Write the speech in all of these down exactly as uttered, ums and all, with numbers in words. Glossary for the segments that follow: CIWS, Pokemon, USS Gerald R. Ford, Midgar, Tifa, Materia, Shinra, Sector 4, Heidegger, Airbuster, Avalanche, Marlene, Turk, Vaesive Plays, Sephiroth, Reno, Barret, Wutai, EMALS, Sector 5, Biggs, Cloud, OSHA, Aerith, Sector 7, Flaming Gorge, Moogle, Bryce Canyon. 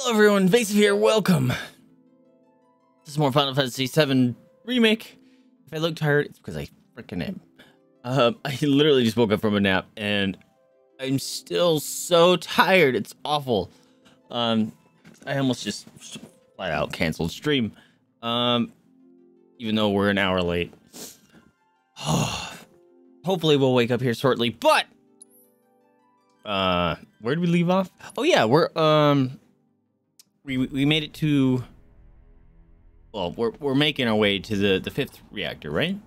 Hello everyone, Vaesive here, welcome. This is more Final Fantasy seven Remake. If I look tired, it's because I freaking am. Um, I literally just woke up from a nap and I'm still so tired, it's awful. Um, I almost just flat out canceled stream. Um, even though we're an hour late. Hopefully we'll wake up here shortly, but... Uh, where did we leave off? Oh yeah, we're, um... We, we made it to, well, we're, we're making our way to the, the fifth reactor, right?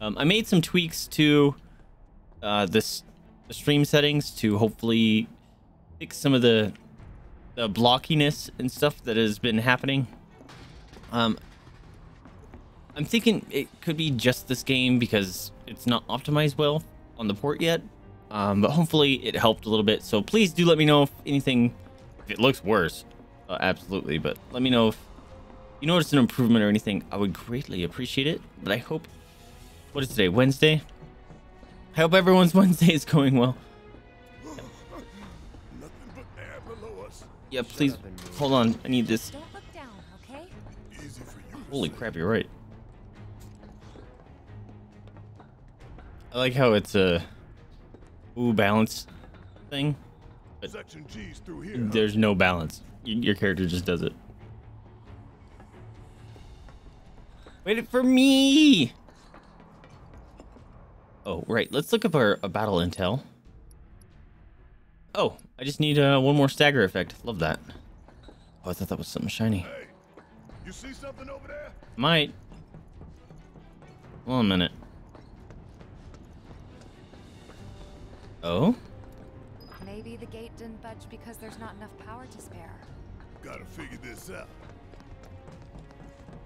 Um, I made some tweaks to uh, this, the stream settings to hopefully fix some of the, the blockiness and stuff that has been happening. Um, I'm thinking it could be just this game because it's not optimized well on the port yet, um, but hopefully it helped a little bit. So please do let me know if anything... If it looks worse, uh, absolutely, but let me know if you notice an improvement or anything. I would greatly appreciate it, but I hope... What is today? Wednesday? I hope everyone's Wednesday is going well. Nothing but air below us. Yeah, please, hold on. I need this. Don't look down, okay? Easy for you. Holy crap, you're right. I like how it's a... Ooh, balance thing. But there's no balance. Your character just does it. Wait for me. Oh, right. Let's look up our a battle intel. Oh, I just need uh, one more stagger effect. Love that. Oh, I thought that was something shiny. Hey, you see something over there? Might. Hold on a minute. Oh. Maybe the gate didn't budge because there's not enough power to spare. Gotta figure this out.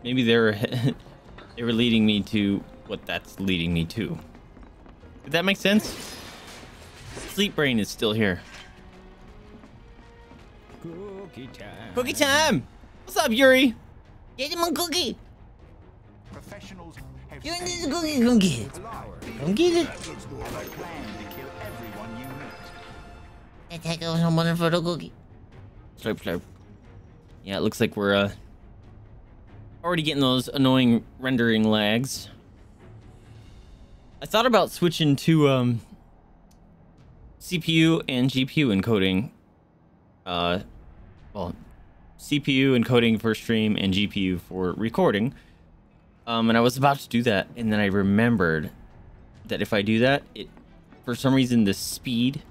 Maybe they were, they were leading me to what that's leading me to. Did that make sense? Sleep brain is still here. Cookie time. Cookie time! What's up, Yuri? Get him a cookie! Professionals have you need a cookie, cookie. Come get it. I take out some wonderful cookie. Slurp, slurp. Yeah, it looks like we're uh, already getting those annoying rendering lags. I thought about switching to um, C P U and G P U encoding. Uh, well, C P U encoding for stream and G P U for recording. Um, and I was about to do that, and then I remembered that if I do that, it for some reason the speed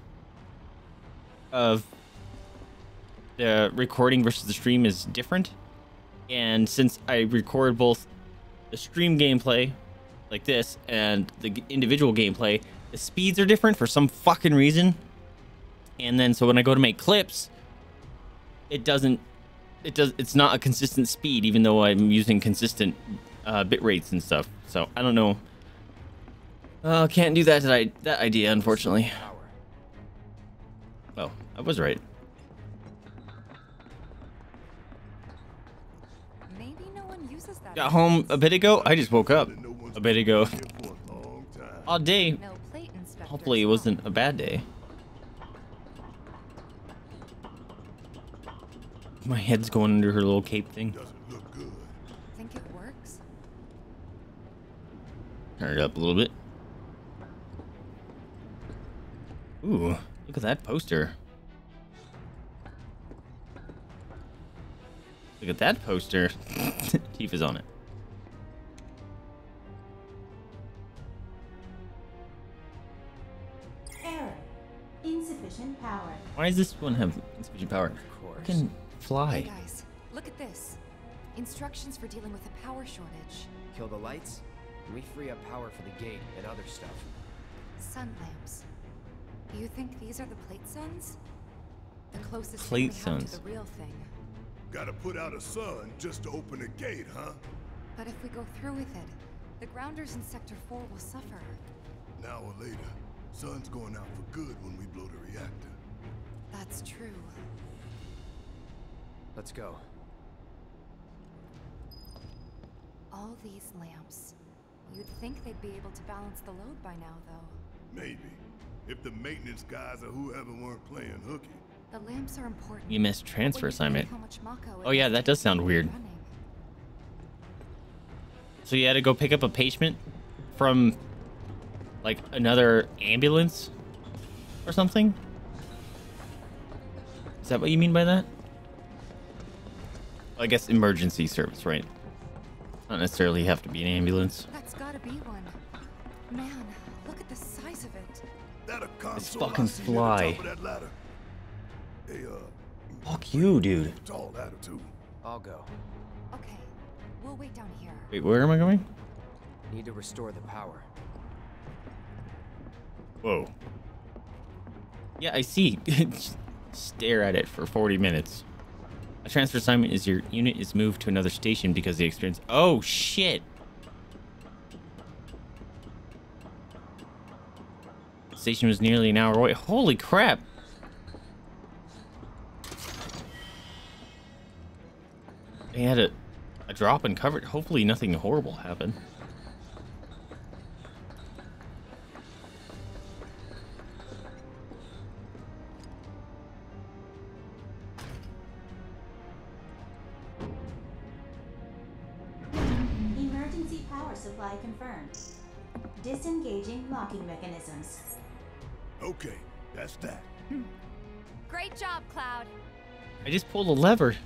of the recording versus the stream is different, and since I record both the stream gameplay like this and the individual gameplay, the speeds are different for some fucking reason. And then so when I go to make clips, it doesn't it does it's not a consistent speed, even though I'm using consistent uh, bit rates and stuff. So I don't know. Uh, can't do that today, that idea, unfortunately. Oh, I was right. Maybe no one uses that. Got home a bit ago. I just woke up a bit ago. All day. Hopefully it wasn't a bad day. My head's going under her little cape thing. Think it works? Turn it up a little bit. Ooh. Look at that poster. Look at that poster. Tifa's on it. Error. Insufficient power. Why does this one have insufficient power? Of course. It can fly. Hey guys, look at this. Instructions for dealing with a power shortage. Kill the lights, and we free up power for the gate and other stuff. Sun lamps. You think these are the plate suns? The closest plate suns to the real thing. Gotta put out a sun just to open a gate, huh? But if we go through with it, the grounders in Sector four will suffer. Now or later, sun's going out for good when we blow the reactor. That's true. Let's go. All these lamps. You'd think they'd be able to balance the load by now, though. Maybe. If the maintenance guys or whoever weren't playing hooky. The lamps are important. You missed transfer assignment. Oh yeah, that does sound weird. Running. So you had to go pick up a patient from like another ambulance or something? Is that what you mean by that? Well, I guess emergency service, right? Not necessarily have to be an ambulance. That's gotta be one. Man, look at the size of it. This fucking fly. Hey, uh, fuck you, dude. All attitude. I'll go. Okay, we'll wait down here. Wait, where am I going? Need to restore the power. Whoa. Yeah, I see. Stare at it for forty minutes. A transfer assignment is your unit is moved to another station because the experience. Oh shit. The station was nearly an hour away. Holy crap. They had a, a drop and covered. Hopefully nothing horrible happened. Emergency power supply confirmed. Disengaging locking mechanisms. Okay, that's that. Hmm. Great job, Cloud. I just pulled a lever.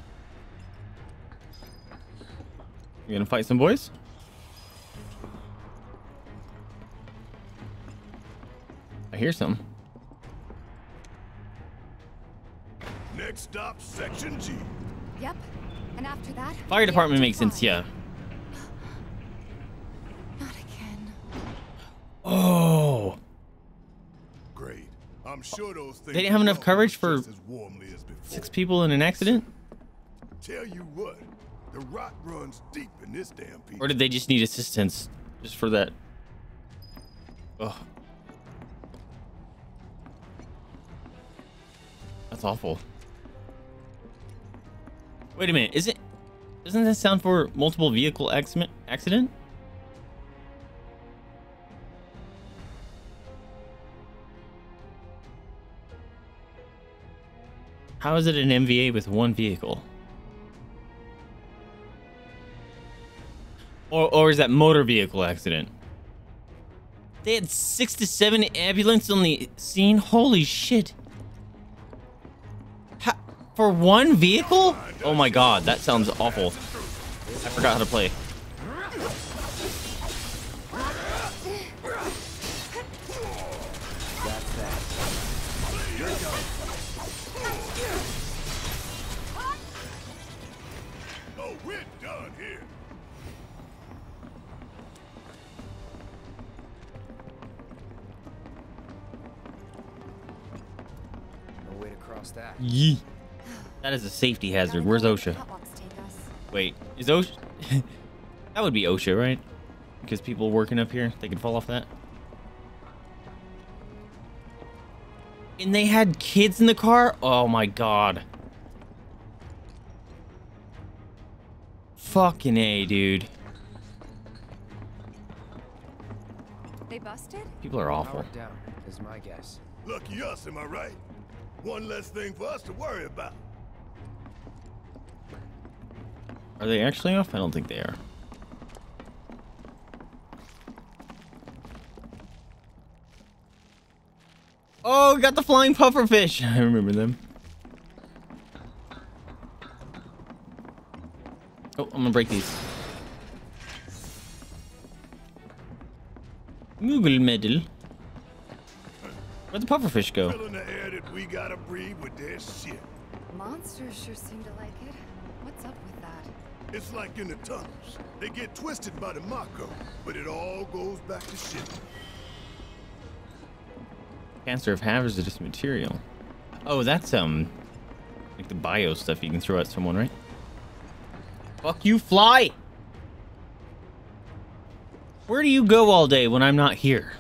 You gonna fight some boys? I hear something. Next stop, Section G. Yep. And after that, fire department makes sense, yeah. Not again. Oh. Great. I'm sure those things. They didn't have enough coverage for six people in an accident? Tell you what. The rock runs deep in this damn piece. Or did they just need assistance just for that? Oh, that's awful. Wait a minute, is it? Doesn't that sound for multiple vehicle accident? Accident? How is it an M V A with one vehicle? Or, or is that motor vehicle accident? They had six to seven ambulances on the scene? Holy shit. How, for one vehicle? Oh my god, that sounds awful. I forgot how to play. Oh, we're done here. That. Yee. That is a safety hazard. Where's OSHA? Wait, is OSHA? That would be OSHA, right? Because people working up here, they can fall off that. And they had kids in the car? Oh my god. Fucking A, dude. They busted? People are awful. Down is my guess. Lucky us, am I right? One less thing for us to worry about. Are they actually off? I don't think they are. Oh, we got the flying pufferfish. I remember them. Oh, I'm gonna break these. Moogle medal. Where'd the pufferfish go? The air that we gotta breathe with their shit. Monsters sure seem to like it. What's up with that? It's like in the tunnels. They get twisted by the Mako, but it all goes back to shit. Cancer of hazardous material. Oh, that's um, like the bio stuff you can throw at someone, right? Fuck you, fly! Where do you go all day when I'm not here?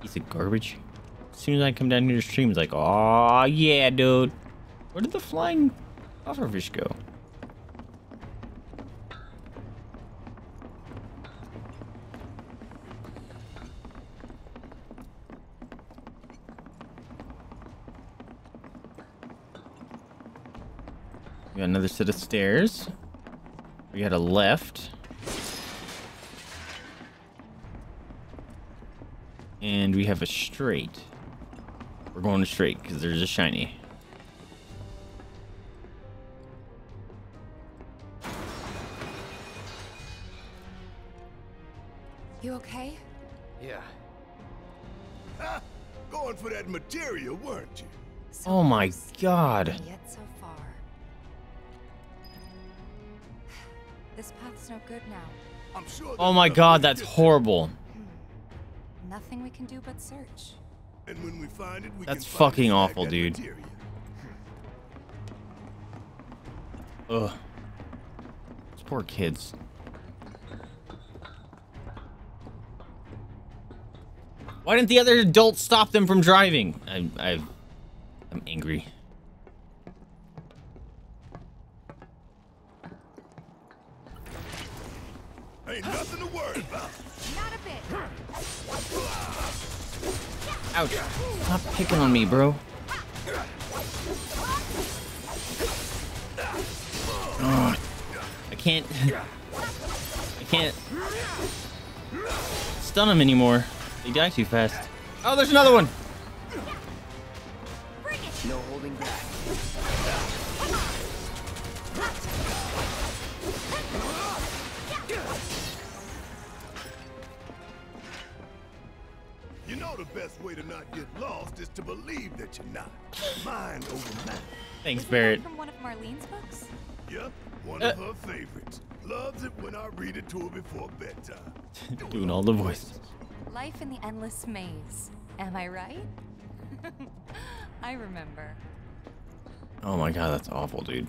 Piece of garbage. As soon as I come down here to stream, it's like, oh yeah, dude. Where did the flying pufferfish go? We got another set of stairs. We got a left. And we have a straight. We're going straight because there's a shiny. You okay? Yeah. Ah, going for that Materia, weren't you? So oh my God. Yet so far. This path's no good now. I'm sure oh my God, that's horrible. Nothing we can do but search. And when we find it, we that's can fucking find awful, dude. Materia. Ugh. Those poor kids. Why didn't the other adults stop them from driving? I, I, I'm angry. Ain't nothing to worry about. Not a bit. Ouch. Stop picking on me, bro. Oh, I can't. I can't stun him anymore. They die too fast. Oh, there's another one. No holding back. You know the best way to not get lost is to believe that you're not. Mind over matter. Thanks, Barret. From one of Marlene's books? Yep, one uh. of her favorites. Loves it when I read it to her before bedtime. Doing all the voices. Life in the endless maze. Am I right? I remember. Oh my God, that's awful, dude.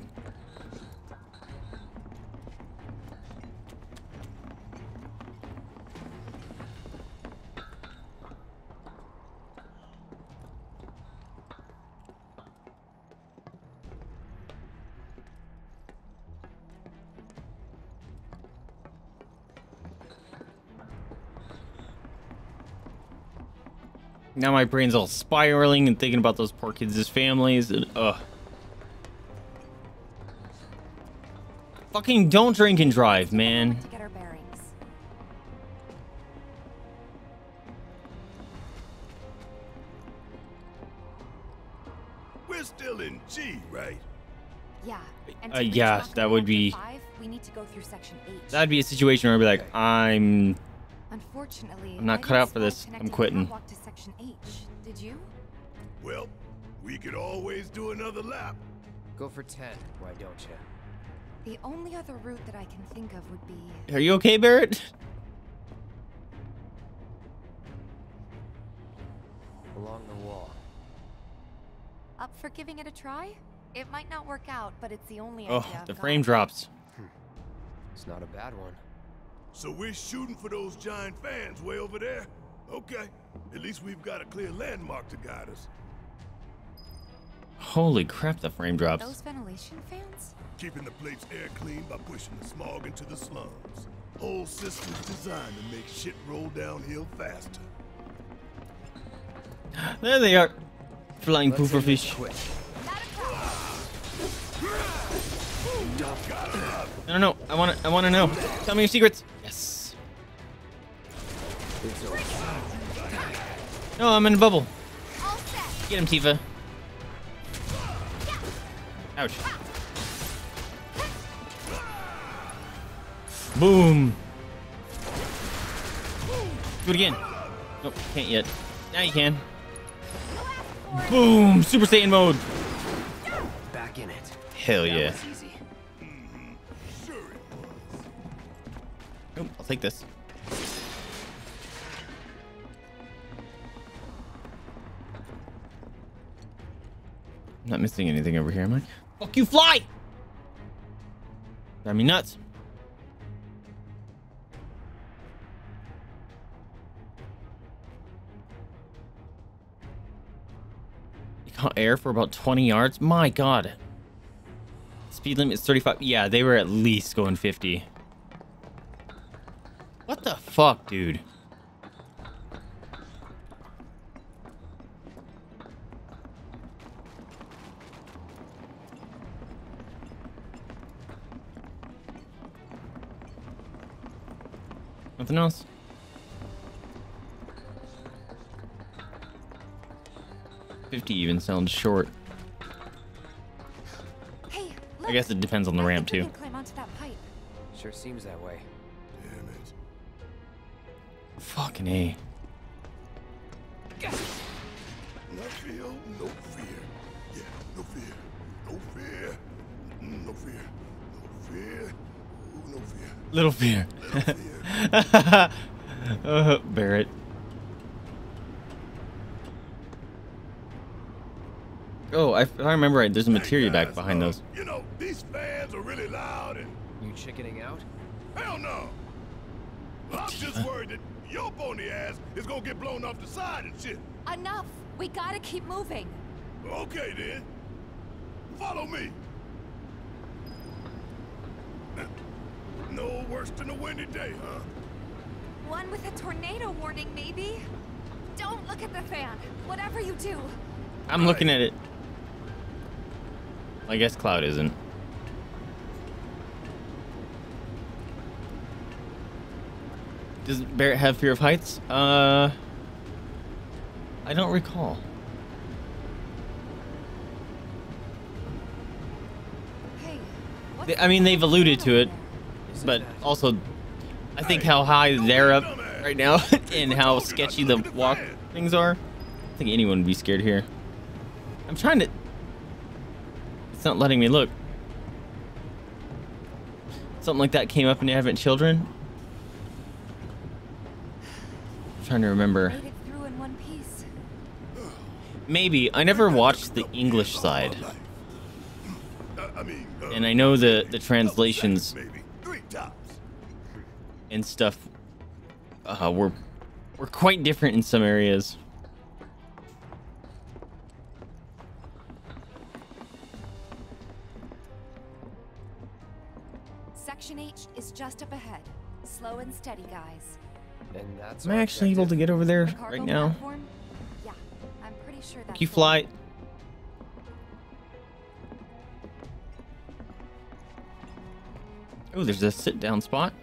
Now my brain's all spiraling and thinking about those poor kids' families and ugh. Fucking don't drink and drive, man. To get our bearings. We're still in G, right? Yeah. And uh, yeah, that would be. Five, we need to go through section eight. That'd be a situation where I'd be like, I'm. Unfortunately, I'm not cut out for this. I'm quitting. To section H. Did you? Well, we could always do another lap. Go for ten. Why don't you? The only other route that I can think of would be. Are you okay, Barret? Along the wall. Up for giving it a try? It might not work out, but it's the only. Oh, idea the I've frame got. Drops. Hmm. It's not a bad one. So we're shooting for those giant fans way over there? Okay. At least we've got a clear landmark to guide us. Holy crap, the frame drops. Those ventilation fans? Keeping the plate's air clean by pushing the smog into the slums. Whole system's designed to make shit roll downhill faster. There they are. Flying pooper fish. I don't know. I want to. I want to know. Tell me your secrets. Yes. No, I'm in a bubble. Get him, Tifa. Ouch. Boom. Do it again. Nope, can't yet. Now you can. Boom. Super Saiyan mode. Back in it. Hell yeah. I'll take this. I'm not missing anything over here, am I? Fuck you, fly! Drive me nuts. You caught air for about twenty yards? My God. Speed limit is thirty-five. Yeah, they were at least going fifty. What the fuck, dude? Nothing else. fifty even sounds short. Hey, look, I guess it depends on the I ramp too. Climb onto that pipe. Sure seems that way. Damn it. Fucking A. No fear, no fear. Yeah, no fear. No fear. No fear. No fear. Ooh, no fear. Little fear. Little fear. uh, Barret. Oh, I, if I remember right, there's a Materia hey guys, back behind uh, those. You know, these fans are really loud and... You chickening out? Hell no! Well, I'm just worried that your pony ass is gonna get blown off the side and shit. Enough! We gotta keep moving. Okay then. Follow me. No worse than a windy day, huh? One with a tornado warning, maybe? Don't look at the fan, whatever you do. I'm looking at it. I guess Cloud isn't. Does Barret have fear of heights? Uh, I don't recall. Hey, they, I mean, they've alluded to it, but also, I think how high they're up right now and how sketchy the walk things are. I think anyone would be scared here. I'm trying to. It's not letting me look. Something like that came up in Advent Children. I'm trying to remember. Made it through in one piece. Maybe. I never watched the English side. And I know the, the translations and stuff uh, were, were quite different in some areas. Section H is just up ahead. Slow and steady, guys. And that's Am I actually able to get over there the right now? Platform? Yeah, I'm pretty sure that's you fly. Oh, there's a sit-down spot.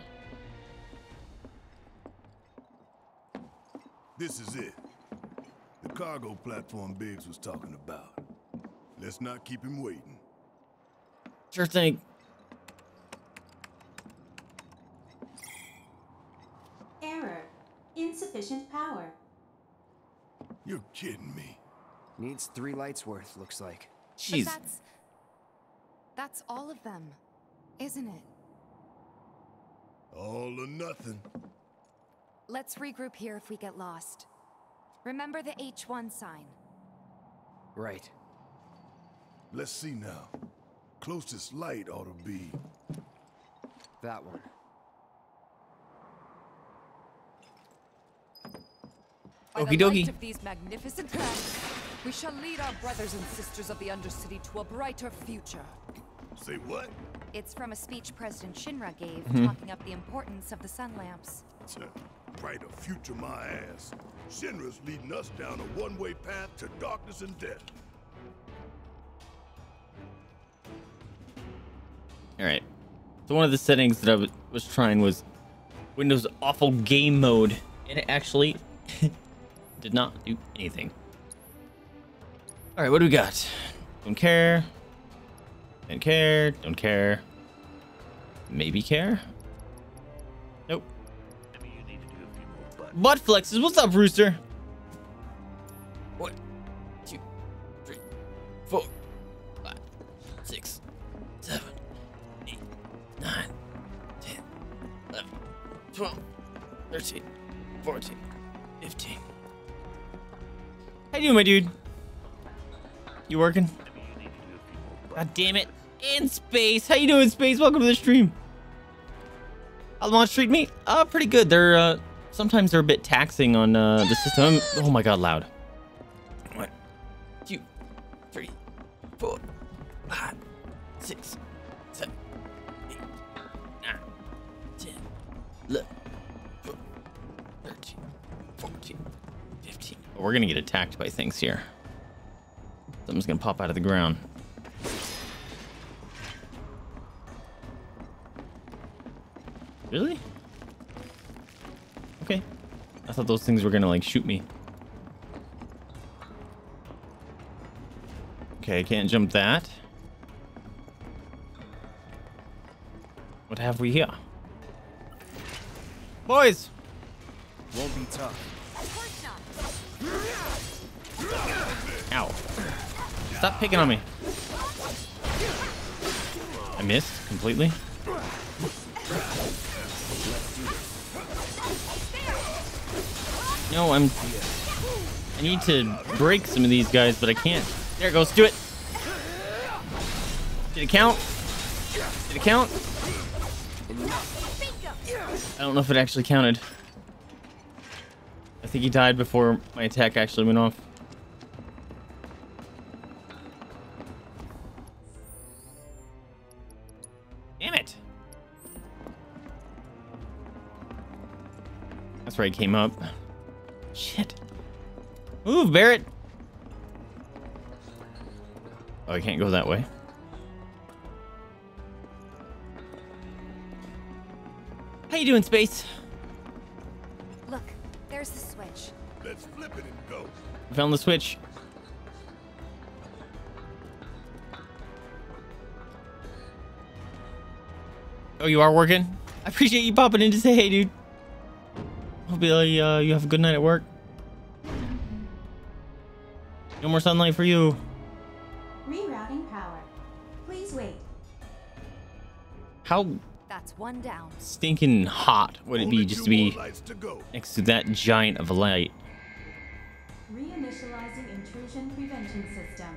This is it. The cargo platform Biggs was talking about. Let's not keep him waiting. Sure thing. Error. Insufficient power. You're kidding me. Needs three lights worth, looks like. Jeez. But that's, that's all of them, isn't it? All or nothing. Let's regroup here if we get lost. Remember the H one sign. Right. Let's see now. Closest light ought to be... that one. Okie dokie. Of these magnificent lands, we shall lead our brothers and sisters of the Undercity to a brighter future. Say what? It's from a speech President Shinra gave, mm-hmm. talking up the importance of the sun lamps. Brighter future, my ass. Shinra's leading us down a one-way path to darkness and death. All right. So one of the settings that I was trying was Windows awful game mode, and it actually. Did not do anything. All right, what do we got? Don't care. Don't care. Don't care. Maybe care. Nope. I mean, you need to do a few more butt. Butt flexes. What's up, Rooster? One, two, three, four, five, six, seven, eight, nine, ten, eleven, twelve, thirteen, fourteen, fifteen. How you doing, my dude? You working? God damn it. In space. How you doing, space? Welcome to the stream. How's Launch treat me? Uh, pretty good. They're, uh, sometimes they're a bit taxing on, uh, the system. Oh my god, loud. One, two, three, four, five, six, seven, eight, nine, ten, eleven, twelve, thirteen, fourteen. We're gonna get attacked by things here. Something's gonna pop out of the ground. Really? I thought those things were gonna like shoot me. Okay, I can't jump that. What have we here? Boys! Won't be tough. Ow. Stop picking on me. I missed completely. No, I'm... I need to break some of these guys, but I can't. There it goes. Do it. Did it count? Did it count? I don't know if it actually counted. I think he died before my attack actually went off. Damn it. That's where he came up. Shit. Move, Barret. Oh, I can't go that way. How you doing, Space? Look, there's the switch. Let's flip it and go. I found the switch. Oh, you are working? I appreciate you popping in to say hey, dude. Hope you, uh, you have a good night at work. No more sunlight for you. Rerouting power. Please wait. How that's one down. Stinking hot would it be just to be next to that giant of a light? Reinitializing intrusion prevention system.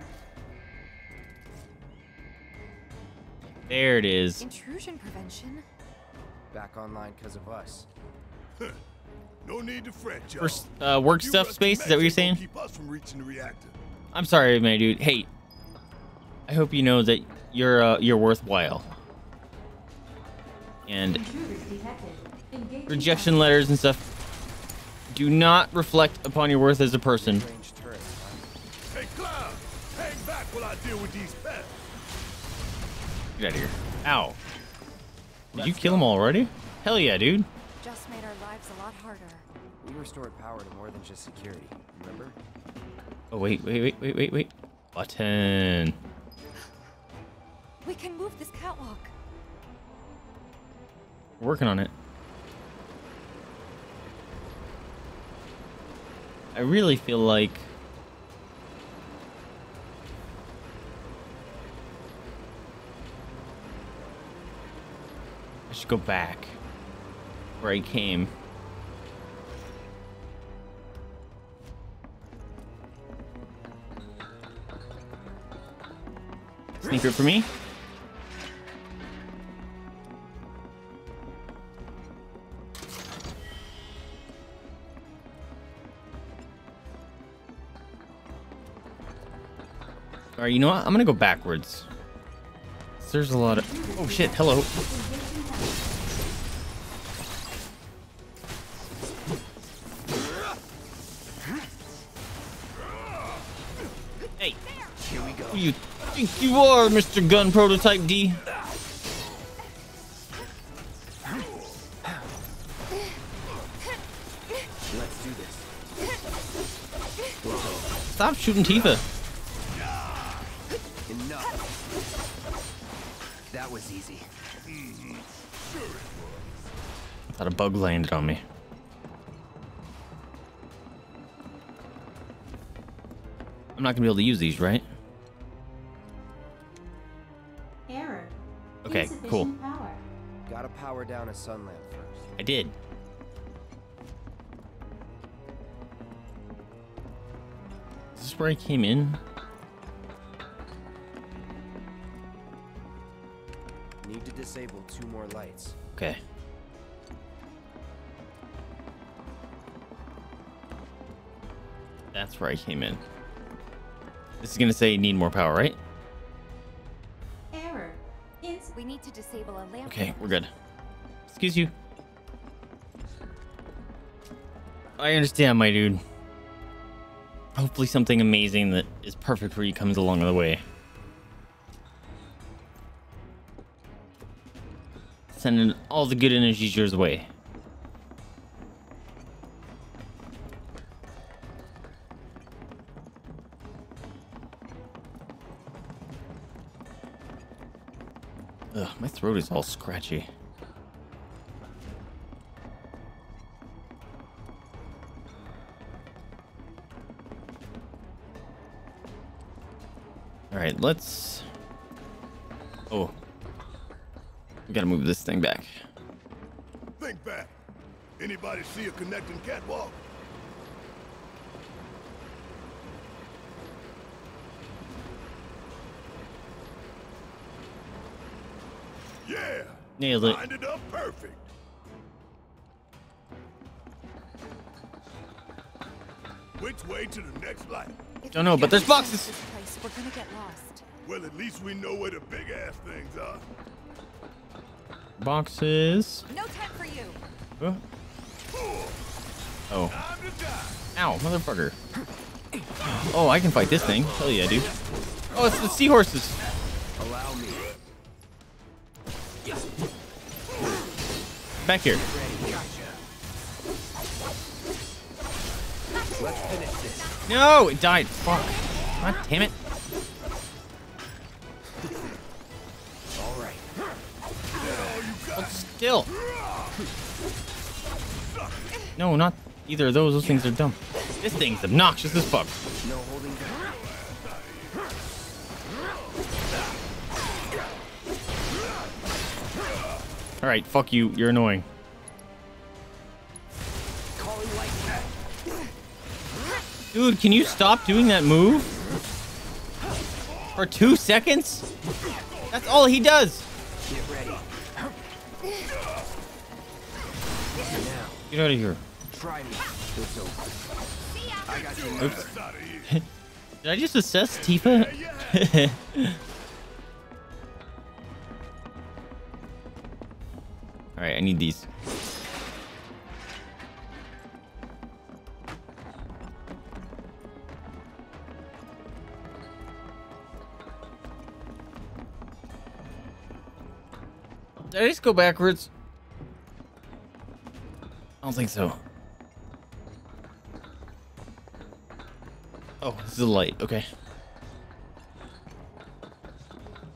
There it is. Intrusion prevention. Back online because of us. No need to fret, y'all. First, uh, work stuff, Space. Is that what you're saying? Keep us from reaching the reactor. I'm sorry, my dude. Hey. I hope you know that you're uh, you're worthwhile. And rejection letters and stuff do not reflect upon your worth as a person. Hey, Cloud, hang back while I deal with these pets. Get out of here! Ow! Did you kill him already? Hell yeah, dude! Just made our lives a lot harder. We restored power to more than just security. Remember? Oh wait, wait, wait, wait, wait, wait! Button. We can move this catwalk. We're working on it. I really feel like I should go back where I came. Sneaker for me. All right, you know what? I'm gonna go backwards. There's a lot of... Oh shit, hello. Hey, here we go. Who you think you are, Mister Gun Prototype D? Let's do this. Stop shooting Tifa. That was easy. Mm-hmm. Sure it was. I thought a bug landed on me. I'm not gonna be able to use these, right? Error. Okay, cool. Power. Gotta power down a sun lamp first. I did. Is this where I came in? Need to disable two more lights. Okay. That's where I came in. This is gonna say need more power, right? Error. It's we need to disable a lamp. Okay, we're good. Excuse you. I understand, my dude. Hopefully something amazing that is perfect for you comes along the way. Sending all the good energies yours way. Ugh, my throat is all scratchy. Alright, let's... Oh. We gotta move this thing back. Think back. Anybody see a connecting catwalk? Yeah. Nailed it. Lined it up perfect. Which way to the next light? Don't know, but there's boxes. We're gonna get lost. Well, at least we know where the big ass things are. Boxes. No time for you. Huh? Oh. Ow, motherfucker. Oh, I can fight this thing. Hell yeah, dude. Oh, it's the seahorses. Allow me. Back here. Let's finish this. No, it died. Fuck. God damn it. All right. What skill? No, not either of those. Those things are dumb. This thing's obnoxious as fuck. No holding back. All right, fuck you. You're annoying. Dude, can you stop doing that move? For two seconds? That's all he does. Get ready. Get out of here. Try me. It's over. I got you. Oops. Did I just assess Tifa? All right, I need these. Did I just go backwards? I don't think so. Oh, this is a light. Okay.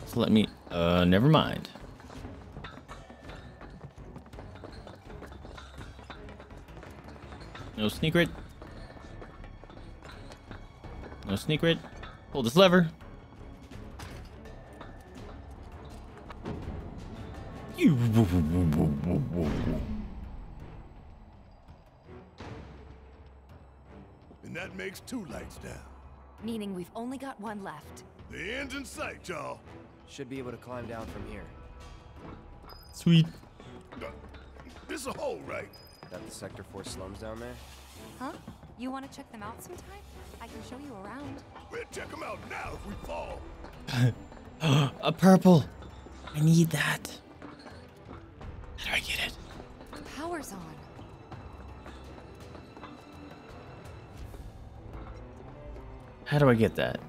So let me... Uh, never mind. No secret. No secret. Pull this lever. And that makes two lights down. Meaning we've only got one left. The end's in sight, y'all. Should be able to climb down from here. Sweet. This is a hole, right? That the Sector four slums down there? Huh? You want to check them out sometime? I can show you around. We'll check them out now if we fall. A purple. I need that. How do I get it? The power's on. How do I get that?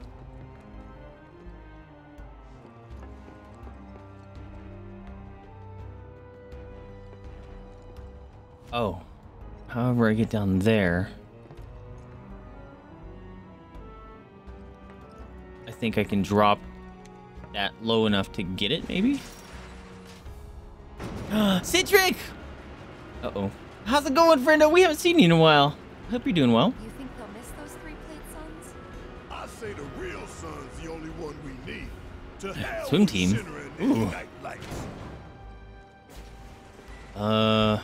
Oh, however I get down there, I think I can drop that low enough to get it, maybe? Citric! Uh-oh. How's it going, friendo? We haven't seen you in a while. Hope you're doing well. You think they'll miss those three-plate suns? I say the real sun's the only one we need to have swim team. Ooh. Uh...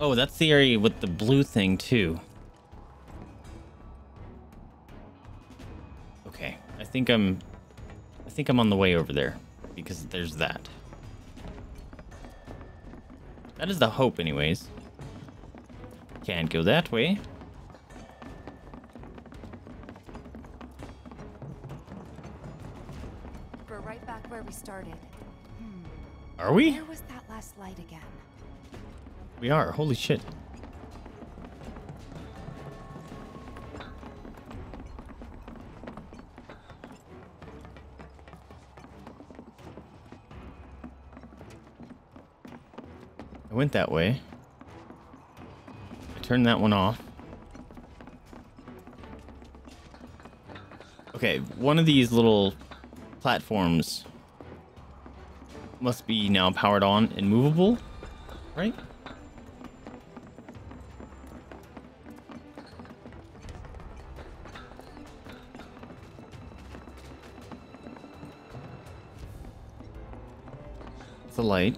Oh, that's the area with the blue thing, too. Okay, I think I'm... I think I'm on the way over there, because there's that. That is the hope, anyways. Can't go that way. We're right back where we started. Hmm. Are we? Where was that last light again? We are. Holy shit. I went that way. I turned that one off. Okay, one of these little platforms must be now powered on and movable, right? The light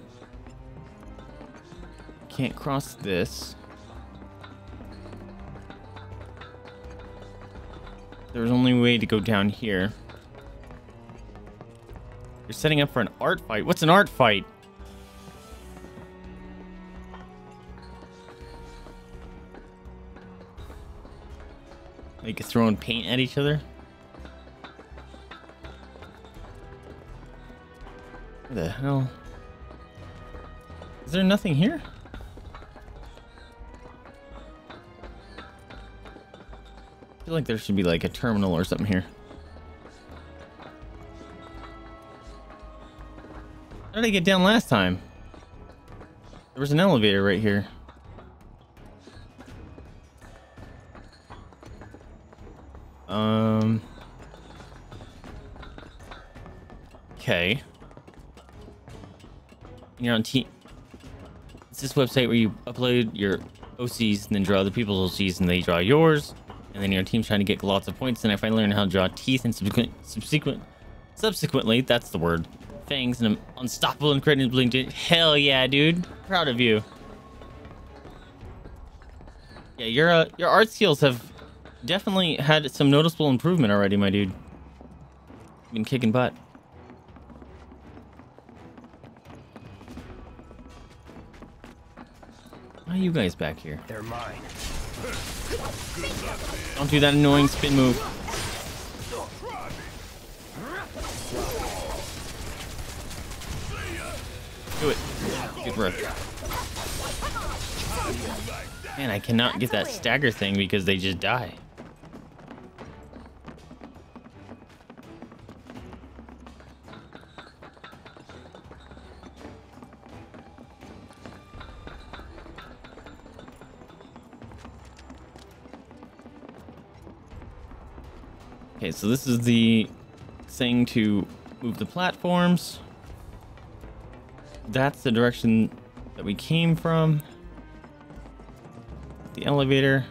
can't cross this. There's only way to go down here. You're setting up for an art fight. What's an art fight? Like throwing paint at each other? What the hell? Is there nothing here? I feel like there should be like a terminal or something here. How did I get down last time? There was an elevator right here. Um. Okay. You're on team. This website where you upload your O Cs and then draw other people's O Cs and they draw yours, and then your team's trying to get lots of points. And I finally learned how to draw teeth and subsequent, subsequent, subsequently, that's the word, fangs, and I'm unstoppable and incredibly dangerous. Hell yeah, dude! Proud of you. Yeah, your uh, your art skills have definitely had some noticeable improvement already, my dude. You've been kicking butt. Why are you guys back here? They're mine. Don't do that annoying spin move. Do it. Good work. Man, I cannot get that stagger thing because they just die. Okay, so this is the thing to move the platforms. That's the direction that we came from. The elevator.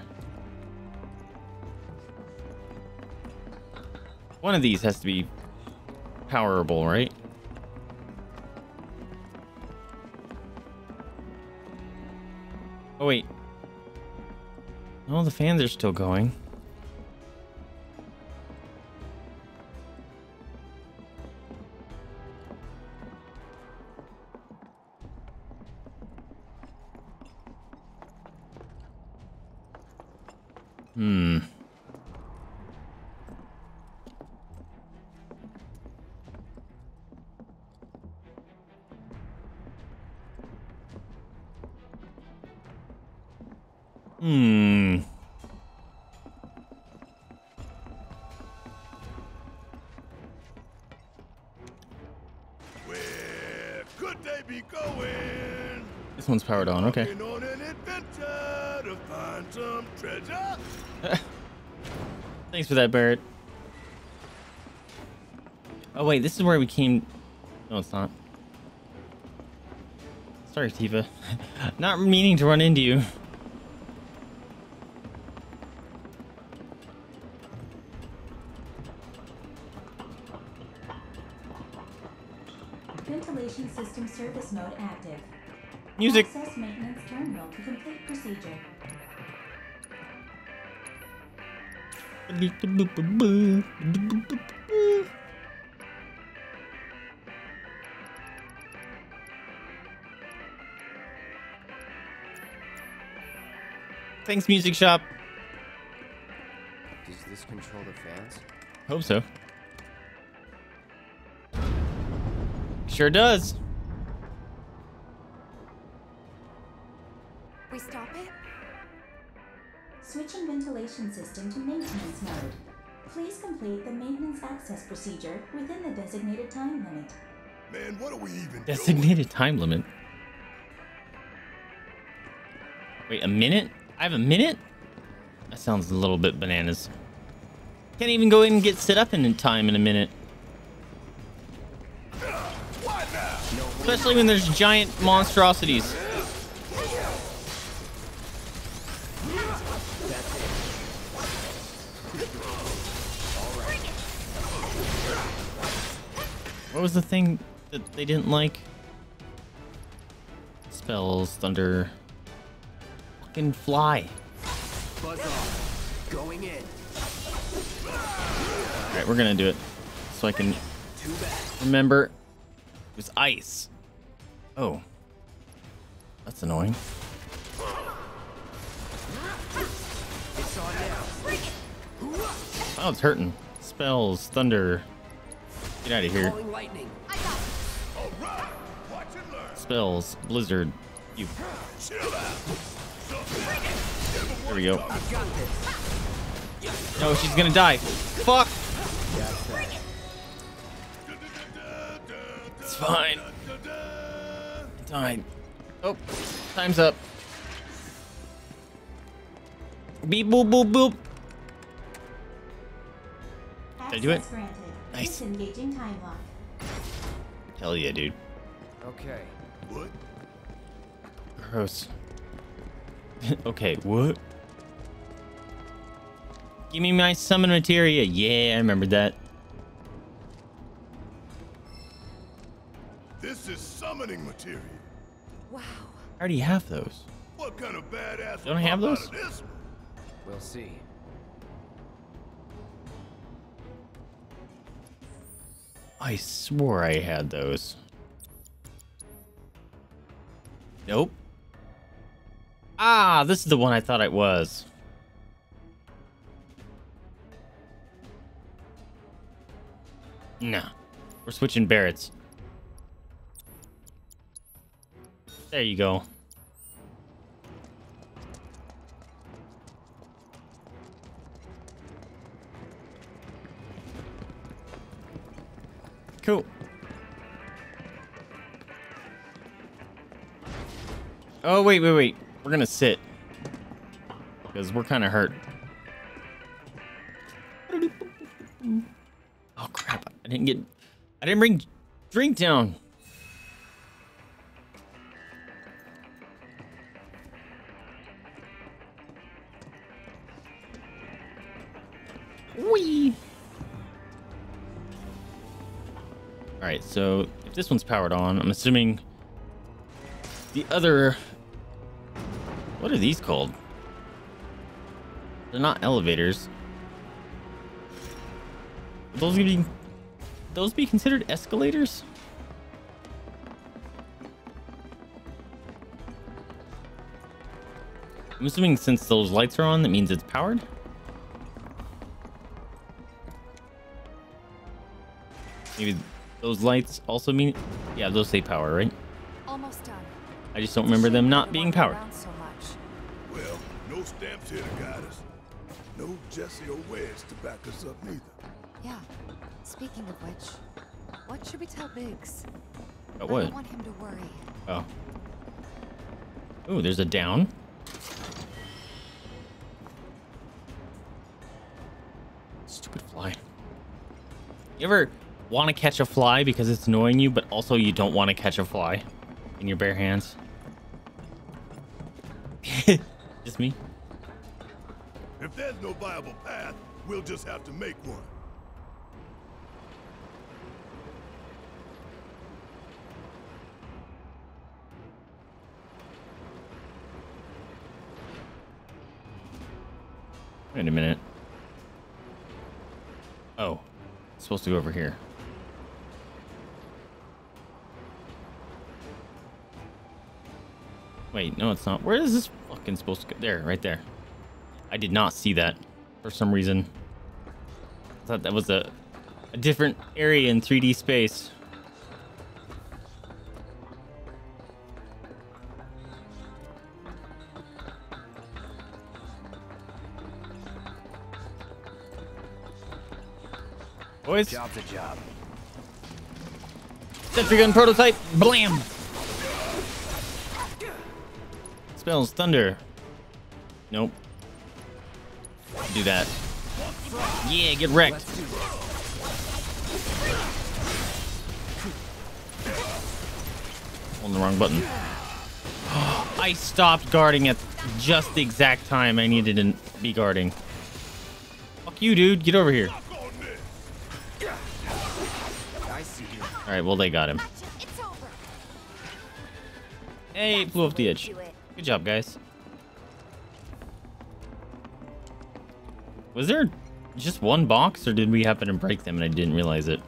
One of these has to be powerable, right? Oh, wait. No, the fans are still going. Hmm. Hmm. Where could they be going? This one's powered on, okay. Thanks for that, Barret. Oh wait, this is where we came. No, it's not. Sorry, Tifa. Not meaning to run into you. Ventilation system service mode active. Music. Access maintenance terminal to complete procedure. Thanks, Music Shop. Does this control the fans? Hope so. Sure does. We stop it? Switching ventilation system to maintenance mode. Please complete the maintenance access procedure within the designated time limit. Man, what are we even designated doing? Time limit? Wait, a minute? I have a minute? That sounds a little bit bananas. Can't even go in and get set up in time in a minute. Especially when there's giant monstrosities. What was the thing that they didn't like? Spells, thunder. Fucking fly. Buzz off. Going in. Alright, we're gonna do it. So I can remember it was ice. Oh. That's annoying. It's on now. Oh, it's hurting. Spells, thunder. Get out of here. Spells, blizzard. You. There we go. No, she's gonna die. Fuck. It's fine. Time. Oh, time's up. Beep boop boop boop. Did I do it? Nice. Hell yeah, dude. Okay. What? Gross. Okay, what? Give me my summon materia. Yeah, I remember that. This is summoning materia. Wow. I already have those. What kind of badass? Don't I have those? We'll see. I swore I had those. Nope. Ah, this is the one I thought it was. Nah. We're switching Barret's. There you go. Cool. Oh, wait, wait, wait. We're gonna sit. Because we're kind of hurt. Oh, crap. I didn't get... I didn't bring drink down. Whee! Alright, so if this one's powered on, I'm assuming the other... What are these called? They're not elevators. Would those be, those be considered escalators? I'm assuming since those lights are on, that means it's powered. Maybe those lights also mean... Yeah, those say power, right? Almost done. I just don't remember them not being powered. Well, no stamps here to guide us. No Jesse or Wedge to back us up neither. Yeah. Speaking of which, what should we tell Biggs? I don't want him to worry. Oh. Oh, there's a down. Stupid fly. You ever want to catch a fly because it's annoying you, but also you don't want to catch a fly in your bare hands? Just me. If there's no viable path, we'll just have to make one. Wait a minute. Oh, it's supposed to go over here. Wait, no, it's not. Where is this fucking supposed to go? There, right there. I did not see that for some reason. I thought that was a, a different area in three D space. Boys. Job's a job. Sentry gun prototype. Blam. Spells thunder. Nope. Do that. Yeah, get wrecked. On the wrong button. I stopped guarding at just the exact time I needed to be guarding. Fuck you, dude. Get over here. All right, well, they got him. Hey, blew up the edge. Good job, guys. Was there just one box, or did we happen to break them and I didn't realize it?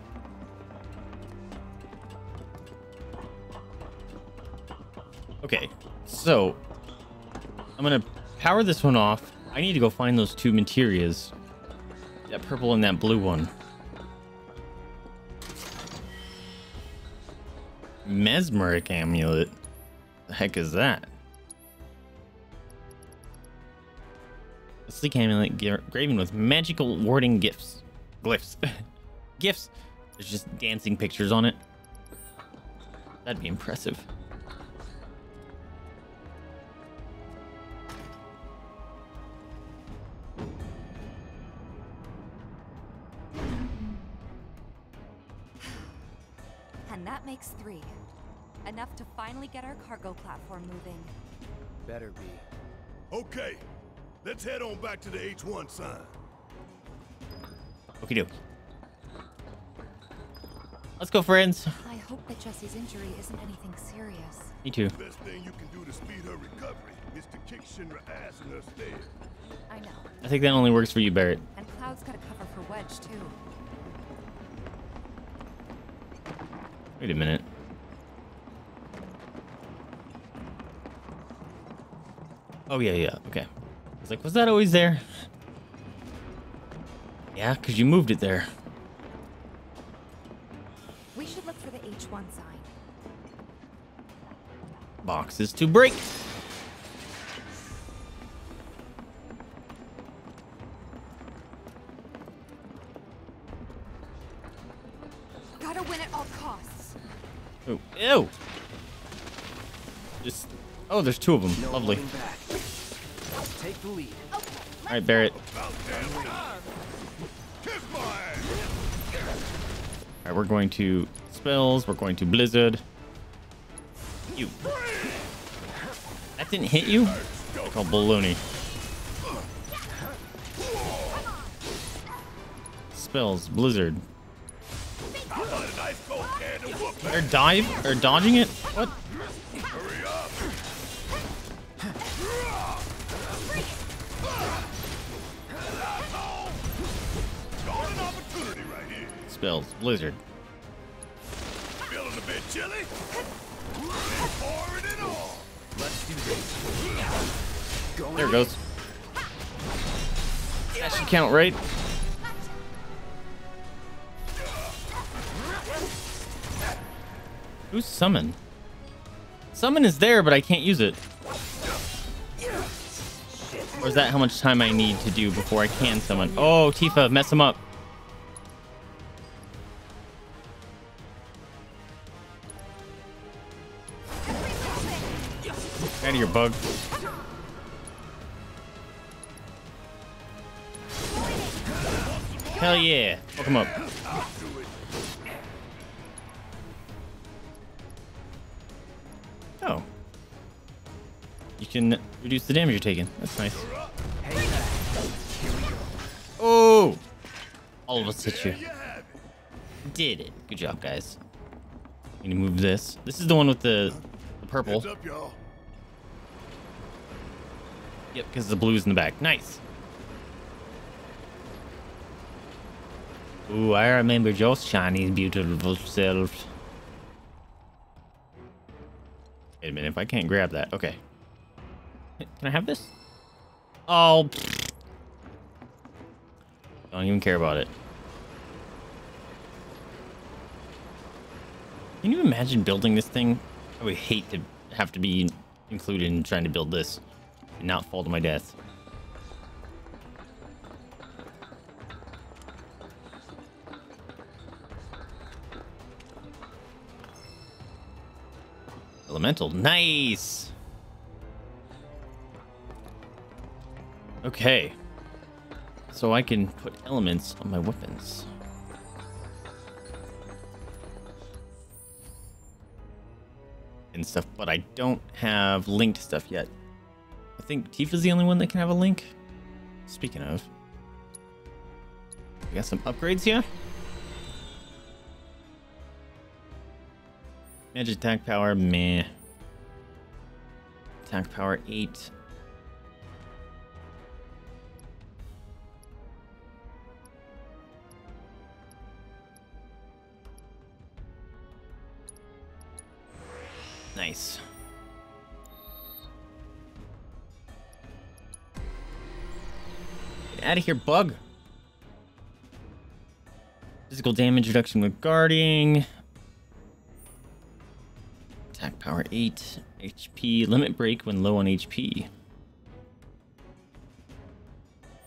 Okay, so I'm gonna power this one off. I need to go find those two Materias, that purple and that blue one. Mesmeric amulet. The heck is that? A sleek amulet graven with magical warding gifts. Glyphs. Gifts. There's just dancing pictures on it. That'd be impressive. And that makes three. Enough to finally get our cargo platform moving. Better be. Okay, let's head on back to the H one sign. Okie doke. Let's go, friends. I hope that Jesse's injury isn't anything serious. Me too. The best thing you can do to speed her recovery is to kick Shinra's ass in her stead. I know. I think that only works for you, Barret. And Cloud's got a cover for Wedge too. Wait a minute. Oh, yeah, yeah, okay. I was like, was that always there? Yeah, because you moved it there. We should look for the H one sign. Boxes to break. Gotta win at all costs. Ooh, ew. Just, oh, there's two of them. No, lovely. Take the lead. Okay, all right, Barret. All right, we're going to spells. We're going to blizzard. You. That didn't hit you? That's called baloney. Spells, blizzard. Or dive? Or dodging it? What? Spells, blizzard. Feeling a bit chilly? Let's do this. There it goes. That should count, right? Who's summon? Summon is there, but I can't use it. Or is that how much time I need to do before I can summon? Oh, Tifa, mess him up. Out of your bug. Hell yeah. Fuck him up. Oh. You can reduce the damage you're taking. That's nice. Oh! All of us hit you. Did it. Good job, guys. I'm gonna move this. This is the one with the, the purple. Yep, because the blue's in the back. Nice. Ooh, I remember your shiny, beautiful self. Wait a minute, if I can't grab that. Okay. Can I have this? Oh. Don't even care about it. Can you imagine building this thing? I would hate to have to be included in trying to build this. Not fall to my death. Elemental, nice. Okay. so I can put elements on my weapons. And stuff, but I don't have linked stuff yet. I think Tifa's the only one that can have a link. Speaking of, we got some upgrades here. Magic attack power, meh. Attack power eight. Nice. Get out of here, bug. Physical damage reduction with guarding. Attack power eight. H P limit break when low on H P.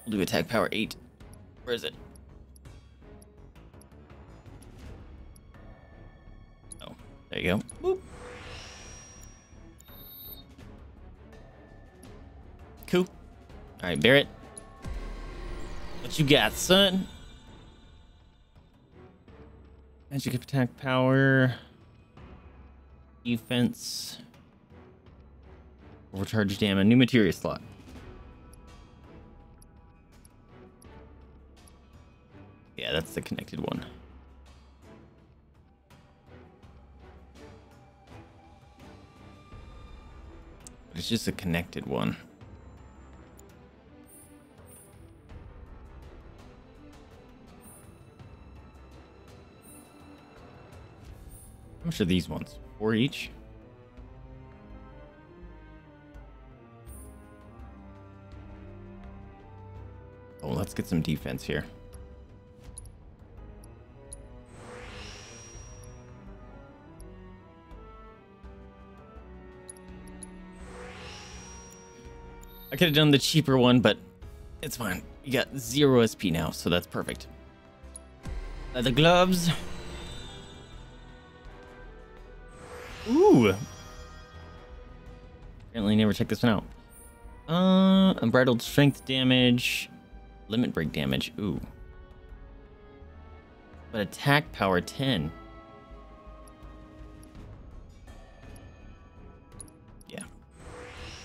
We'll do attack power eight. Where is it? Oh, there you go. Boop. Cool. All right, Barret. What you got, son? Magic attack power. Defense. Overcharge damage. New materia slot. Yeah, that's the connected one. It's just a connected one. How much are these ones? Four each? Oh, let's get some defense here. I could have done the cheaper one, but it's fine. You got zero S P now, so that's perfect. Leather gloves. Ooh! Apparently never checked this one out. Uh, unbridled strength damage. Limit break damage. Ooh. But attack power ten. Yeah.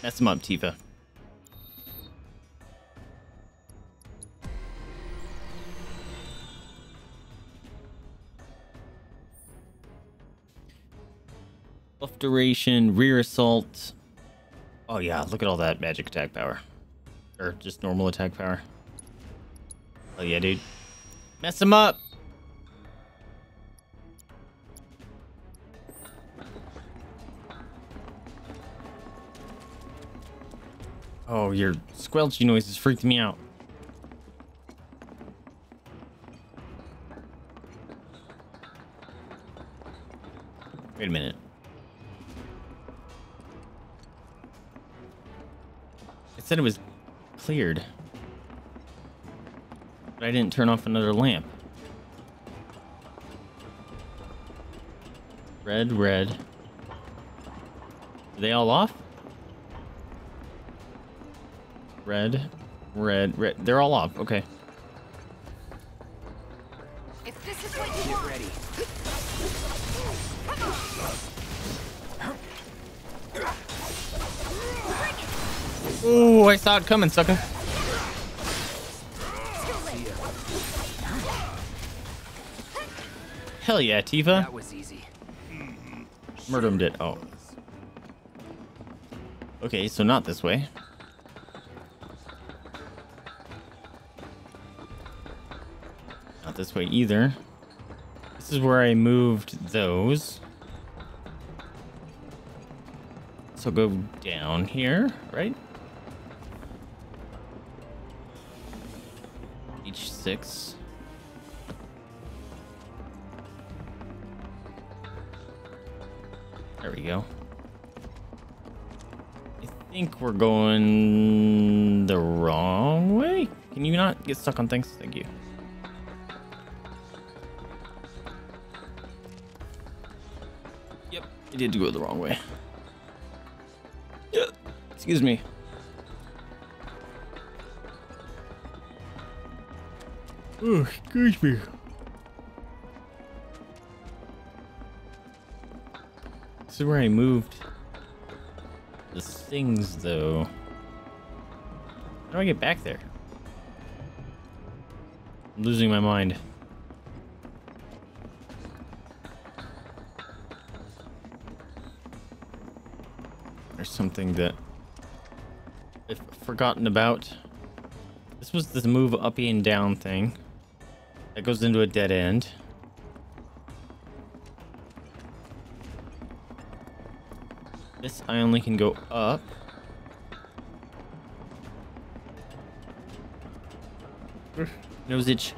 Mess him up, Tifa. Buff duration, rear assault. Oh yeah, look at all that magic attack power. Or just normal attack power. Oh yeah, dude. Mess him up! Oh, your squelchy noises freaked me out. Wait a minute. Said it was cleared, but I didn't turn off another lamp. Red, red. Are they all off? Red, red, red. They're all off. Okay. If this is what you want, get ready. Ooh, I saw it coming, sucker. Hell yeah, Tifa. That was easy. Murdered it. Oh. Okay, so not this way. Not this way either. This is where I moved those. So go down here, right? Each six. There we go. I think we're going the wrong way. Can you not get stuck on things? Thank you. Yep, I did go the wrong way. Excuse me. Oh, excuse me. This is where I moved the things, though. How do I get back there? I'm losing my mind. There's something that I've forgotten about. This was this move up and down thing that goes into a dead end. This I only can go up. Nose itch.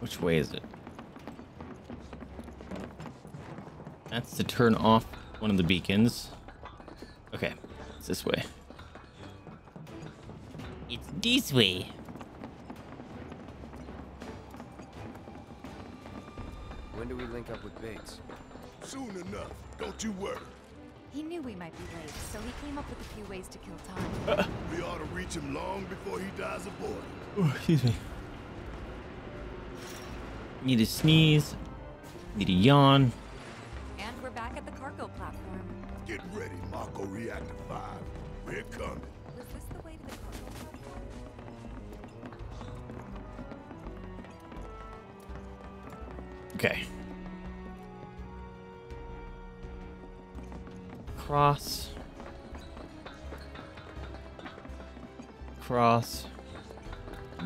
Which way is it? That's to turn off one of the beacons. Okay, it's this way. It's this way. When do we link up with Biggs? Soon enough. Don't you worry. He knew we might be late, so he came up with a few ways to kill time. Uh, we ought to reach him long before he dies aboard. Oh, excuse me. Need a sneeze. Need a yawn. And we're back at the cargo platform. Get ready, Mako Reactor five. We're coming. Was this the way to the cargo platform? Okay. Cross, cross,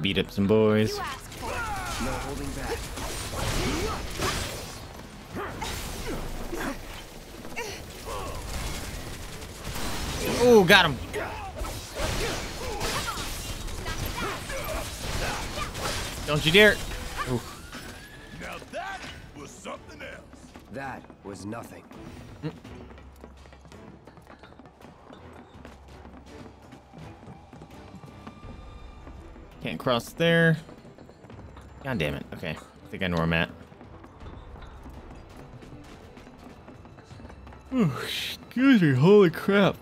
beat up some boys. No holding back. Oh, got him. Don't you dare. Ooh. Now that was something else. That was nothing. Mm. Can't cross there. God damn it. Okay. I think I know where I'm at. Oh, excuse me. Holy crap.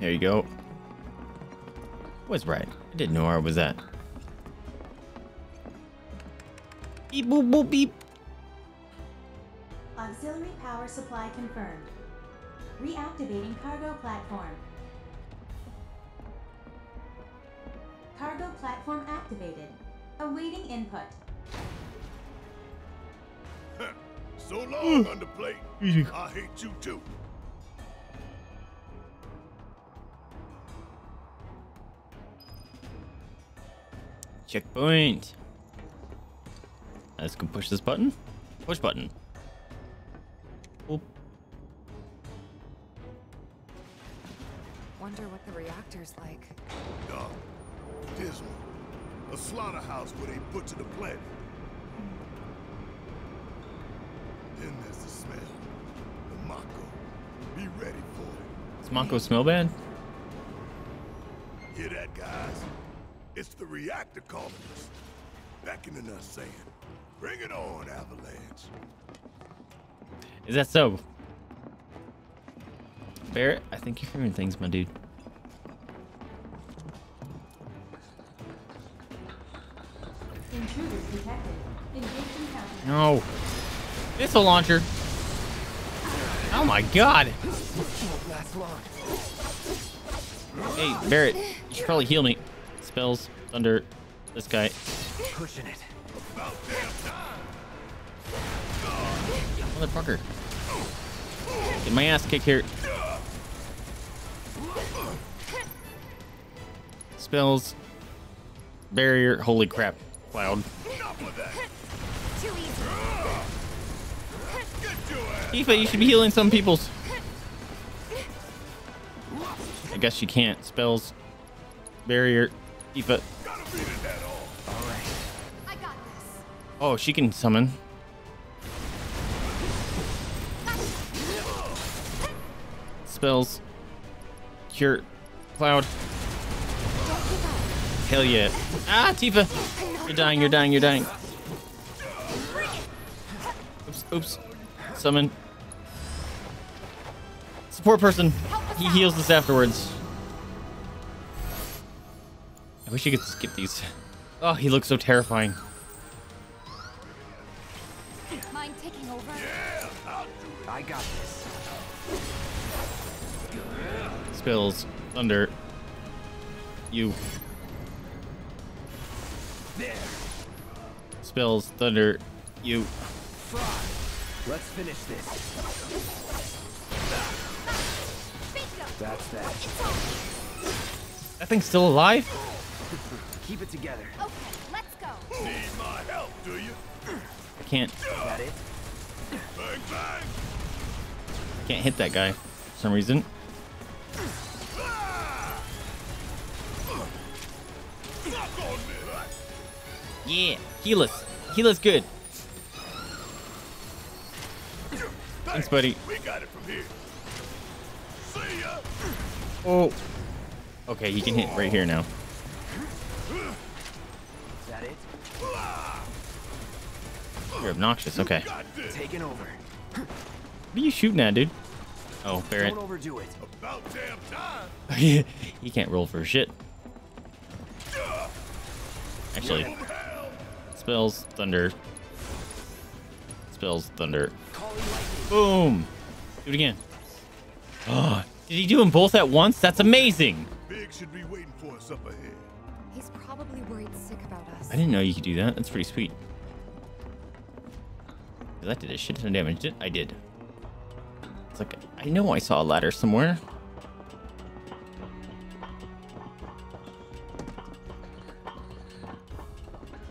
There you go. Was right. I didn't know where I was at. Beep boop boop beep. Auxiliary power supply confirmed. Reactivating cargo platform. Cargo platform activated. Awaiting input. So long, underplate. I hate you too. Checkpoint. Let's go push this button. Push button. Oop. Wonder what the reactor's like. Dark, dismal, a slaughterhouse where they butcher the planet. Then there's the smell. The Mako. Be ready for it. Does Mako smell bad? Hear that, guys? It's the reactor calling us. Backing in us saying, bring it on, Avalanche. Is that so? Barret, I think you're hearing things, my dude. Intruders detected. Engaging counter. No. Missile launcher. Oh my god. Hey, Barret, you should probably heal me. Spells under this guy. Pushing it. About damn time. Motherfucker. Get my ass kicked here. Spells. Barrier. Holy crap. Cloud. Tifa, you should be healing some peoples. I guess you can't. Spells. Barrier. Tifa. All right. I got this. Oh, she can summon. spells. Cure. Cloud. Hell yeah. Ah, Tifa! You're dying, you're dying, you're dying. Oops, oops. Summon. Support person. He heals this afterwards. I wish you could skip these. Oh, he looks so terrifying. Mind taking over? Yeah, I'll do it. I got this. Spills. Thunder. You. There. Spills. Thunder. You. Let's finish this. That's that. That thing's still alive? Keep it together. Okay, let's go. Need my help, do you? I can't. Is that it? Bang, bang. Can't hit that guy for some reason. Yeah, heal us. Heal us good. Thanks, buddy. We got it from here. See ya. Oh. Okay, he can hit right here now. Is that it? You're obnoxious. Okay. Taking over. What are you shooting at, dude? Oh, Barret. Don't overdo it. About damn time. He can't roll for shit. Actually, spells thunder. Spells thunder. Boom! Do it again. Oh, did he do them both at once? That's amazing. Biggs should be waiting for us up ahead. He's probably worried sick about us. I didn't know you could do that. That's pretty sweet. That did a shit ton of damage. Did I did? It's like I know I saw a ladder somewhere.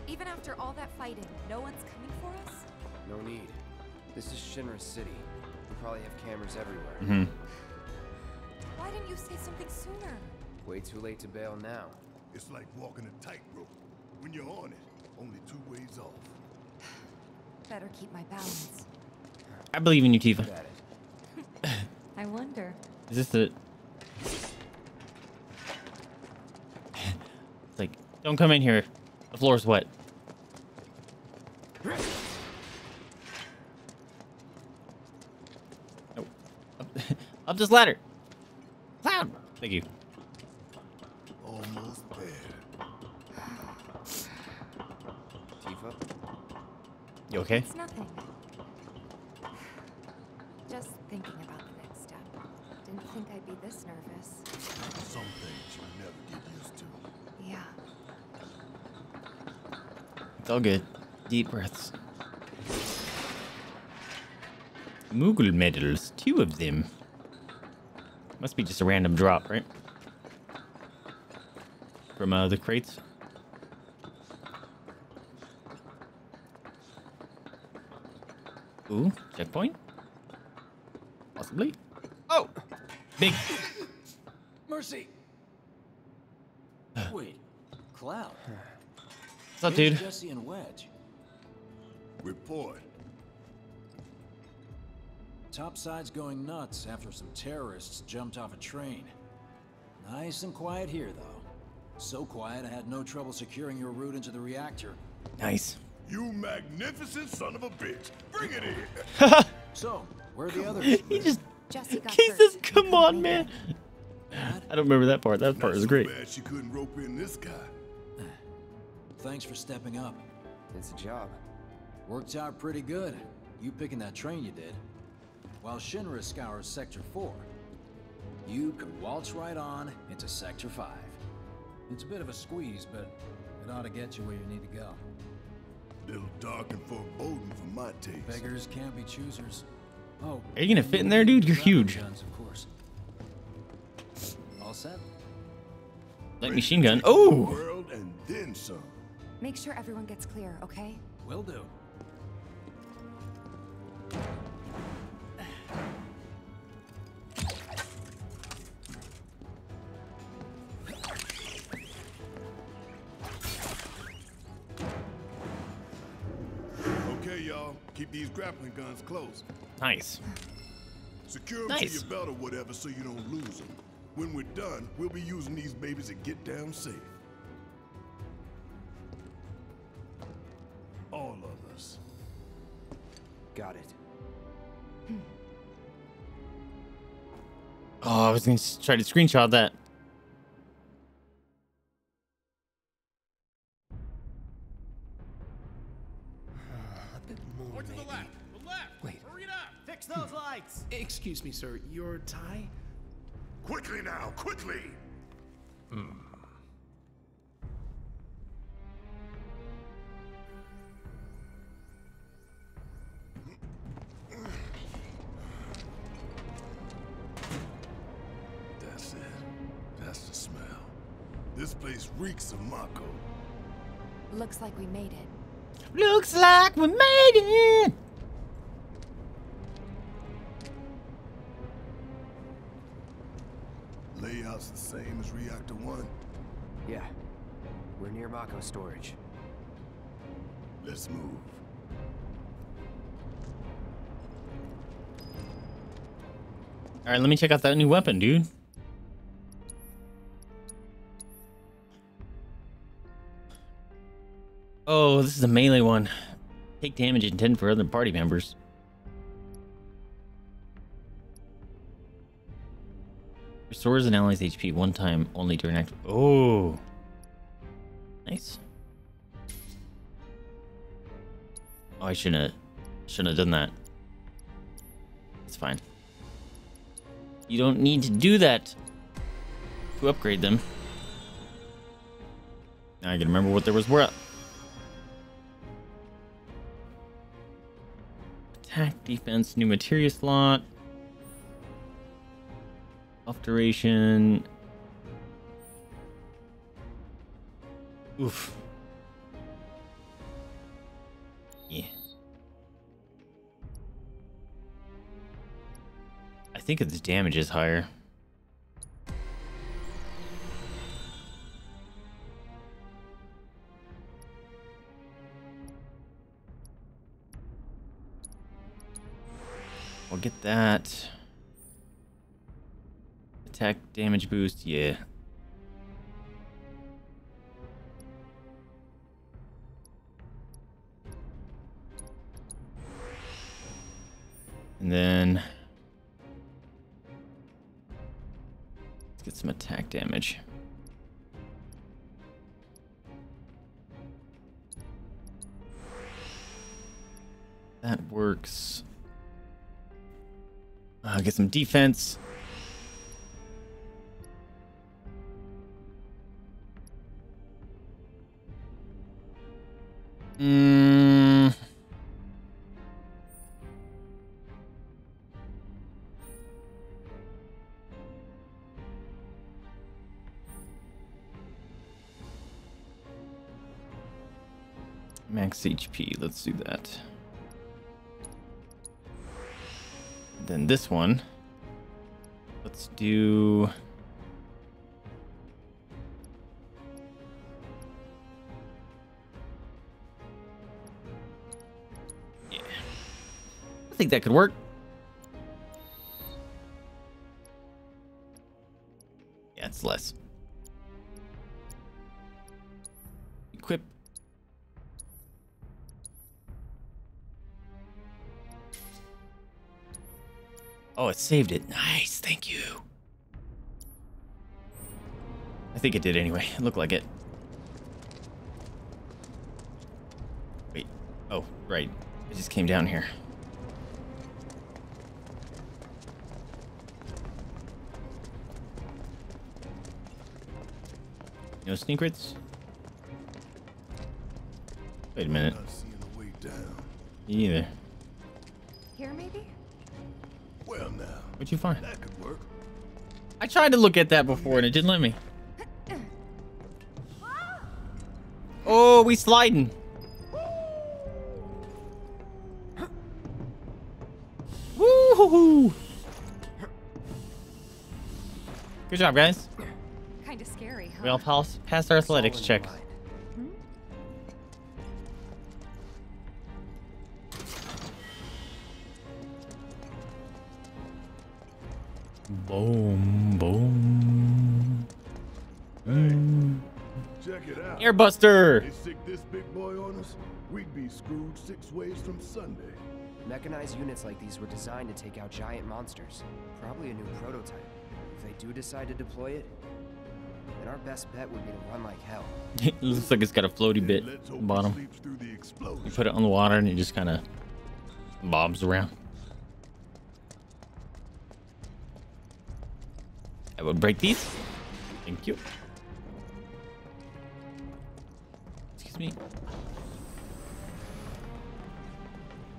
Even after all that fighting, no one's coming for us. No need. This is Shinra City. We probably have cameras everywhere. Mm-hmm. Why didn't you say something sooner? Way too late to bail now. It's like walking a tightrope. When you're on it, only two ways off. Better keep my balance. I believe in you, Tifa. I wonder. Is this the? It's like, don't come in here. The floor's wet. Up this ladder. Cloud. Thank you. Almost there. Tifa? You okay? It's nothing. Just thinking about the next step. Didn't think I'd be this nervous. Some things you never get used to. Yeah. It's all good. Deep breaths. Moogle medals. Two of them. Must be just a random drop, right? From uh, the crates. Ooh, checkpoint? Possibly. Oh! Big. Mercy! Wait, Cloud. What's up, dude? Jesse and Wedge. Report. Topside's going nuts after some terrorists jumped off a train. Nice and quiet here, though. So quiet, I had no trouble securing your route into the reactor. Nice. You magnificent son of a bitch. Bring it in. So, where are the others? He just... Jesse got he hurt. Says, come on, man. I don't remember that part. That part is great. Bad she couldn't rope in this guy. Thanks for stepping up. It's a job. Worked out pretty good. You picking that train you did. While Shinra scours Sector four, you could waltz right on into Sector five. It's a bit of a squeeze, but it ought to get you where you need to go. A little dark and foreboding for my taste. Beggars can't be choosers. Oh, are you gonna fit in there, dude? You're huge. Guns, of course. All set. Light machine gun. Oh. World and then some. Make sure everyone gets clear, okay? Will do. Keep these grappling guns close. Nice. Secure them nice. to your belt or whatever so you don't lose them. When we're done, we'll be using these babies to get down safe. All of us. Got it. Hmm. Oh, I was going to try to screenshot that. More to the left. The left. Wait. Hurry it up. Fix those lights. Excuse me, sir. Your tie? Quickly now, quickly. Hmm. That's it. That's the smell. This place reeks of Mako. Looks like we made it. Looks like we made it. Layout's the same as Reactor one. Yeah. We're near Mako storage. Let's move. Alright, let me check out that new weapon, dude. Oh, this is a melee one. Take damage and ten for other party members. Restores an ally's H P one time only during active. Oh, nice. Oh, I shouldn't have, shouldn't have done that. It's fine. You don't need to do that to upgrade them. Now I can remember what there was. We're up. Attack, defense, new materia slot. Alteration. Oof. Yeah. I think its damage is higher. I'll get that. Attack damage boost, yeah. And then let's get some attack damage. That works. Uh, get some defense. Mm. Max H P, let's do that. Then this one, let's do I think that could work. Yeah, it's less. Equip. Oh, it saved it. Nice, thank you. I think it did anyway. It looked like it. Wait. Oh, right. It just came down here. No sneak crits? Wait a minute. Me either. Here maybe? Well now. What'd you find? That could work. I tried to look at that before and it didn't let me. Oh, we sliding. Woo-hoo-hoo. Good job, guys. We all pass, pass our athletics check. Hmm? Boom, boom. Mm. Hey, check it out. Airbuster! They sick this big boy on us, we'd be screwed six ways from Sunday. Mechanized units like these were designed to take out giant monsters. Probably a new prototype. If they do decide to deploy it, then our best bet would be to run like hell. It looks like it's got a floaty bit at the bottom. You put it on the water and it just kind of bobs around. I will break these. Thank you. Excuse me.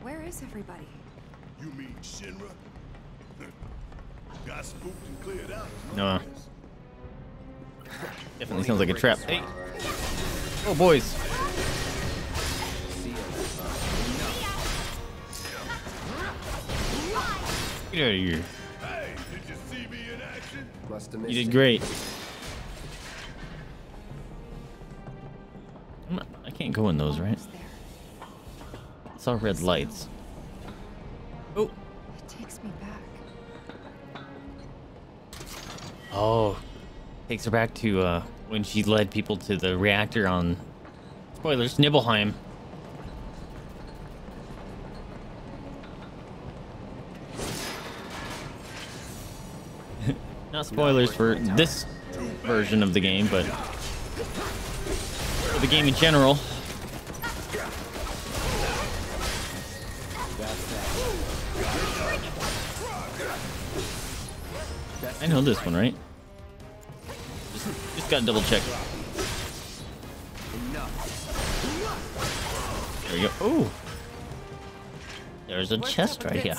Where is everybody? You mean Shinra? Got spooked and cleared out. No. Definitely sounds like a trap. Hey. Oh, boys. Get out of here. Hey, did you see me in action? Must have missed you did great. I'm not, I can't go in those, right? Saw red lights. Oh. It takes me back. Oh. Takes her back to uh, when she led people to the reactor on, spoilers, Nibelheim. Not spoilers for this version of the game, but for the game in general. I know this one, right? Just, just gotta double check. There we go. Oh, there's a chest right here.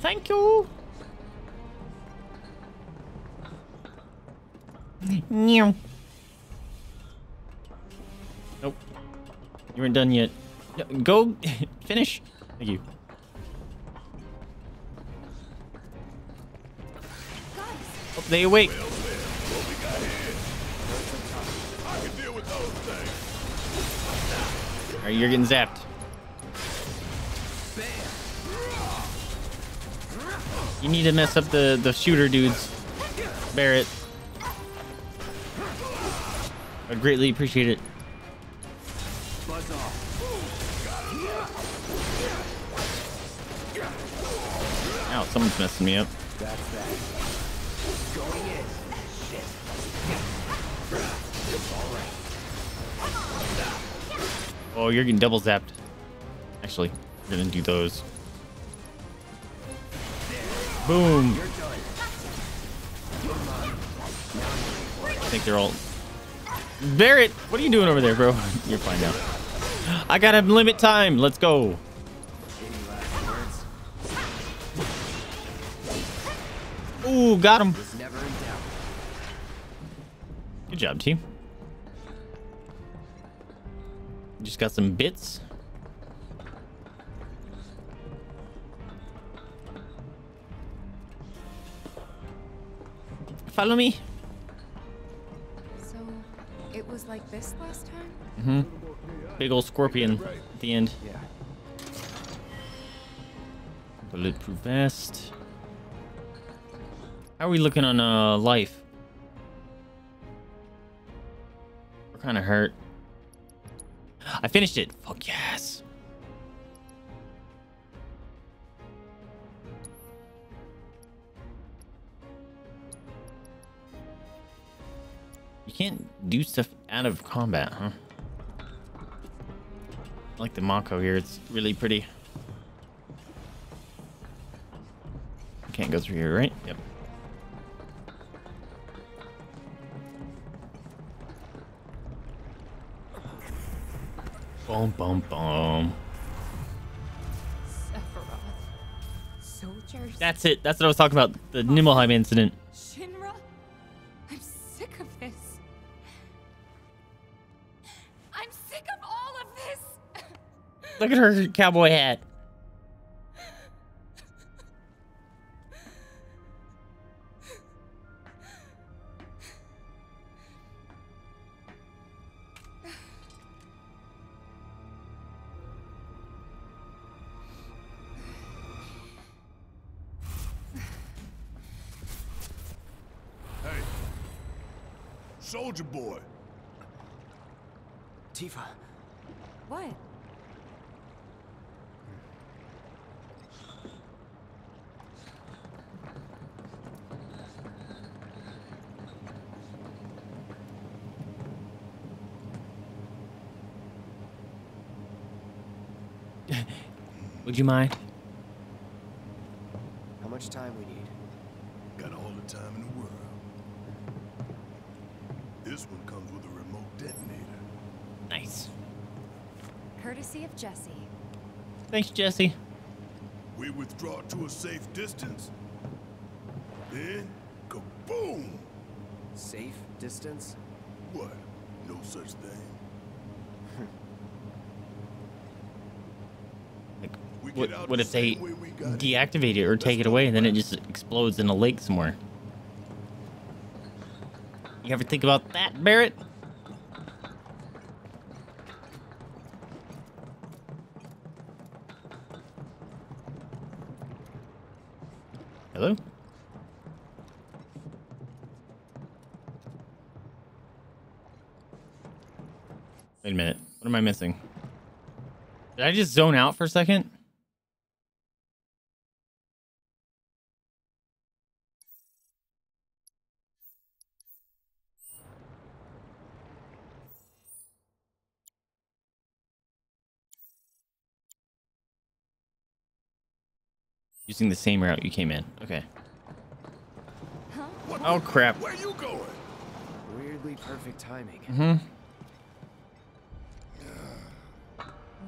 Thank you. Nope. You weren't done yet. No, go finish. Thank you. Oh, they awake. Well, well, what we got here. I can deal with those things. All right, you're getting zapped. You need to mess up the the shooter dudes, Barret. I'd greatly appreciate it. Buzz off. Ow, someone's messing me up. That's that. Going in. Shit. All right. Oh, you're getting double zapped. Actually, we're gonna do those. Boom. You're done. I think they're all. Barret, what are you doing over there, bro? You're fine now. I gotta limit time. Let's go. Ooh, got him. Good job, team. Just got some bits. Follow me. So it was like this last time? Mm-hmm. Big old scorpion at the end. Yeah. Bulletproof vest. How are we looking on uh, life? We're kind of hurt. I finished it. Fuck yes. You can't do stuff out of combat, huh? I like the Mako here. It's really pretty. You can't go through here, right? Yep. Boom, boom, boom. Sephiroth. Soldiers. That's it. That's what I was talking about. The Nibelheim incident. Shinra? I'm sick of this. I'm sick of all of this. Look at her cowboy hat. Soldier boy. Tifa. What? Would you mind? How much time we need? Got all the time in the world. This one comes with a remote detonator. Nice. Courtesy of Jesse. Thanks, Jesse. We withdraw to a safe distance. Then, kaboom! Safe distance? What? No such thing. What, what if they deactivate it or take it away and then it just explodes in a lake somewhere? You ever think about that, Barret? Hello? Wait a minute. What am I missing? Did I just zone out for a second? Using the same route you came in. Okay. Huh? What, oh crap. Where are you going? Weirdly perfect timing. Mm-hmm.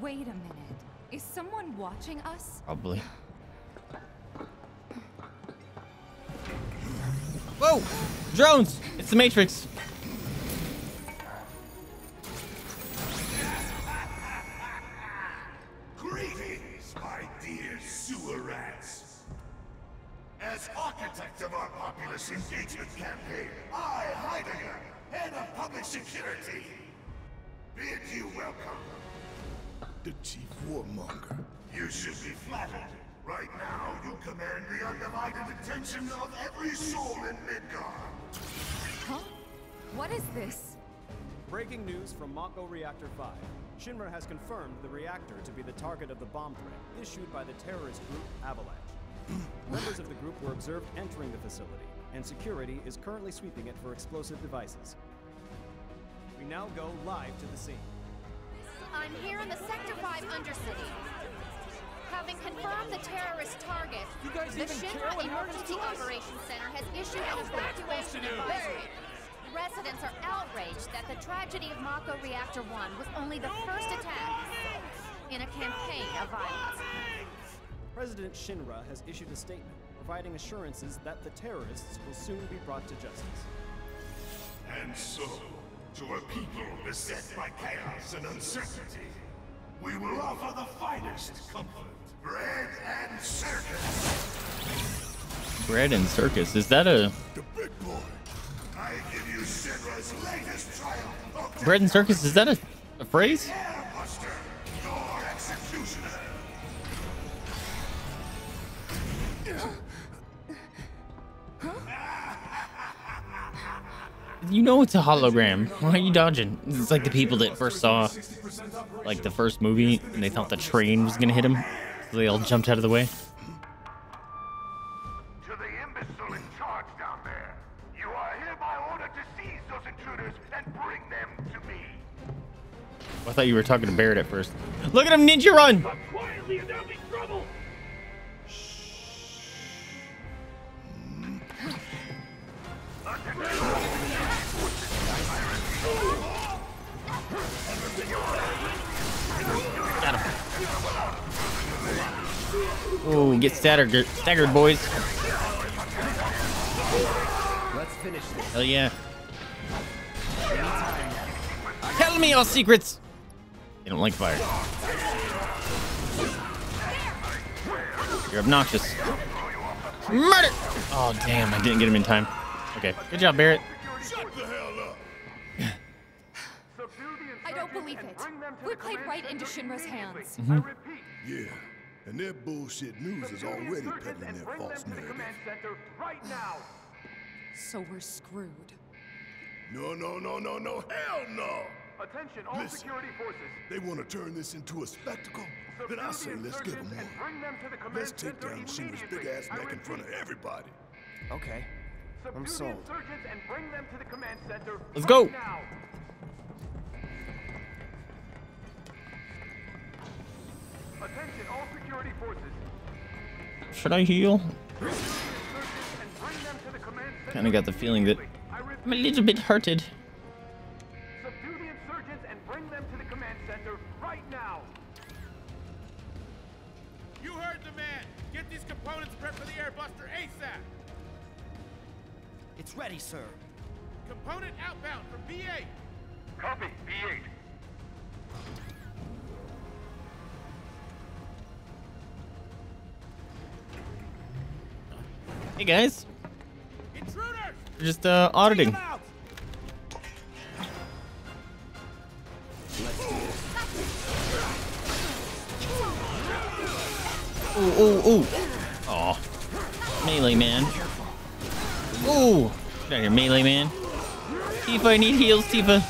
Wait a minute. Is someone watching us? Probably. Whoa! Drones! It's the Matrix. Engagement campaign. I, Heidegger, head of public security, bid you welcome. The chief warmonger. You should be flattered. Right now, you command the undivided attention of every soul in Midgar. Huh? What is this? Breaking news from Mako Reactor five. Shinra has confirmed the reactor to be the target of the bomb threat issued by the terrorist group Avalanche. Members of the group were observed entering the facility, and security is currently sweeping it for explosive devices. We now go live to the scene. I'm here in the Sector five Undercity. Having confirmed the terrorist target, the Shinra Emergency Operations Center has issued an evacuation advisory. Residents are outraged that the tragedy of Mako Reactor one was only the first attack in a campaign of violence. President Shinra has issued a statement providing assurances that the terrorists will soon be brought to justice. And so, to a people beset by chaos and uncertainty, we will offer the finest comfort, bread and circus. Bread and circus? Is that a... The big boy. I give you Shinra's latest triumph. Bread and circus? Is that a, a phrase? Airbuster, your executioner. You know it's a hologram. Why are you dodging? It's like the people that first saw, like, the first movie, and they thought the train was gonna hit them, so they all jumped out of the way. To the imbecile in charge down there, you are hereby ordered to seize those intruders and bring them to me. Well, I thought you were talking to Barret at first. Look at him, ninja run! Oh, get staggered, staggered, boys. Let's finish this. Hell yeah. Tell me all secrets. They don't like fire. You're obnoxious. Murder! Oh, damn, I didn't get him in time. Okay, good job, Barret. Shut the hell up. I don't believe it. We're played right into Shinra's hands. Mm-hmm. Yeah. And their bullshit news is already peddling their false narrative. Right now. So we're screwed. No, no, no, no, no, hell no! Attention all Listen, security forces. They want to turn this into a spectacle? Subdue then I say the let's get them on. Let's take down Shinra's big-ass neck in front of everybody. Okay, Subdue I'm sold. And bring them to the command center let's right go! Now. Attention all security forces. Should I heal? Kind of got the feeling that I'm a little bit hurted. Subdue the insurgents and bring them to the command center right now. You heard the man. Get these components prepped for the Airbuster ASAP. It's ready, sir. Component outbound from B eight. Copy, B eight. Hey guys. Intruders! Just uh, auditing. Oh, oh, oh! Oh, melee man. Oh, get out of here, melee man. Tifa, I need heals, Tifa.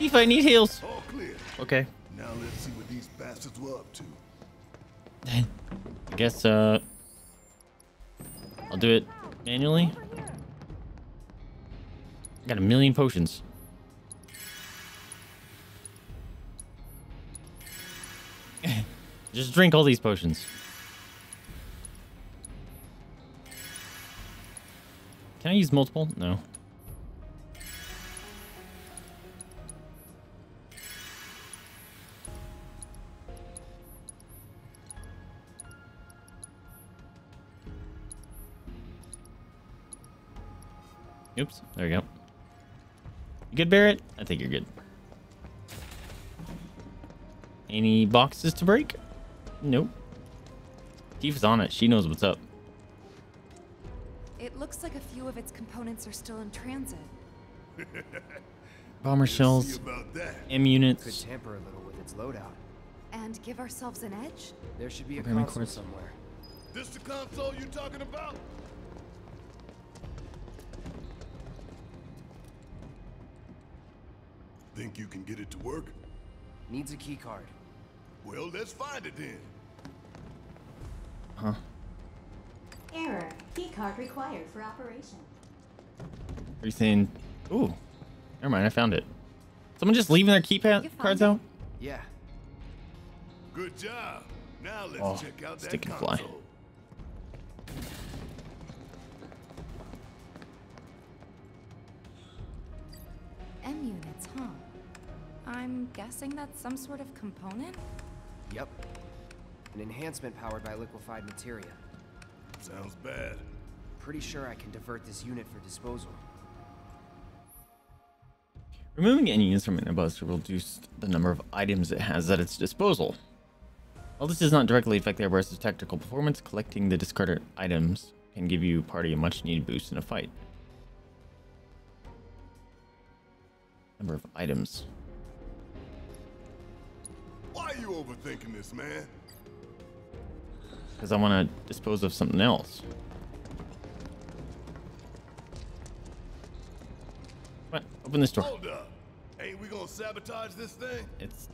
Tifa, I need heals. All clear. Okay. Now let's see what these bastards were up to. I guess uh, I'll do it manually. I got a million potions. Just drink all these potions. Can I use multiple? No. Oops, there we go. You good, Barret? I think you're good. Any boxes to break? Nope. Tifa's on it. She knows what's up. It looks like a few of its components are still in transit. Bomber shells, M units. Could tamper a little with its loadout. And give ourselves an edge? There should be a console course. somewhere. This the console you talking about? Think you can get it to work? Needs a key card. Well, let's find it then. Huh. Error. Key card required for operation. Are you saying? Ooh. Never mind, I found it. Someone just leaving their keypad cards it? out? Yeah. Good job. Now let's oh, check out that stick and fly. Console. M units, huh? I'm guessing that's some sort of component? Yep. An enhancement powered by liquefied materia. Sounds bad. Pretty sure I can divert this unit for disposal. Removing any instrument in a bus will reduce the number of items it has at its disposal. While this does not directly affect the Airbuster's tactical performance, collecting the discarded items can give you party a much needed boost in a fight. Number of items. Why are you overthinking this, man? Because I want to dispose of something else. What? Open this door. Hold up. Ain't we gonna sabotage this thing? It's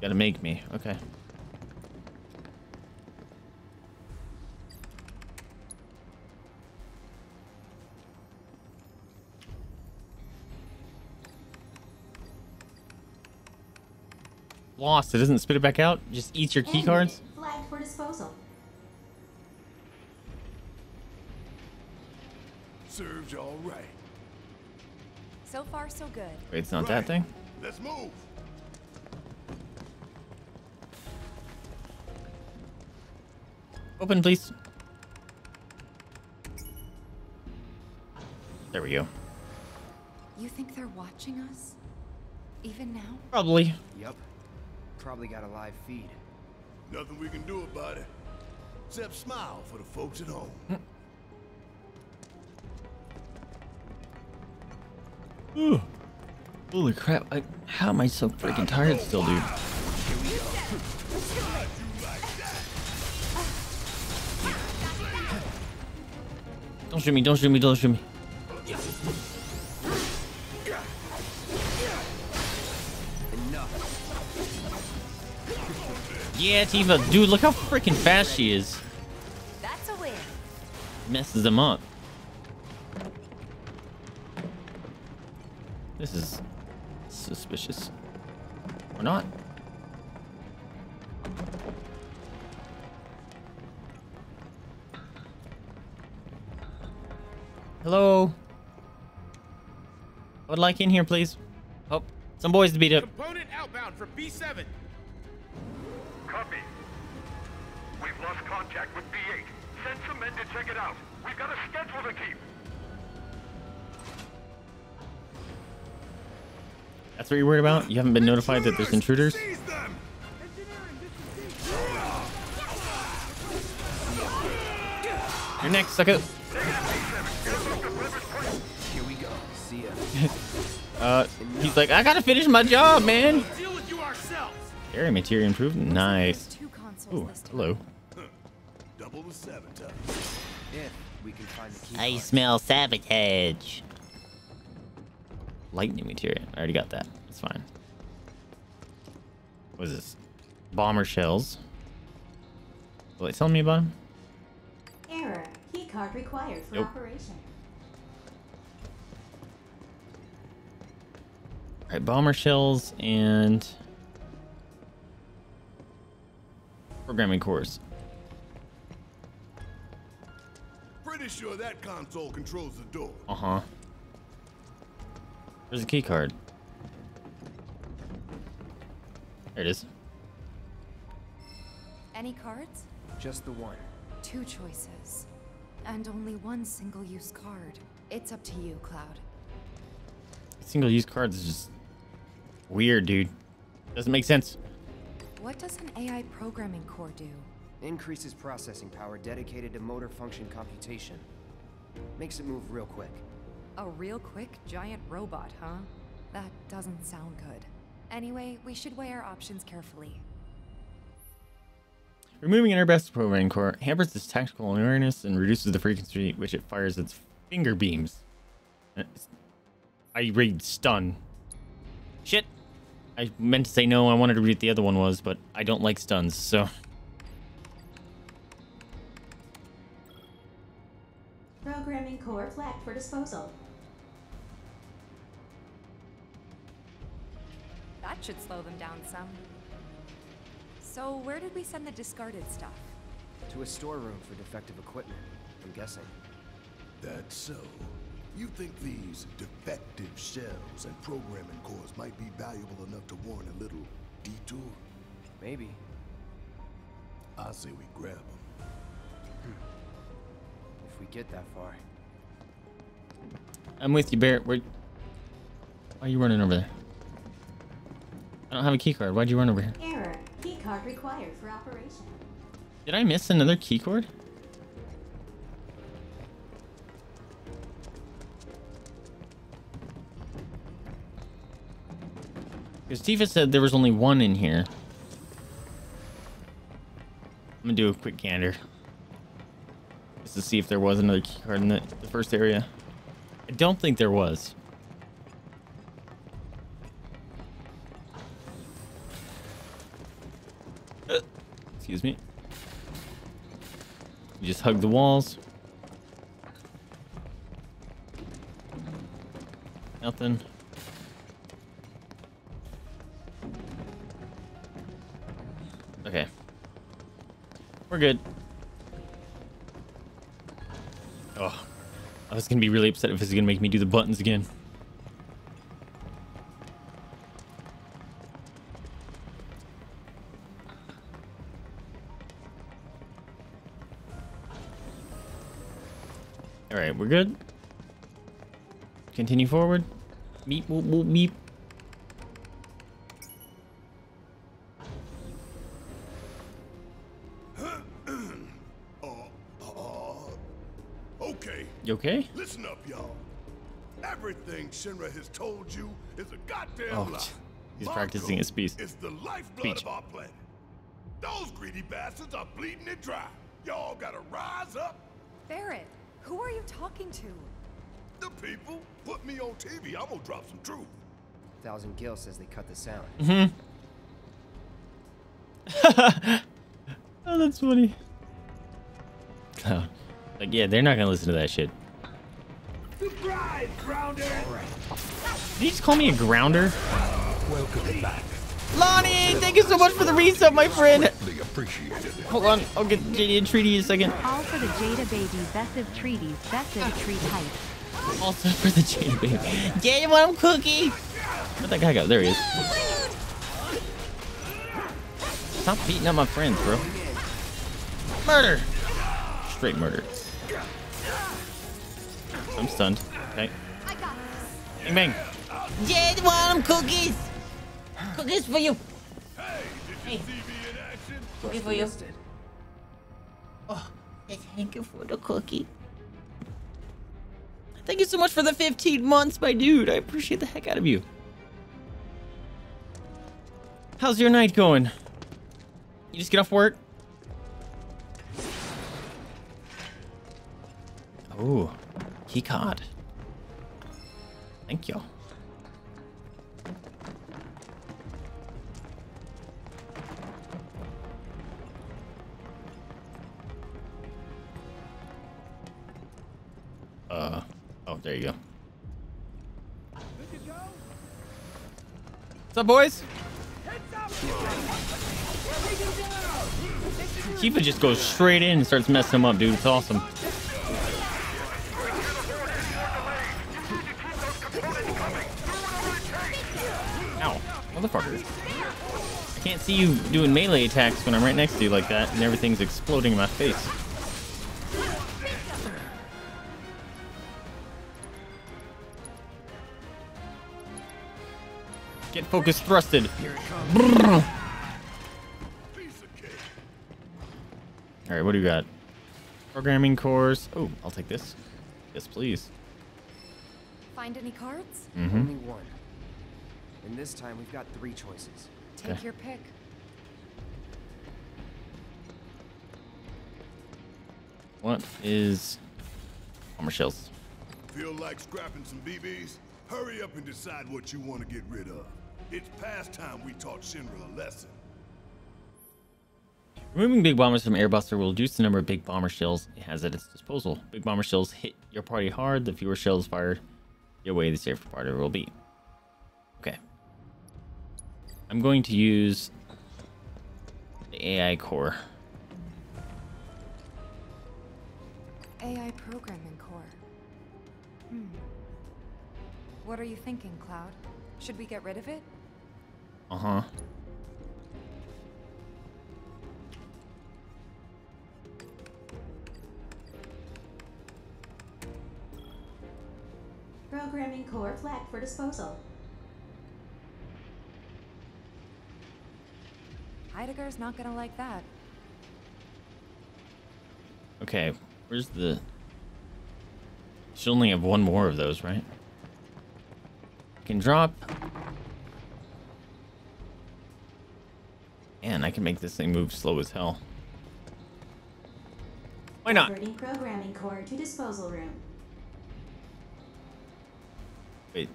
gotta make me. Okay. Lost. It doesn't spit it back out. Just eats your key and cards. Flagged for disposal. Served you all right. So far, so good. Wait, it's not right. that thing? Let's move. Open, please. There we go. You think they're watching us? Even now? Probably. Yep. Probably got a live feed. Nothing we can do about it. Except smile for the folks at home. Ooh. Holy crap, I, how am I so freaking tired still, dude? Don't shoot me, don't shoot me, don't shoot me. Yeah, Tifa. Dude, look how freaking fast she is. That's a win. Messes them up. This is suspicious. Or not. Hello. I would like in here, please. Oh, some boys to beat up. Component outbound for B seven. Copy. We've lost contact with B eight. Send some men to check it out. We've got a schedule to keep. That's what you're worried about? You haven't been notified that there's intruders? You're next, sucker. Uh, he's like, I gotta finish my job, man. Area material improved. Nice. Ooh, hello. I smell sabotage. Lightning material. I already got that. That's fine. What is this? Bomber shells. Will it tell me about them? Error. Key card required for nope. operation. Alright, bomber shells and programming cores. Pretty sure that console controls the door. Uh-huh. There's a key card. There it is. Any cards? Just the one. Two choices. And only one single-use card. It's up to you, Cloud. Single-use cards is just weird, dude. Doesn't make sense. What does an A I programming core do? Increases processing power dedicated to motor function computation. Makes it move real quick. A real quick giant robot, huh? That doesn't sound good. Anyway, we should weigh our options carefully. Removing an Airbuster programming core hampers its tactical awareness and reduces the frequency at which it fires its finger beams. I read stun. Shit. I meant to say no, I wanted to read what the other one was, but I don't like stuns, so. Programming core flagged for disposal. That should slow them down some. So where did we send the discarded stuff? To a storeroom for defective equipment, I'm guessing. That's so. You think these defective shells and programming cores might be valuable enough to warrant a little detour? Maybe. I say we grab them. If we get that far. I'm with you, Barret. Where... Why are you running over there? I don't have a key card. Why'd you run over here? Error. Key card required for operation. Did I miss another key card? Because Tifa said there was only one in here. I'm going to do a quick gander. Just to see if there was another key card in the, the first area. I don't think there was. Uh, excuse me. You just hug the walls. Nothing. Okay. We're good. Oh. I was going to be really upset if this is going to make me do the buttons again. Alright, we're good. Continue forward. Meep, boop, boop, meep. You okay? Listen up, y'all. Everything Shinra has told you is a goddamn oh, lie. He's Mako practicing his speech. It's the lifeblood speech. of our planet. Those greedy bastards are bleeding it dry. Y'all gotta rise up. Barret, who are you talking to? The people. Put me on T V. I'm gonna drop some truth. Thousand Gil says they cut the sound. Mm-hmm. Oh, that's funny. Cloud. Like, yeah, they're not gonna listen to that shit. Surprise, grounder! Did you just call me a grounder? Welcome back. Lonnie, thank you so much for the resub, my friend. Hold on, I'll get Jada and Treaty in a second. All for the Jada baby, Vaesive treaties, Vaesive treat hype. Also for the Jada baby. Jada, want him cookie? Where'd that guy go? There he is. Stop beating up my friends, bro. Murder. Straight murder. I'm stunned. Okay. Bang bang. Jada, want him cookies? Cookies for you. Hey, did you hey. see me in action? Cookie for you. Oh, thank you for the cookie. Thank you so much for the fifteen months, my dude. I appreciate the heck out of you. How's your night going? You just get off work? Oh, key card. Thank you. Uh, oh, there you go. What's up, boys? Tifa just goes straight in and starts messing him up, dude. It's awesome. Ow, motherfucker. I can't see you doing melee attacks when I'm right next to you like that and everything's exploding in my face. Get focus thrusted. All right, what do you got? Programming course. Oh, I'll take this. Yes, please. Find any cards? Mm-hmm. Only one. And this time we've got three choices. Take okay. your pick. What is armor shells? Feel like scrapping some B Bs? Hurry up and decide what you want to get rid of. It's past time we taught Shinra a lesson. Removing big bombers from Airbuster will reduce the number of big bomber shells it has at its disposal. Big bomber shells hit your party hard. The fewer shells fired your way, the safer party will be. Okay. I'm going to use the A I core. A I programming core. Hmm. What are you thinking, Cloud? Should we get rid of it? Uh-huh. Programming core flagged for disposal. Heidegger's not gonna like that. Okay, where's the... She'll only have one more of those, right? Can drop, and I can make this thing move slow as hell. Why not? Diverting programming core to disposal room. Wait,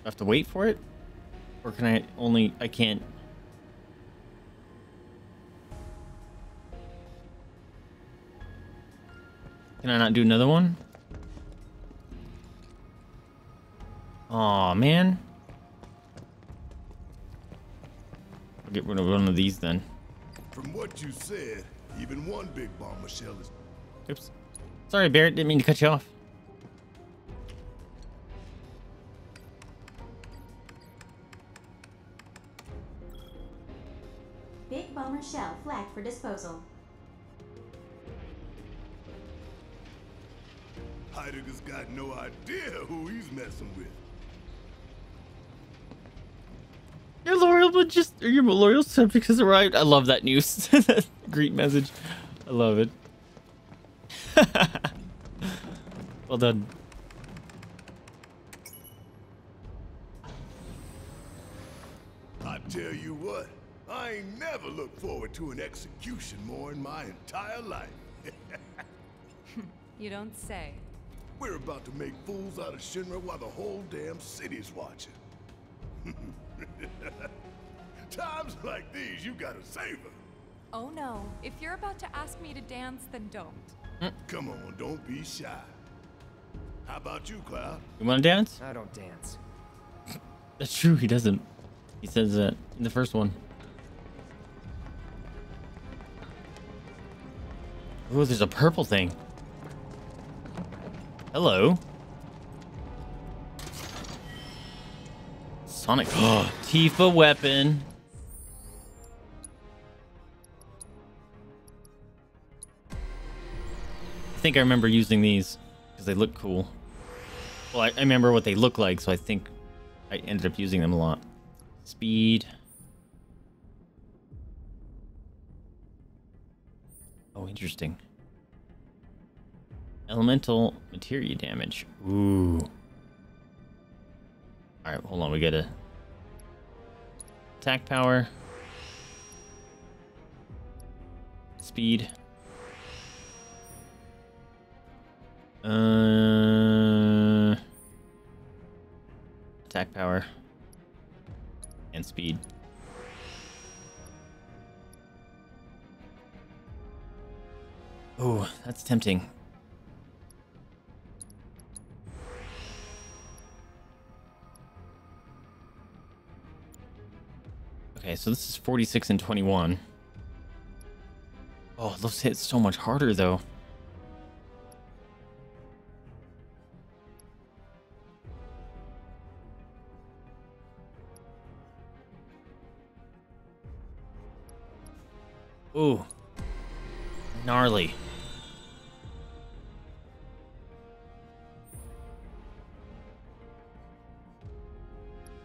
I have to wait for it, or can I only? I can't. Can I not do another one? Aw, man. I'll get rid of one of these then. From what you said, even one big bomber shell is... Oops. Sorry, Barret. Didn't mean to cut you off. Big bomber shell flagged for disposal. Heidegger's got no idea who he's messing with. Your loyal, but just your loyal subject has arrived. I love that news. That greet message. I love it. Well done. I tell you what, I ain't never looked forward to an execution more in my entire life. You don't say. We're about to make fools out of Shinra while the whole damn city's watching. Times like these, you gotta savor. Oh no, if you're about to ask me to dance, then don't. Mm. Come on, don't be shy. How about you, Cloud? You wanna dance? I don't dance. That's true, he doesn't. He says that in the first one. Oh, there's a purple thing. Hello. Sonic. Oh, Tifa weapon. I think I remember using these because they look cool. Well, I, I remember what they look like, so I think I ended up using them a lot. Speed. Oh, interesting. Elemental materia damage. Ooh. All right, hold on. We gotta attack power, speed. Uh, attack power and speed. Oh, that's tempting. Okay, so this is forty-six and twenty-one. Oh, those hit so much harder though. Ooh, gnarly.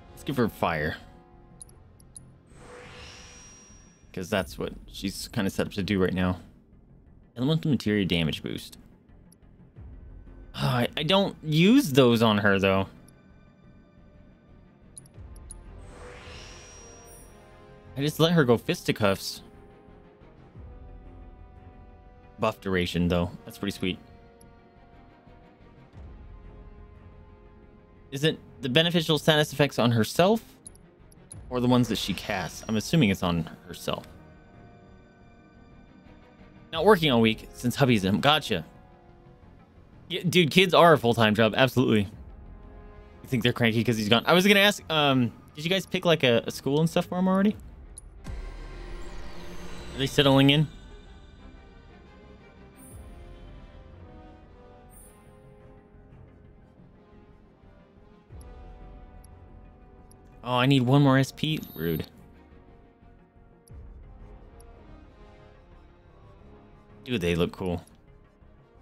Let's give her fire. Because that's what she's kind of set up to do right now. Elemental Materia damage boost. Oh, I, I don't use those on her, though. I just let her go fisticuffs. Buff duration, though. That's pretty sweet. Is it the beneficial status effects on herself? Or the ones that she casts? I'm assuming it's on herself. Not working all week since hubby's in. Gotcha. Yeah, dude, kids are a full-time job. Absolutely. You think they're cranky because he's gone? I was going to ask, um, did you guys pick like a, a school and stuff for him already? Are they settling in? Oh, I need one more S P. Rude. Dude, they look cool.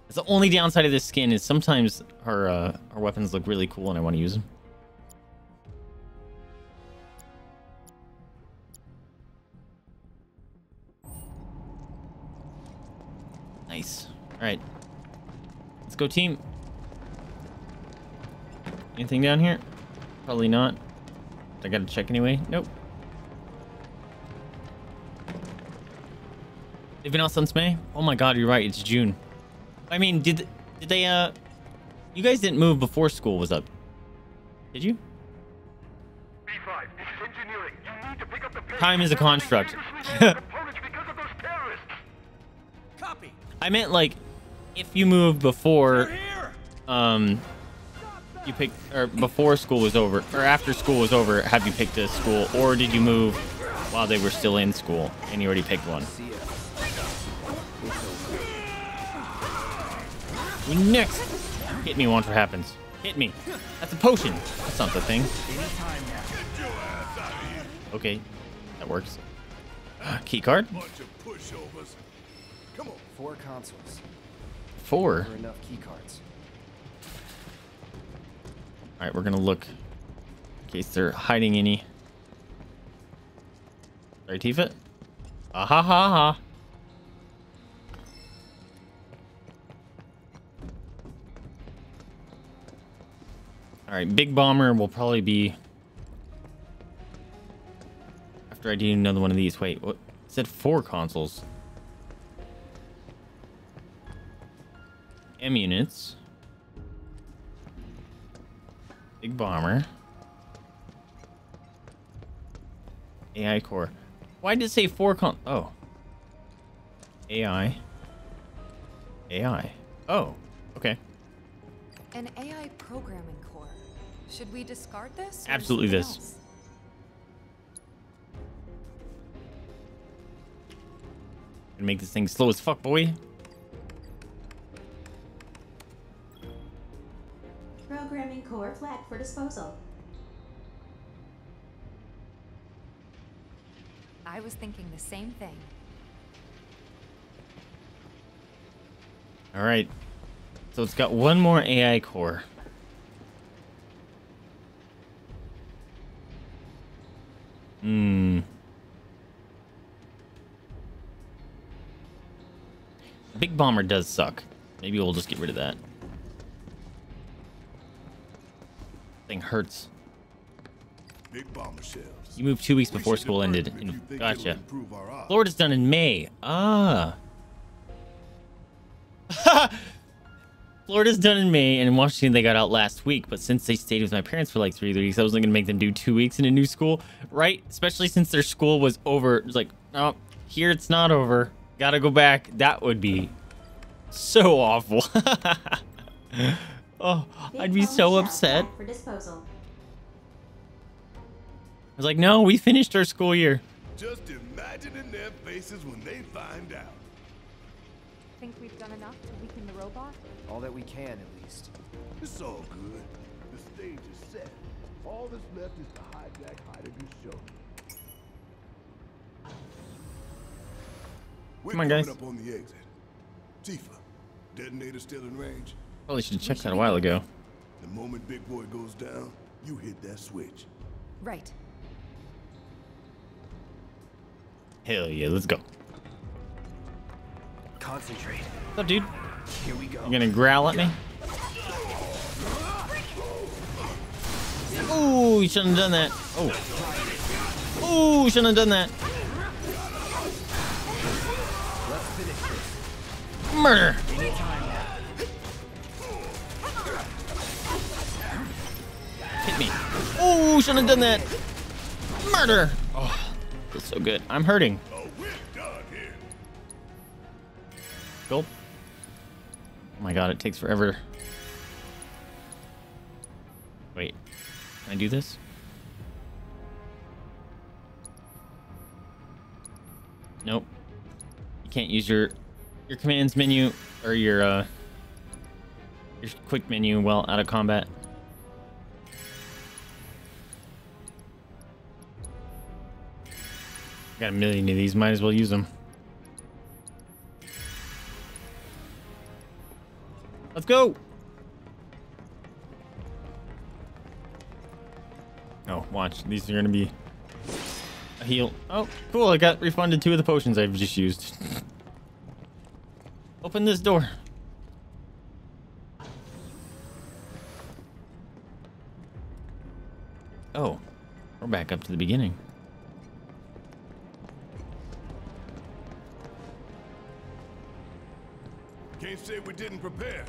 That's the only downside of this skin is sometimes her, uh, her weapons look really cool and I want to use them. Nice. Alright. Let's go, team. Anything down here? Probably not. I gotta check anyway. Nope. They've been out since May? Oh my god, you're right. It's June. I mean, did did they, uh... You guys didn't move before school was up. Did you? B five, this is engineering. You need to pick up the plane. Time is a construct. Copy. I meant, like, if you moved before... Um... you picked, or before school was over, or after school was over, have you picked a school, or did you move while they were still in school and you already picked one? Next, hit me once, what happens? Hit me. That's a potion. That's not the thing. Okay, that works. Uh, key card. Come on, four consoles. Four. Enough key cards. All right, we're gonna look in case they're hiding any. Sorry, Tifa. Ah ha ha ha. All right, big bomber will probably be after I do another one of these. Wait, what? It said four consoles. M units. Big bomber. A I core. Why did it say four con? Oh. A I. A I. Oh. Okay. An A I programming core. Should we discard this? Absolutely this. Else? Gonna make this thing slow as fuck, boy. Programming core flagged for disposal. I was thinking the same thing. All right. So it's got one more A I core. Hmm. Big Bomber does suck. Maybe we'll just get rid of that. Thing hurts. Big Bomber shells. You moved two weeks before school ended. In, gotcha. Lord is done in May. Ah. Florida's done in May, and in Washington they got out last week, but since they stayed with my parents for like three weeks, I wasn't gonna make them do two weeks in a new school, right? Especially since their school was over. It's like, oh, here it's not over, gotta go back. That would be so awful. Oh, I'd be so upset. I was like, no, we finished our school year. Just imagining their faces when they find out. Think we've done enough to weaken the robot? All that we can, at least. It's all good. The stage is set. All that's left is to hijack Heidegger's show. We're Come on, guys. Up on the exit. Tifa, detonator still in range. Probably should have checked that a while ago. The moment Big Boy goes down, you hit that switch. Right. Hell yeah, let's go. Concentrate. What's up, dude? Here we go. You gonna growl at me? Oh, you shouldn't have done that. Oh. Oh, you shouldn't have done that. Murder. Hit me. Oh, you shouldn't have done that. Murder. Oh, that's so good. I'm hurting. Gulp. Oh my god, it takes forever. Wait, can I do this? Nope. You can't use your your commands menu or your uh your quick menu while out of combat. Got a million of these, might as well use them. Let's go. Oh, watch. These are going to be a heal. Oh, cool. I got refunded two of the potions I've just used. Open this door. Oh, we're back up to the beginning. Can't say we didn't prepare.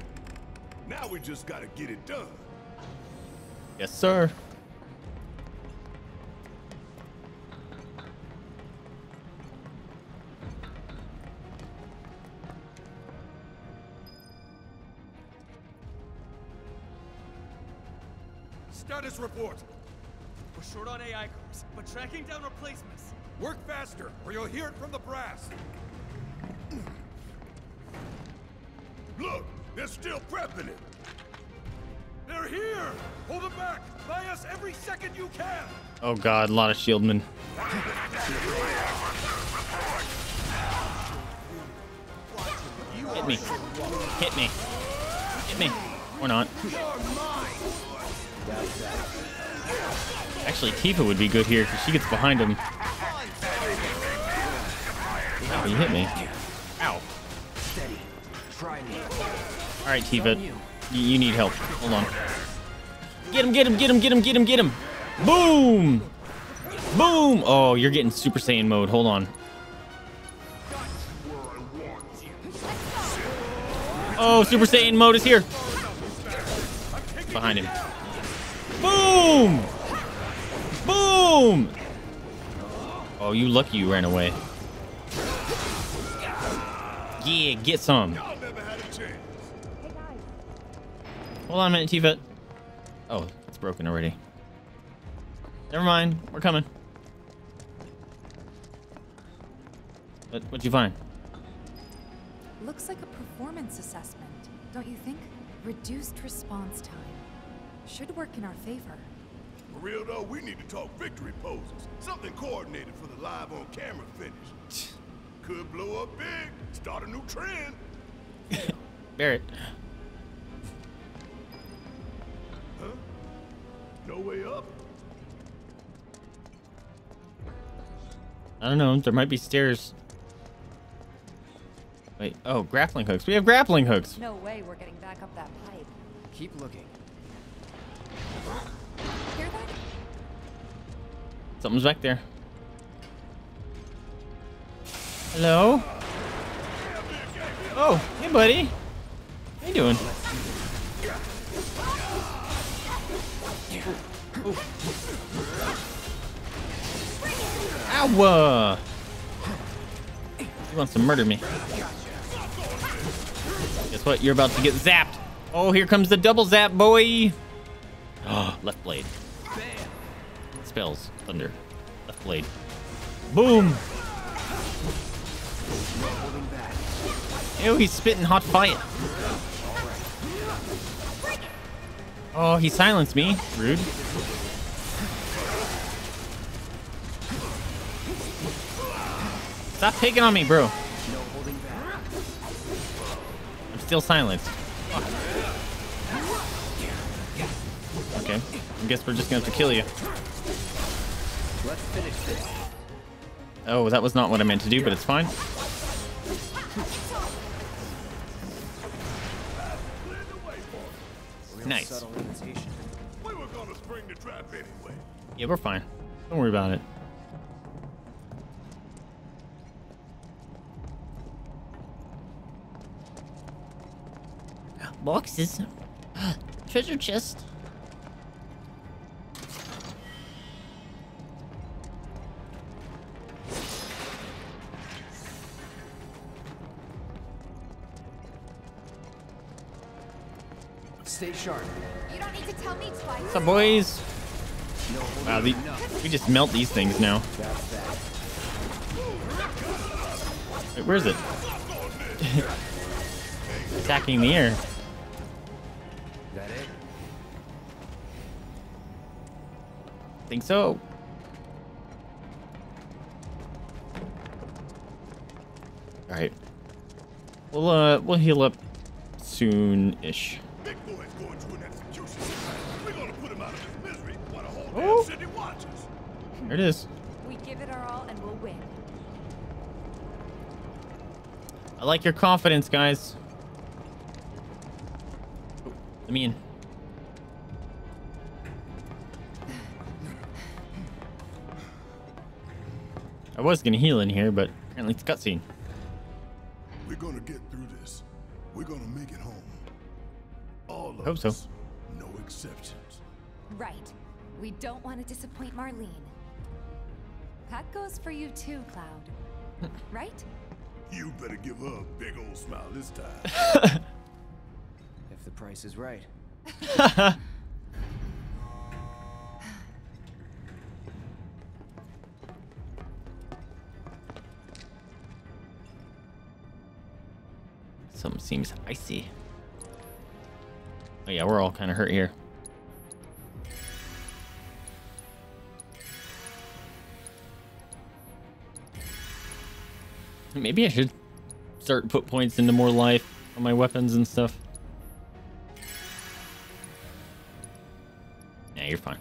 Now we just gotta get it done. Yes, sir. Status report. We're short on A I cores, but tracking down replacements. Work faster, or you'll hear it from the brass. Look, they're still prepping it. They're here. Hold them back. Buy us every second you can. Oh god, a lot of shieldmen. Hit me. Hit me. Hit me. Or not. Actually, Tifa would be good here because she gets behind him. Oh, you hit me. Ow. All right, Tifa, you, you need help. Hold on. Get him, get him, get him, get him, get him, get him. Boom! Boom! Oh, you're getting Super Saiyan mode. Hold on. Oh, Super Saiyan mode is here. Behind him. Boom! Boom! Oh, you lucky you ran away. Yeah, get some. Hold on a minute, Tifa. Oh, it's broken already. Never mind, we're coming. What, what'd you find? Looks like a performance assessment, don't you think? Reduced response time. Should work in our favor. For real though, we need to talk victory poses. Something coordinated for the live on camera finish. Could blow up big. Start a new trend. Barret. Huh? No way up? I don't know. There might be stairs. Wait. Oh, grappling hooks. We have grappling hooks. No way we're getting back up that pipe. Keep looking. Hear that? Something's back there. Hello? Oh, hey buddy. How you doing? Ow! He wants to murder me. Guess what? You're about to get zapped. Oh, here comes the double zap, boy. Oh, left blade. Spells. Thunder. Left blade. Boom! Oh, he's spitting hot fire. Oh, he silenced me. Rude. Stop picking on me, bro. I'm still silenced. Okay. I guess we're just gonna have to kill you. Let's finish this. Oh, that was not what I meant to do, but it's fine. Nice. We were gonna spring the trap anyway. Yeah, we're fine. Don't worry about it. Boxes. Treasure chest. Stay sharp. You don't need to tell me twice. What's up, boys? No, wow, the, we just melt these things now. Wait, where's it? Attacking the air. That it? Think so. All right. We'll uh, we'll heal up soon-ish. Oh. There it is. We give it our all and we'll win. I like your confidence, guys. Oh, let me in. I was gonna heal in here, but apparently it's cutscene. We're gonna get through this. We're gonna make it home. All of hope us. So. No exceptions. Right. We don't want to disappoint Marlene. That goes for you too, Cloud. Right? You better give her a big old smile this time. If the price is right. Something seems icy. Oh yeah, we're all kind of hurt here. Maybe I should start put points into more life on my weapons and stuff. Nah, you're fine.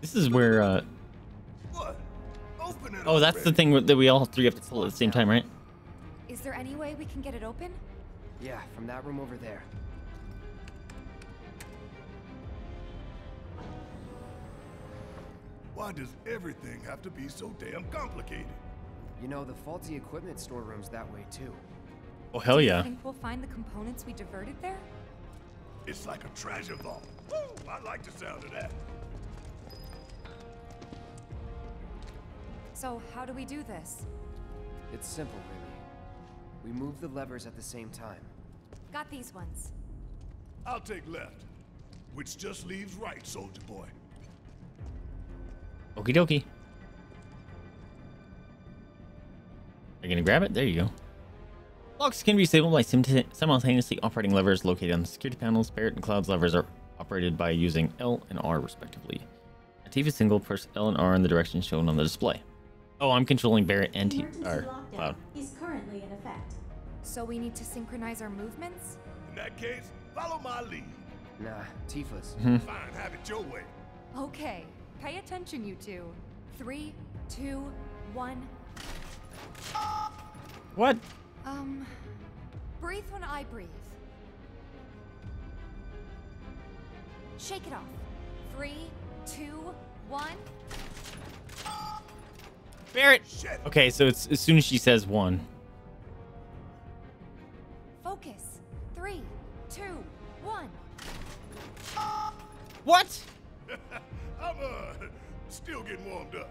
This is where, uh... What? Open it oh, that's already. The thing that we all three have to pull at the same time, right? Is there any way we can get it open? Yeah, from that room over there. Why does everything have to be so damn complicated? You know, the faulty equipment storeroom's that way too. Oh hell yeah. Do you think we'll find the components we diverted there? It's like a treasure vault. Woo! I like the sound of that. So, how do we do this? It's simple, really. We move the levers at the same time. Got these ones. I'll take left, which just leaves right, soldier boy. Okie dokie. Are you gonna grab it? There you go. Locks can be stable by simultaneously operating levers located on the security panels. Barret and Cloud's levers are operated by using L and R respectively. A Tifa single, press L and R in the direction shown on the display. Oh, I'm controlling Barret and Tifa. Cloud is currently in effect. So we need to synchronize our movements? In that case, follow my lead. Nah, Tifa's. Fine, have it your way. Okay, pay attention, you two. Three, two, one. What? Um, breathe when I breathe. Shake it off. Three, two, one. Barret! Shit. Okay, so it's as soon as she says one. Focus. Three, two, one. What? I'm uh, still getting warmed up.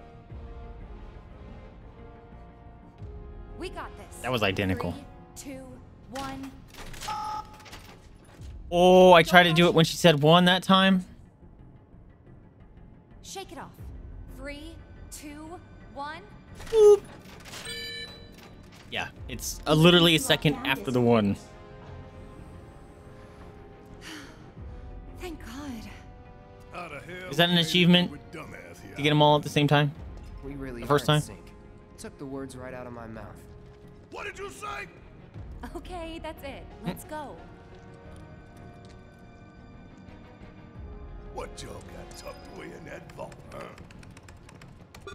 We got this. That was identical. Three, two, one. Oh, I tried to do it when she said one that time. Shake it off. Three, two, one. Boop. Yeah, it's a, literally a second after the one. Thank God. Is that an achievement to get them all at the same time? We really the first time? Took the words right out of my mouth. What did you say? Okay, that's it. Let's go. What y'all got tucked away in that vault, huh?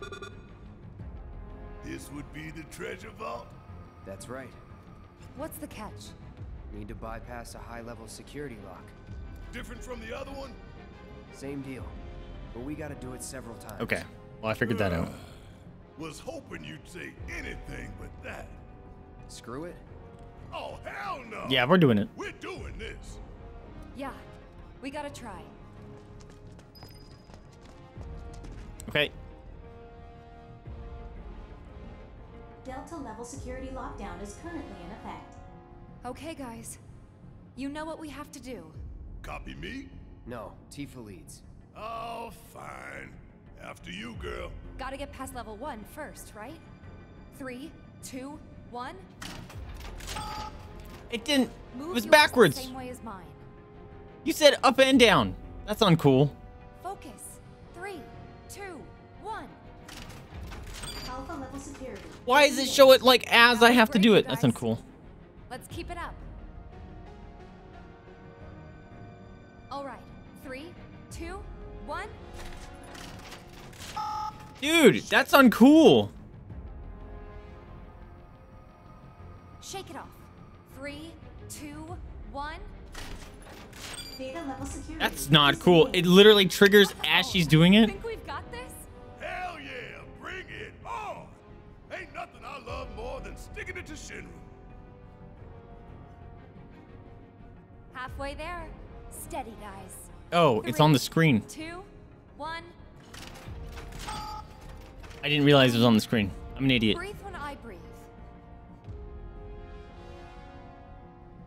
This would be the treasure vault? That's right. What's the catch? Need to bypass a high-level security lock. Different from the other one? Same deal. But we gotta do it several times. Okay. Well, I figured that out. Was hoping you'd say anything but that. Screw it. Oh, hell no. Yeah, we're doing it. We're doing this. Yeah, we gotta try. Okay. Delta level security lockdown is currently in effect. Okay, guys. You know what we have to do. Copy me? No, Tifa leads. Oh, fine. After you, girl. Gotta get past level one first, right? Three, two, one. It didn't. Move it was backwards. The same way as mine. You said up and down. That's uncool. Focus. Three, two, one. Alpha level security. Why does it show it like as I have to do it? That's uncool. Let's keep it up. All right. Three, two, one. Dude, that's uncool. Shake it off. Three, two, one. Data level security. That's not cool. It literally triggers as she's doing it. Think we've got this? Hell yeah, bring it on. Ain't nothing I love more than sticking it to Shinra. Halfway there. Steady, guys. Oh, Three, it's on the screen. Two, one. I didn't realize it was on the screen. I'm an idiot. Breathe when I breathe.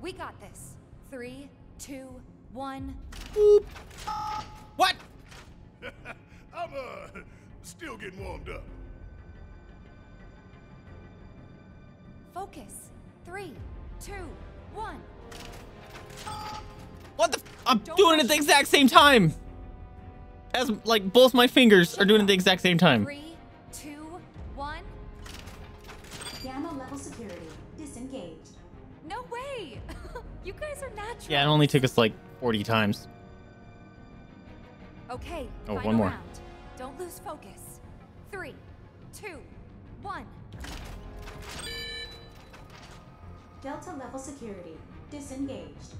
We got this. Three, two, one. Boop. What? I'm uh, still getting warmed up. Focus. Three, two, one. What the? F I'm Don't doing it at the exact same time. As like both my fingers are doing it at the exact same time. Three, Gamma level security disengaged. No way! You guys are natural. Yeah, it only took us like forty times. Okay. Oh, one more. Round. Don't lose focus. Three, two, one. Delta level security disengaged.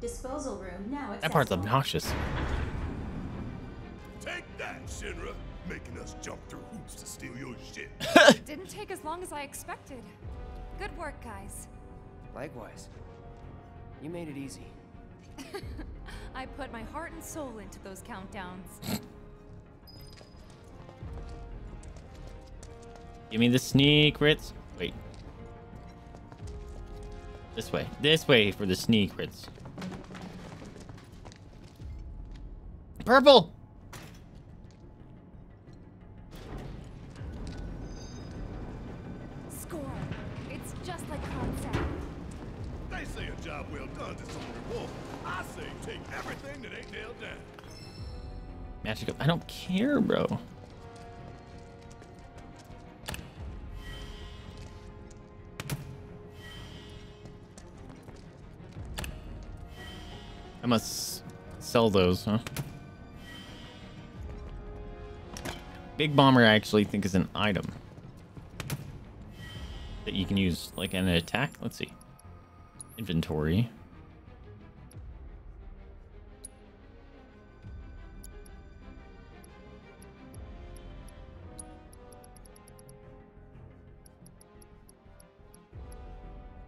Disposal room now accessible. That part's obnoxious. Take that, Shinra. Making us jump through hoops to steal your shit. It didn't take as long as I expected. Good work, guys. Likewise. You made it easy. I put my heart and soul into those countdowns. Give me the sneak crits. Wait. This way. This way for the sneak crits. Purple! Score. It's just like Cloud said. They say a job well done is on reward. I say take everything that ain't nailed down. Magic up. I don't care, bro. I must sell those, huh? Big Bomber I actually think is an item that you can use like an attack. Let's see. Inventory.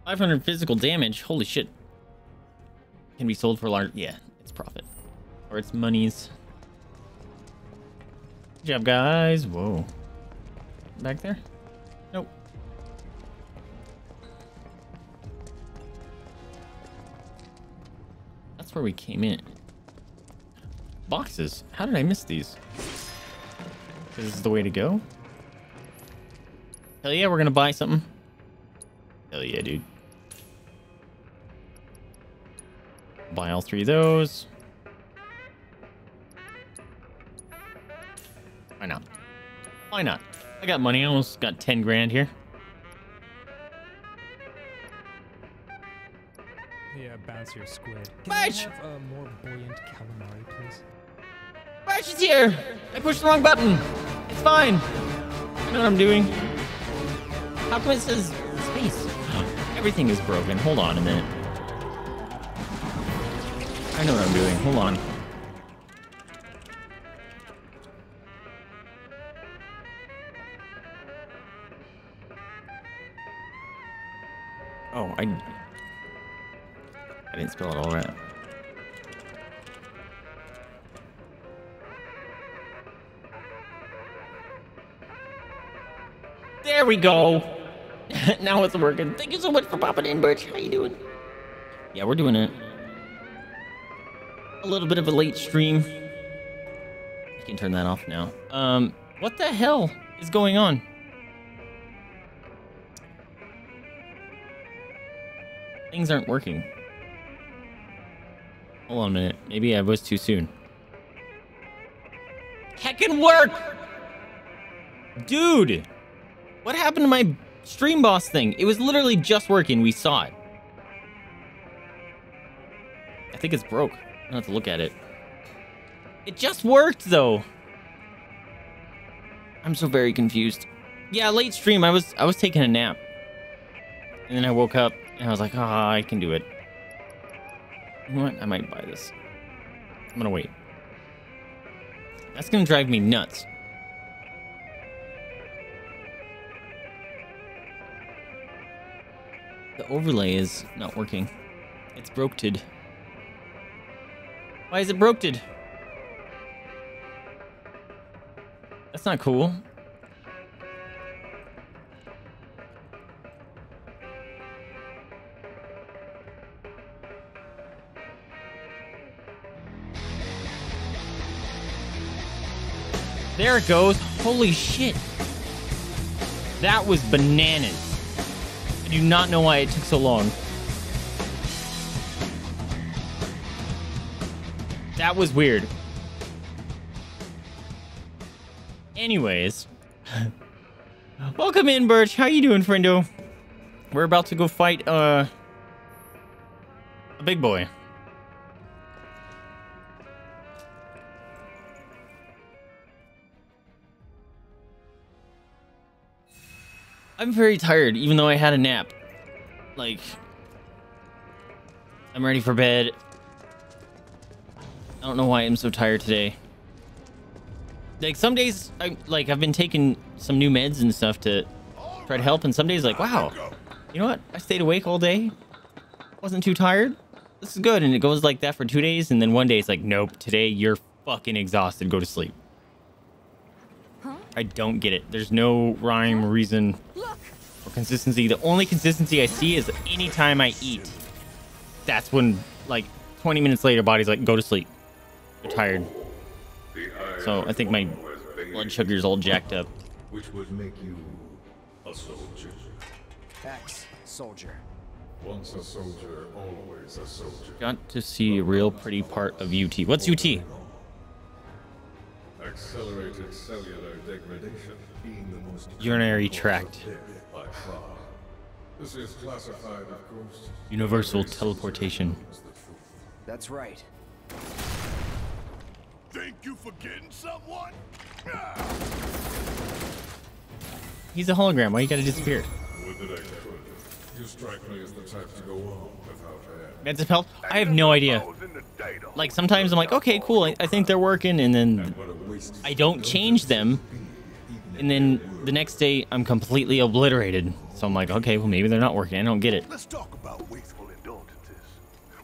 five hundred physical damage. Holy shit. Can be sold for large. Yeah, it's profit. Or it's monies. Good job, guys. Whoa. Back there? Nope. That's where we came in. Boxes. How did I miss these? This is the way to go. Hell yeah, we're gonna buy something. Hell yeah, dude. Buy all three of those. Why not? Why not? I got money. I almost got ten grand here. Yeah, bouncier squid. Can I have a more buoyant calamari, please? Barret is here! I pushed the wrong button! It's fine! I know what I'm doing. How come it says space? Everything is broken. Hold on a minute. I know what I'm doing. Hold on. Oh, I... I didn't spell it all right. There we go! Now it's working. Thank you so much for popping in, Birch. How you doing? Yeah, we're doing it. A little bit of a late stream. I can turn that off now. Um, what the hell is going on? Things aren't working. Hold on a minute. Maybe I was too soon. Heckin' work! Dude! What happened to my stream boss thing? It was literally just working. We saw it. I think it's broke. I don't have to look at it. It just worked, though. I'm so very confused. Yeah, late stream. I was I was taking a nap, and then I woke up and I was like, ah, oh, I can do it. You know what? I might buy this. I'm gonna wait. That's gonna drive me nuts. The overlay is not working. It's broke-ted. Why is it broke-ted? That's not cool. There it goes. Holy shit. That was bananas. I do not know why it took so long. That was weird. Anyways. Welcome in, Birch. How you doing, friendo? We're about to go fight, uh... a big boy. I'm very tired, even though I had a nap. Like... I'm ready for bed. I don't know why I'm so tired today. Like some days, I like I've been taking some new meds and stuff to try to help, and some days like, wow, you know what? I stayed awake all day, wasn't too tired. This is good, and it goes like that for two days, and then one day it's like, nope, today you're fucking exhausted. Go to sleep. Huh? I don't get it. There's no rhyme, reason, or consistency. The only consistency I see is anytime I eat. That's when, like, twenty minutes later, body's like, go to sleep. You're tired. So I think my blood sugar's all jacked up. Which would make you a soldier. Ex soldier. Once a soldier, always a soldier. Got to see a real pretty part of U T. What's U T? Accelerated cellular degradation, being the most urinary tract. This is classified, of course. Universal teleportation. That's right. Think you forgetting someone? He's a hologram. Why you gotta disappear? You strike me as the type to go on without air. That's a help? I have no idea. Like, sometimes I'm like, okay, cool, I, I think they're working, and then I don't change them, and then the next day I'm completely obliterated. So I'm like, okay, well, maybe they're not working. I don't get it. Let's talk about wasteful indulgences.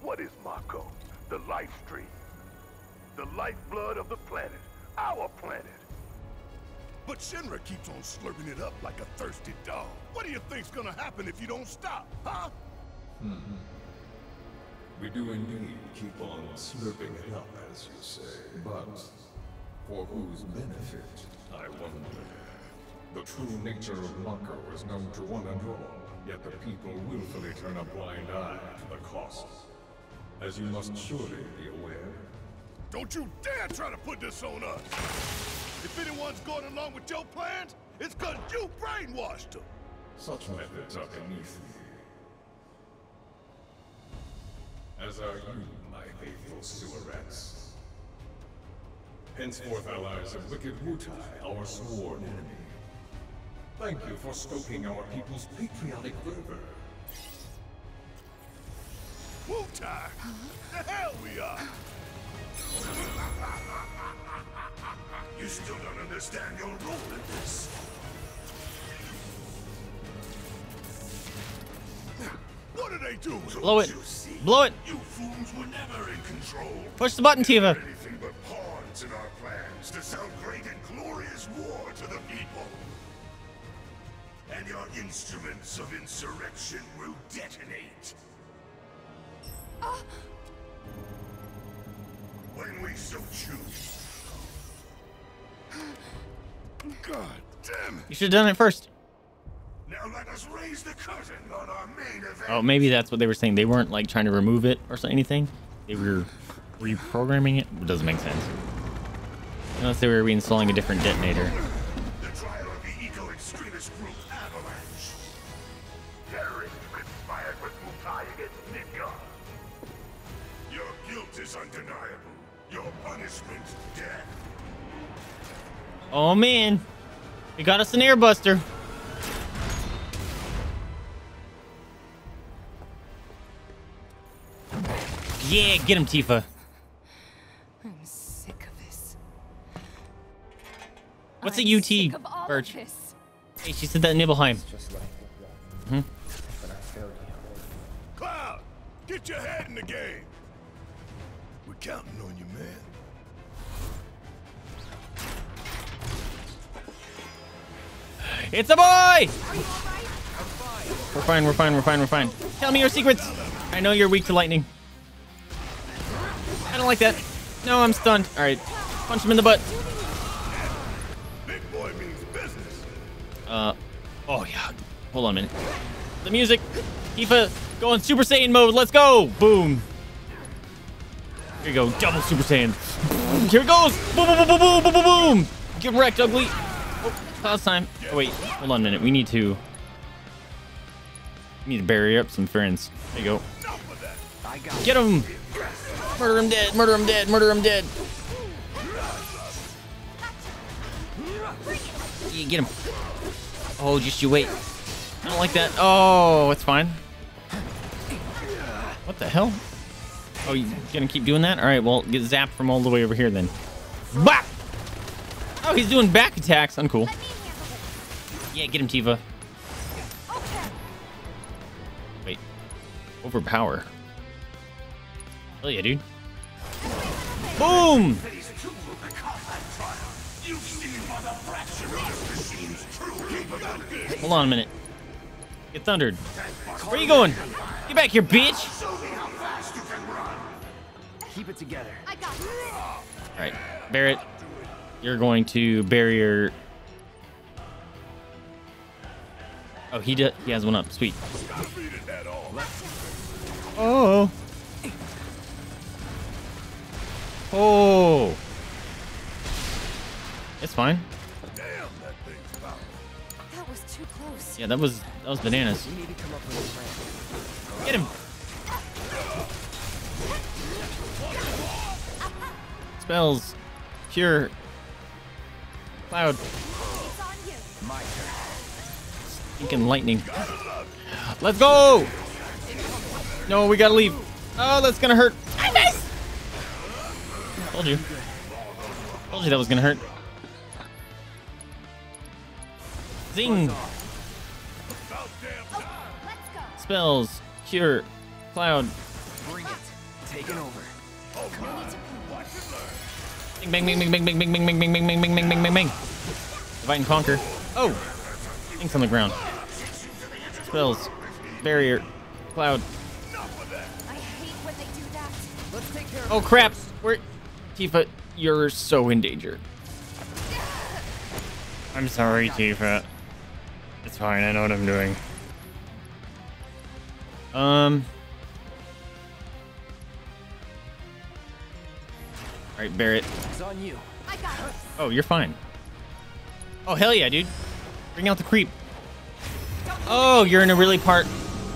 What is Mako? The life stream. The lifeblood of the planet. Our planet. But Shinra keeps on slurping it up like a thirsty dog. What do you think's gonna happen if you don't stop, huh? Mm-hmm. We do indeed keep on slurping it up, as you say. But for whose benefit, I wonder. The true nature of Mako is known to one and all, yet the people willfully turn a blind eye to the cost. As you must surely be aware. Don't you dare try to put this on us! If anyone's going along with your plans, it's because you brainwashed them. Such methods are beneath me. As are you, my faithful sewer rats. Henceforth allies of wicked Wutai, our sworn enemy. Thank you for stoking our people's patriotic fervor. Wutai! The hell we are! You still don't understand your role in this. What do they do? Blow it. Blow it. You fools were never in control. Push the button, Tifa. Anything but pawns in our plans to sell great and glorious war to the people. And your instruments of insurrection will detonate. Uh. When we so choose. God damn it. You should have done it first. Now let us raise the curtain on our main event. Oh, maybe that's what they were saying. They weren't like trying to remove it or anything. They were reprogramming it. It doesn't make sense. Unless they were reinstalling a different detonator. The trial of the eco-extremist group Avalanche. Terrorists conspired with Wutai against Midgar. Your guilt is undeniable. Your punishment, death. Oh man, we got us an Airbuster. Yeah, get him, Tifa. I'm sick of this. What's I'm a U T, sick of all Birch? Of this. Hey, she said that in Nibelheim. Just like mm-hmm. But I failed you. Cloud, get your head in the game. We're counting on you, man. It's a boy! Are you all right? We're fine, we're fine, we're fine, we're fine. Tell me your secrets! I know you're weak to lightning. I don't like that. No, I'm stunned. Alright. Punch him in the butt. Big boy means business. Uh oh yeah. Hold on a minute. The music. Tifa going Super Saiyan mode. Let's go! Boom. Here you go, double Super Saiyan. Here it goes! Boom boom boom boom boom boom boom! Get him wrecked, ugly! Cloud's time. Oh, wait, hold on a minute. We need to we need to bury up some friends. There you go. Get him! Murder him dead! Murder him dead! Murder him dead! Yeah, get him! Oh, just you wait. I don't like that. Oh, it's fine. What the hell? Oh, you gonna keep doing that? All right, well, get zapped from all the way over here then. Bah! Oh, he's doing back attacks. Uncool. Yeah, get him, Tifa. Wait. Overpower. Hell yeah, dude. Boom! Hold on a minute. Get thundered. Where are you going? Get back here, bitch! Keep it together. I got it. All right, Barret, you're going to barrier. Oh, he did. He has one up. Sweet. Oh. Oh. It's fine. Damn, that thing's about. That was too close. Yeah, that was that was bananas. We need to come up with a plan. Get him. Spells, cure, Cloud, stinking lightning. Let's go! No, we gotta leave. Oh, that's gonna hurt. I missed. Told you. Told you that was gonna hurt. Zing. Spells, cure, Cloud. Bring it. Taken over. Bing, bing, bing, bing, bing, bing, bing, bing, bing, bing, bing, bing, bing, bing, bing, bing. Divide and conquer. Oh! Things on the ground. Spells. Barrier. Cloud. Oh crap! Where? Tifa, you're so in danger. I'm sorry, Tifa. It's fine. I know what I'm doing. Um. All right, Barret. It's on you. I got it. Oh, you're fine. Oh, hell yeah, dude. Bring out the creep. Oh, you're in a really part,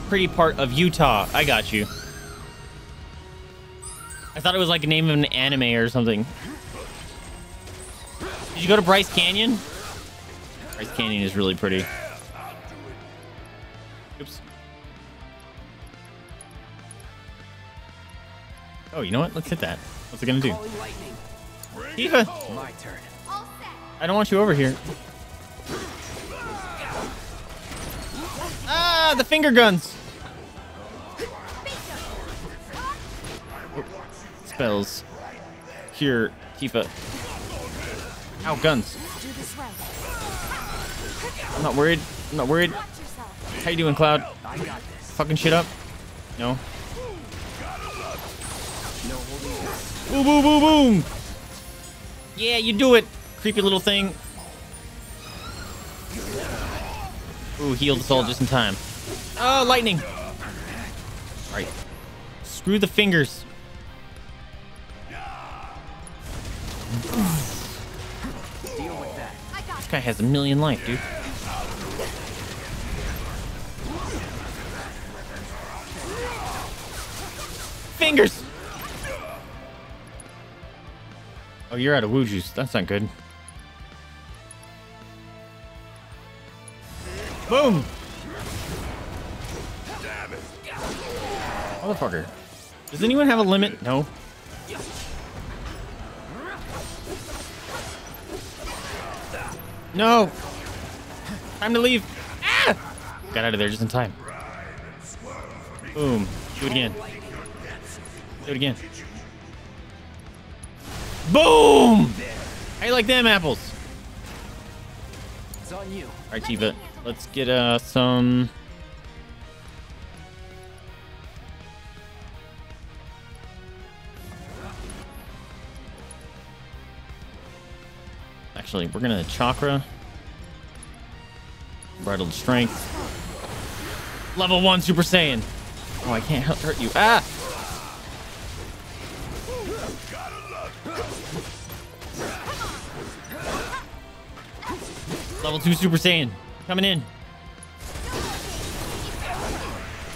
pretty part of Utah. I got you. I thought it was like a name of an anime or something. Did you go to Bryce Canyon? Bryce Canyon is really pretty. Oops. Oh, you know what? Let's hit that. What's it gonna do? Tifa! My turn. I don't want you over here. Ah, the finger guns! Spells. Cure, Tifa. Ow, guns. I'm not worried. I'm not worried. How you doing, Cloud? Fucking shit up? No. Boom, boom, boom, boom! Yeah, you do it, creepy little thing. Ooh, healed us all just in time. Oh, lightning! All right. Screw the fingers. This guy has a million life, dude. Fingers! Oh, you're out of woo juice. That's not good. Boom! Motherfucker. Does anyone have a limit? No. No! Time to leave! Ah! Got out of there just in time. Boom. Do it again. Do it again. Boom! How you like them apples? It's on you. All right, Tifa. Let's get uh some. Actually, we're gonna chakra. Bridled strength. Level one Super Saiyan. Oh, I can't hurt you. Ah! Level two Super Saiyan coming in.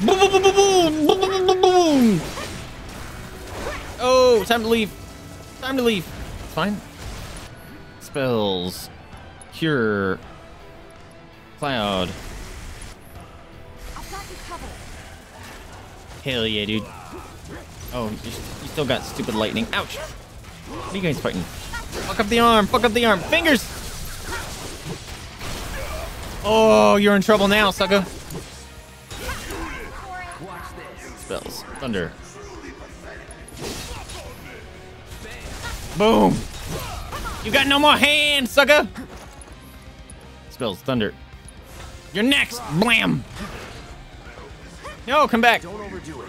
Boom, boom, boom, boom, boom, boom, boom, boom. Oh, time to leave. Time to leave. Fine. Spells. Cure. Cloud. I've got you covered. Hell yeah, dude. Oh, you, you still got stupid lightning. Ouch. What are you guys fighting? Fuck up the arm. Fuck up the arm. Fingers. Oh, you're in trouble now, sucker. Spells. Thunder. Boom. You got no more hands, sucker! Spells thunder. You're next! Blam! No, come back! Don't overdo it.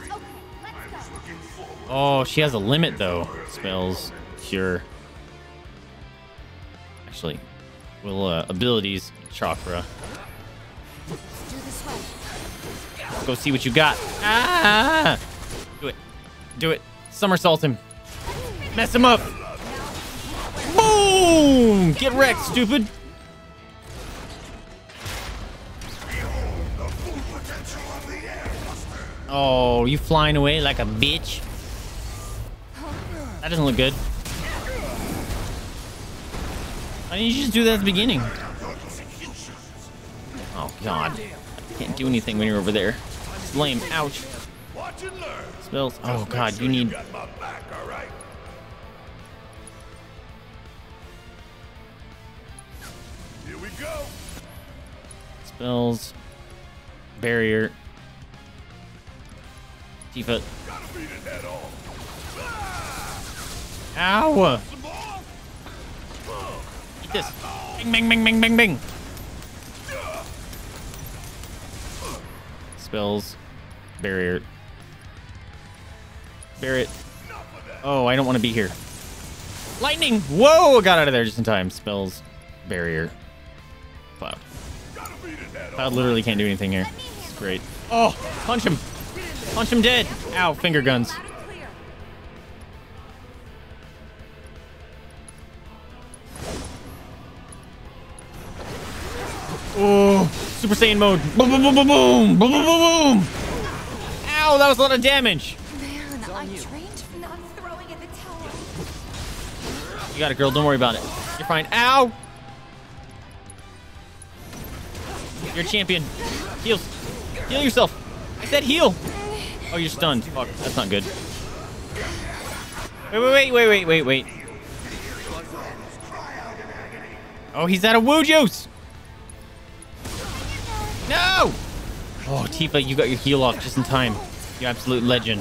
Oh, she has a limit though. Spells, cure. Actually, we'll uh, abilities, chakra. Let's go see what you got. Ah! Do it. Do it. Somersault him. Mess him up. Boom! Get wrecked, stupid. Oh, you flying away like a bitch. That doesn't look good. I mean, you should just do that at the beginning. Oh, God. I can't do anything when you're over there. It's lame. Ouch. Spells. Oh, God. You need... Here we go. Spells. Barrier. Tifa. Ow! Eat this. Bing, bing, bing, bing, bing, bing. Spells. Barrier. Barret. Oh, I don't want to be here. Lightning! Whoa! Got out of there just in time. Spells. Barrier. Cloud. Cloud literally can't do anything here. It's great. Oh! Punch him! Punch him dead! Ow, finger guns. Oh, Super Saiyan mode. Boom, boom, boom, boom, boom, boom, boom, boom. Ow, that was a lot of damage. Man, I trained for not throwing at the tower. You got it, girl. Don't worry about it. You're fine. Ow. You're a champion. Heal. Heal yourself. I said heal. Oh, you're stunned. Fuck. That's not good. Wait, wait, wait, wait, wait, wait, wait. Oh, he's out of Woo Juice. No! Oh, Tifa, you got your heal off just in time. You absolute legend.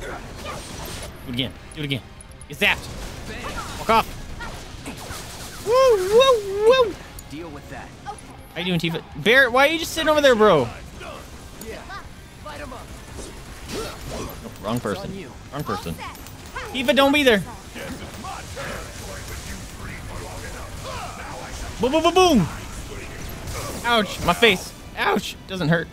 Do it again. Do it again. Get zapped. Walk off. Woo, woo, woo. Deal with that. How you doing, Tifa? Barret, why are you just sitting over there, bro? Nope, wrong person. Wrong person. Tifa, don't be there. Boom, boom, boom, boom! Ouch, my face. Ouch, doesn't hurt.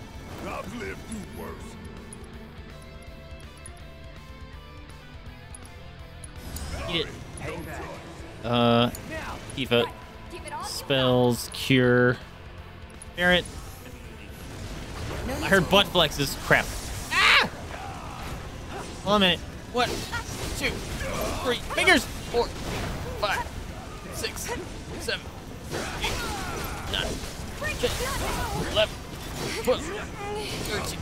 Eat it. Uh, Tifa. Spells, cure. Barret. I heard butt flexes. Crap. Ah! Hold on a minute. One, two, three, fingers! Four, five, six, seven. eight, nine, ten, eleven, twelve, thirteen,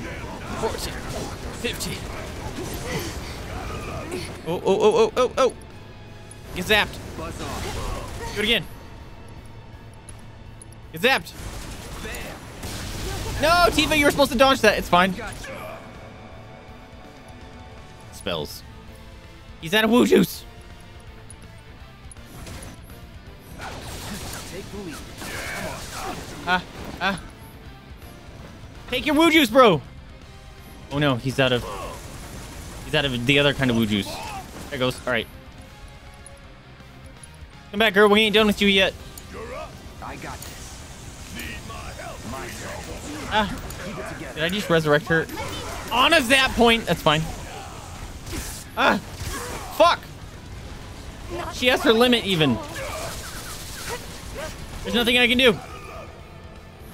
fourteen, fifteen. Oh, oh, oh, oh, oh, oh. Get zapped. Do it again. Get zapped. No, Tifa, you were supposed to dodge that. It's fine. Spells. He's out of Woo Juice. Ah, ah. Take your Woo Juice, bro. Oh no, he's out of He's out of the other kind of Woo Juice. There it goes. Alright. Come back, girl, we ain't done with you yet. I got this. Need my help. Ah. Did I just resurrect her? On of that point, that's fine. Ah. Fuck! She has her limit even. There's nothing I can do.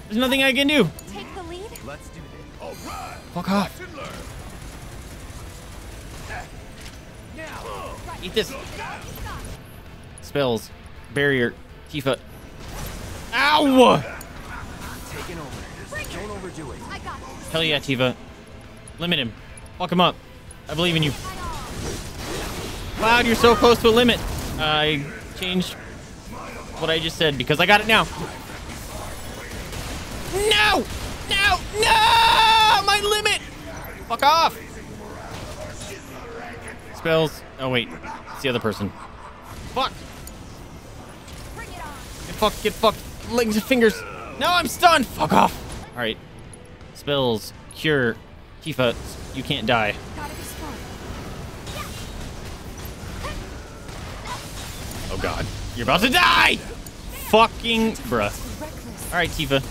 There's nothing I can do. Take the lead. Let's do this. All right. Fuck off. Eat this. Spells. Barrier. Tifa. Ow! Taking over. Don't overdo it. I got this. Hell yeah, Tifa. Limit him. Fuck him up. I believe in you. Cloud, you're so close to a limit. I changed what I just said because I got it now. No! No! No! My limit! Fuck off! Spells. Oh, wait. It's the other person. Fuck! Bring it on. Get fucked, get fucked. Legs and fingers. No, I'm stunned! Fuck off! Alright. Spells. Cure. Tifa, you can't die. Oh, God. You're about to die! Fucking bruh. Alright, Tifa.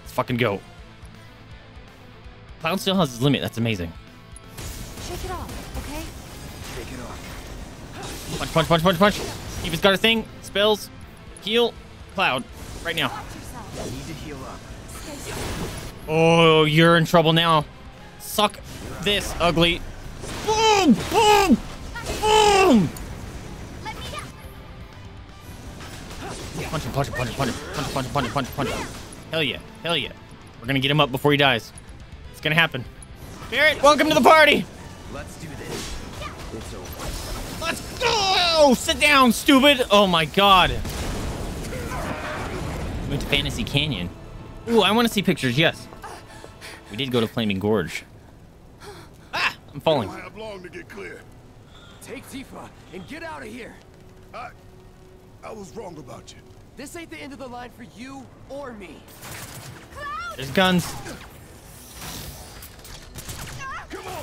Let's fucking go. Cloud still has his limit. That's amazing. Shake it off, okay? Shake it off. Punch, punch, punch, punch, punch. Tifa's got her thing. Spells. Heal. Cloud. Right now. Need to heal up. Oh, you're in trouble now. Suck this, ugly. Boom! Boom! Boom! Punch him, punch him, punch him, punch him, punch him, punch him, punch him, punch him, punch him. Hell yeah, hell yeah. We're gonna get him up before he dies. It's gonna happen. Barret, welcome to the party! Let's do this. It's over. Let's go! Oh, sit down, stupid! Oh my god. We went to Fantasy Canyon. Ooh, I want to see pictures, yes. We did go to Flaming Gorge. Ah! I'm falling. I don't have long to get clear. Take Tifa and get out of here. I, I was wrong about you. This ain't the end of the line for you or me. Cloud! There's guns. Come on.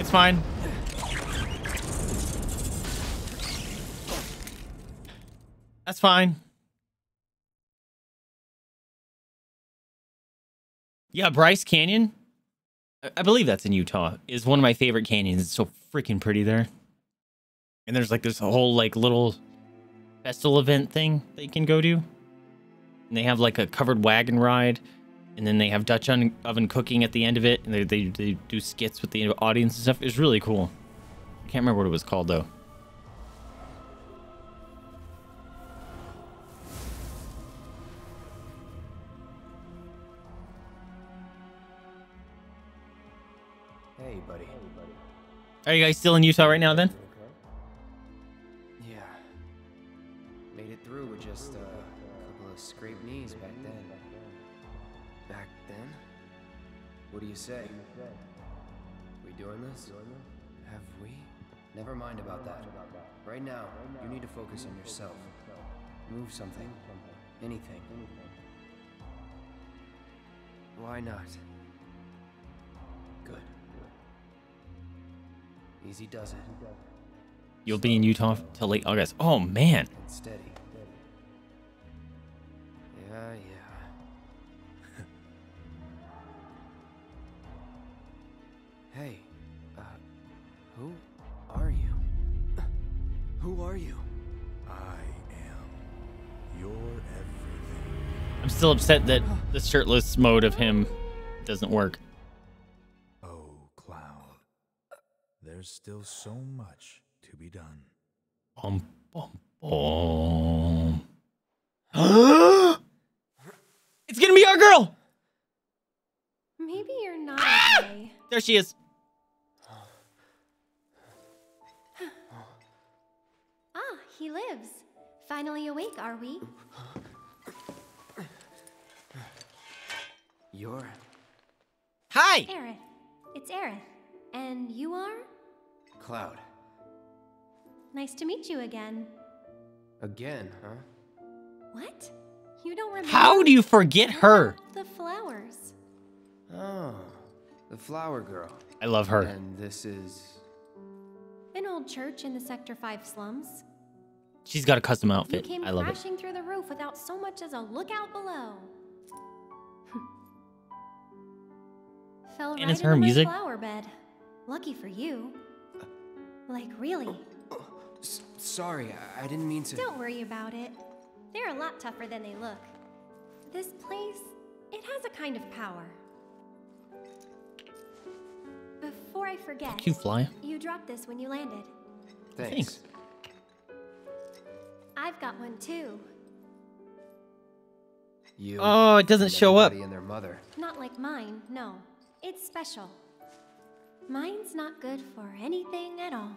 It's fine. That's fine. Yeah, Bryce Canyon. I, I believe that's in Utah. Is one of my favorite canyons. It's so freaking pretty there. And there's like this whole like little festival event thing that you can go to. And they have like a covered wagon ride, and then they have Dutch oven cooking at the end of it, and they they, they do skits with the audience and stuff. It's really cool. I can't remember what it was called though. Are you guys still in Utah right now, then? Yeah. Made it through with just uh, a couple of scraped knees back then. Back then? What do you say? We doing this? Have we? Never mind about that. Right now, you need to focus on yourself. Move something. Anything. Why not? Good. Easy does it. You'll be in Utah till late August. Oh man. Steady. Yeah, yeah. Hey, uh, who are you? Who are you? I am your everything. I'm still upset that the shirtless mode of him doesn't work. There's still so much to be done. Bum, bum, bum. It's gonna be our girl! Maybe you're not. Ah! Okay. There she is. Ah, he lives. Finally awake, are we? You're... Hi! Aerith. It's Aerith. And you are? Cloud. Nice to meet you again. Again, huh? What? You don't remember? How do you forget her? The flowers. Oh, the flower girl. I love her. And this is... an old church in the Sector five slums. She's got a custom outfit. I love it. You came crashing through the roof without so much as a lookout below. Fell right into my flower bed. Lucky for you. Like, really. S sorry, I, I didn't mean to... Don't worry about it. They're a lot tougher than they look. This place, it has a kind of power. Before I forget... Thank you, Fly. You dropped this when you landed. Thanks. Thanks. I've got one, too. You oh, it doesn't show up. And their mother. Not like mine, no. It's special. Mine's not good for anything at all.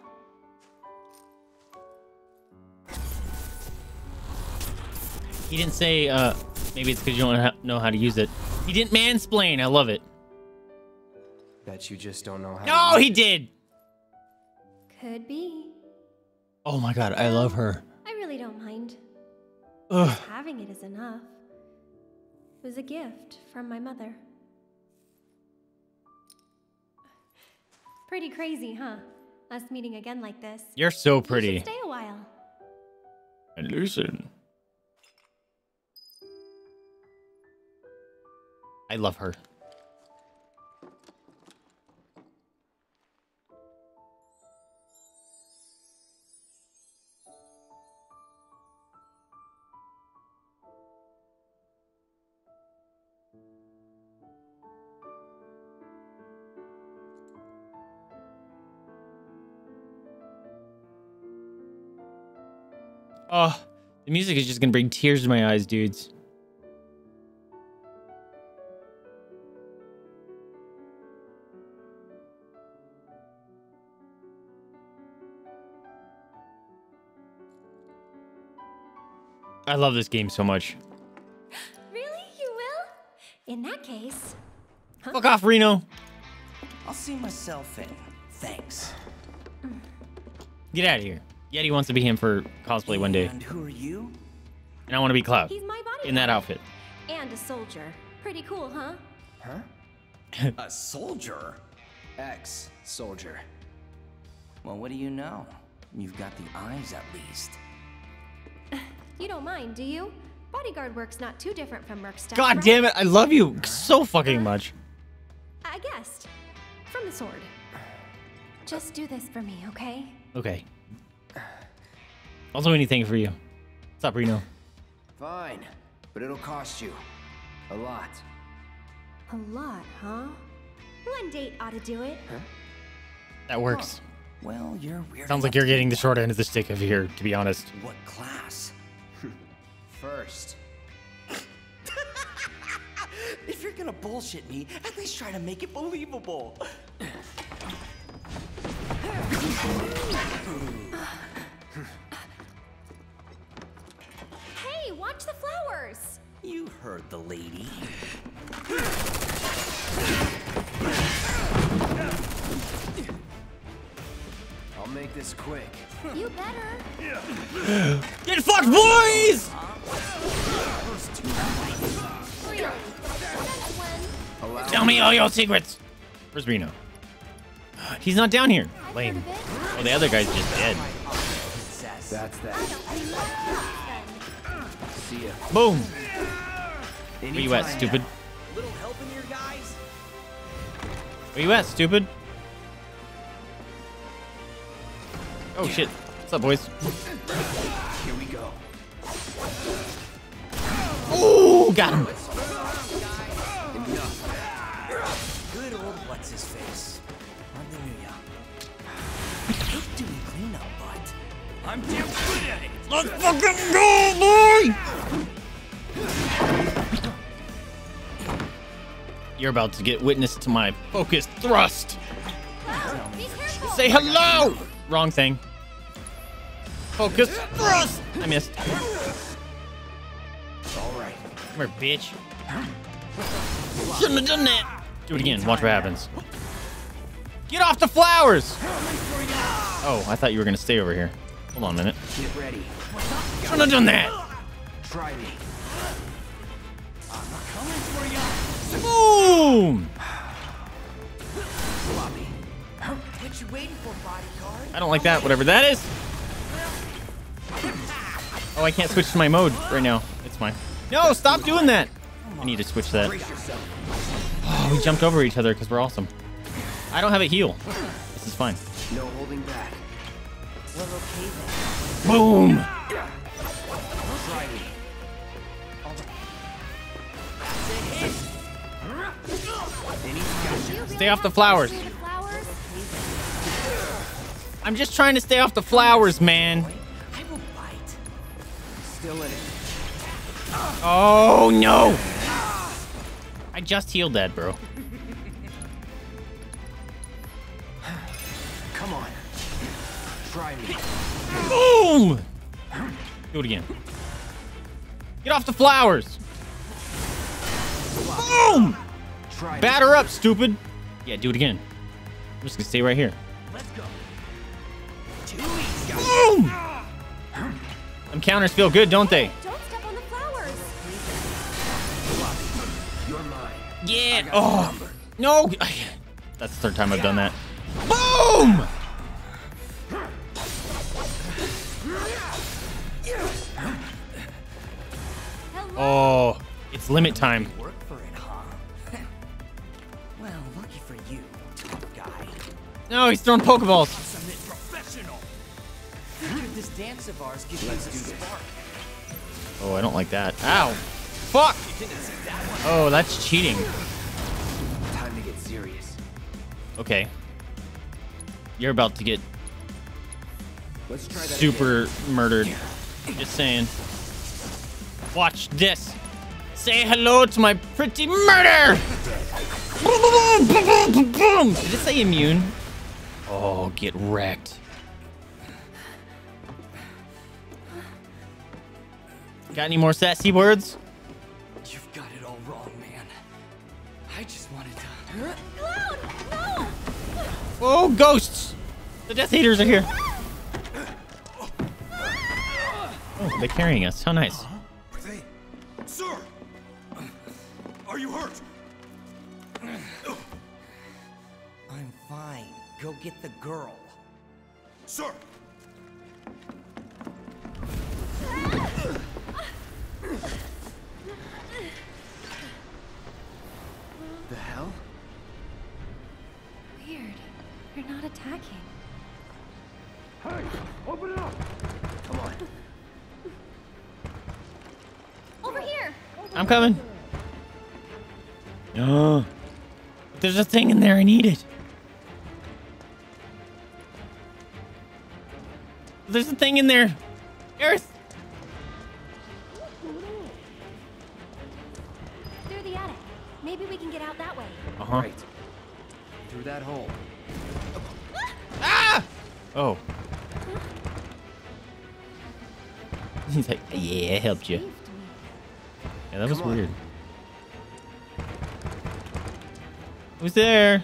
He didn't say, uh, Maybe it's because you don't know how to use it. He didn't mansplain. I love it. Bet you just don't know how. No, he did. Could be. Oh my God, I love her. I really don't mind. Ugh. Having it is enough. It was a gift from my mother. Pretty crazy, huh? Us meeting again like this. You're so pretty. You should stay a while. And listen. I love her. Oh, the music is just gonna bring tears to my eyes, dudes. I love this game so much. Really? You will? In that case... Huh? Fuck off, Reno. I'll see myself in. Thanks. Get out of here. Yeti wants to be him for cosplay one day. And who are you? And I want to be Cloud. He's my bodyguard. In that outfit. And a soldier. Pretty cool, huh? Huh? A soldier? Ex-soldier. Well, what do you know? You've got the eyes, at least. You don't mind, do you? Bodyguard work's not too different from merc stuff. God right? damn it! I love you so fucking much. I guessed. From the sword. Just do this for me, okay? Okay. I'll do anything for you. What's up, Reno? Fine, but it'll cost you. A lot. A lot, huh? One date ought to do it. Huh? That works. Oh. Well, you're weird. Sounds like you're getting the short end of the stick over here, to be honest. What class? First. If you're gonna bullshit me, at least try to make it believable. Hey, watch the flowers! You heard the lady. I'll make this quick. You better. Get fucked, boys! Tell me all your secrets. Where's Reno? He's not down here. Lame. Oh, the other guy's just dead. That's that. See ya. Boom. Where you at, stupid? Where you at, stupid? Oh shit. What's up, boys? Here we go. Oh, got him. Good old what's his face? I'm damn good at it. Let's fucking go, boy! You're about to get witness to my focused thrust. Wow, be careful. Say hello! Wrong thing. Focus thrust! I missed. Alright. Come here, bitch. Shouldn't have done that. Do it again. Watch what happens. Get off the flowers! Oh, I thought you were going to stay over here. Hold on a minute. Get ready. Shouldn't have done that. Try me. I'm not coming for you. Boom! Floppy. What you waiting for, bodyguard? I don't like that. Whatever that is. Oh, I can't switch to my mode right now. It's fine. No, stop doing that. I need to switch that. Oh, we jumped over each other because we're awesome. I don't have a heal. This is fine. No holding back. Well, okay, then. Boom! Stay off the flowers. I'm just trying to stay off the flowers, man. I will bite. Still in it. Oh no! I just healed that, bro. Come on. Boom! Do it again. Get off the flowers. Boom! Batter up, stupid. Yeah, do it again. I'm just gonna stay right here. Let's go. Boom! Them counters feel good, don't they? Don't step on the flowers. You're mine. Yeah. Oh no! That's the third time I've done that. Boom! Oh, it's limit time. Well, lucky for you, guy. No, he's throwing Pokeballs. This dance of ours gives us a spark. Oh, I don't like that. Ow! Fuck! Oh, that's cheating. Time to get serious. Okay. You're about to get Let's try that super again. murdered. Just saying. Watch this. Say hello to my pretty murder! Boom, boom, boom, boom, boom, boom. Did it say immune? Oh, get wrecked. Got any more sassy words? You've got it all wrong, man. I just wanted to. Cloud, no! Oh, ghosts! The Death Eaters are here. Oh, they're carrying us. How nice. Uh-huh. Are they? Sir, are you hurt? I'm fine. Go get the girl, sir. The hell? Weird. You're not attacking. Hey! Open it up! Come on. Over here! I'm coming. Oh. There's a thing in there. I need it. There's a thing in there. Earth! Maybe we can get out that way. Uh-huh. Right. Through that hole. Ah! Oh. He's like, yeah, I helped you. Yeah, that was weird. Who's there?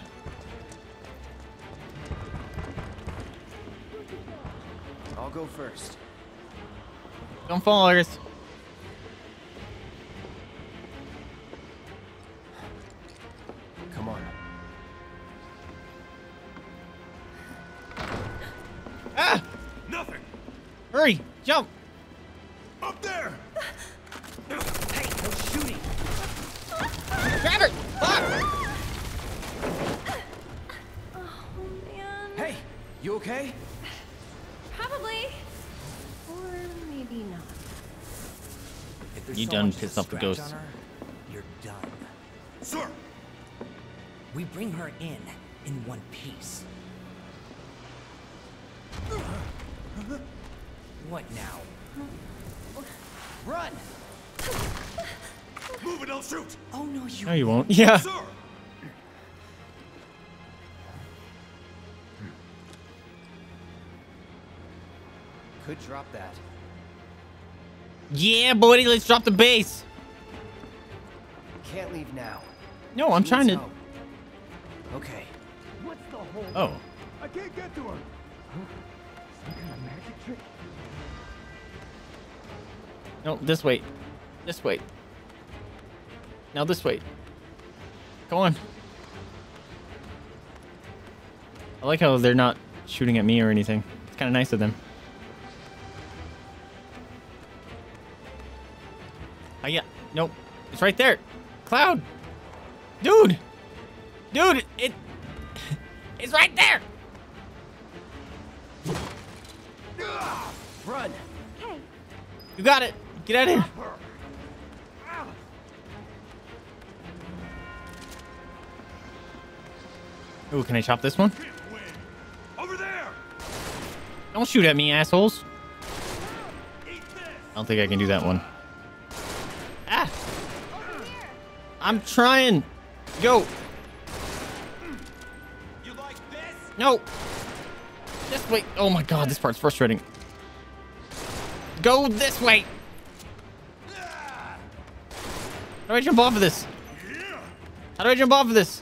I'll go first. Don't fall, Aerith. Come on. Ah! Nothing. Hurry, jump. Up there. Hey, no shooting. Grab her. Ah! Oh man. Hey, you okay? Probably. Or maybe not. You done pissed off the ghost. You're done. Sir. We bring her in, in one piece. What now? Run! Move and I'll shoot! Oh no, you, no, you won't. Yeah. Sir. Could drop that. Yeah, buddy, let's drop the base. Can't leave now. No, I'm she trying to... Help. Okay. What's the hole? Oh. I can't get to her. Some kind of magic trick? No, this way. This way. Now this way. Go on. I like how they're not shooting at me or anything. It's kind of nice of them. Oh yeah. Nope. It's right there. Cloud. Dude. Dude, it it's right there. Run. Hey. You got it. Get out of here. Ooh, can I chop this one? Over there. Don't shoot at me, assholes. I don't think I can do that one. Ah. Over here. I'm trying. Yo. No! This way! Oh my god, this part's frustrating. Go this way! How do I jump off of this? How do I jump off of this?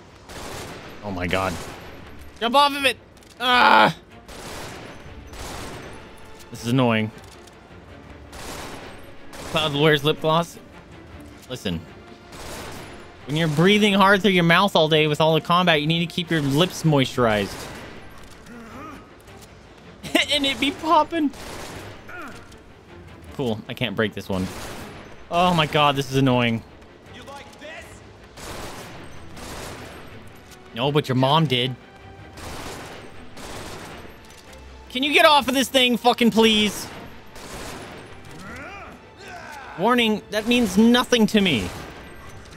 Oh my god. Jump off of it! Ah! This is annoying. Cloud wears lip gloss. Listen. When you're breathing hard through your mouth all day with all the combat, you need to keep your lips moisturized. And it be popping. Cool. I can't break this one. Oh my god, this is annoying. You like this? No, but your mom did. Can you get off of this thing, fucking please? Warning, that means nothing to me.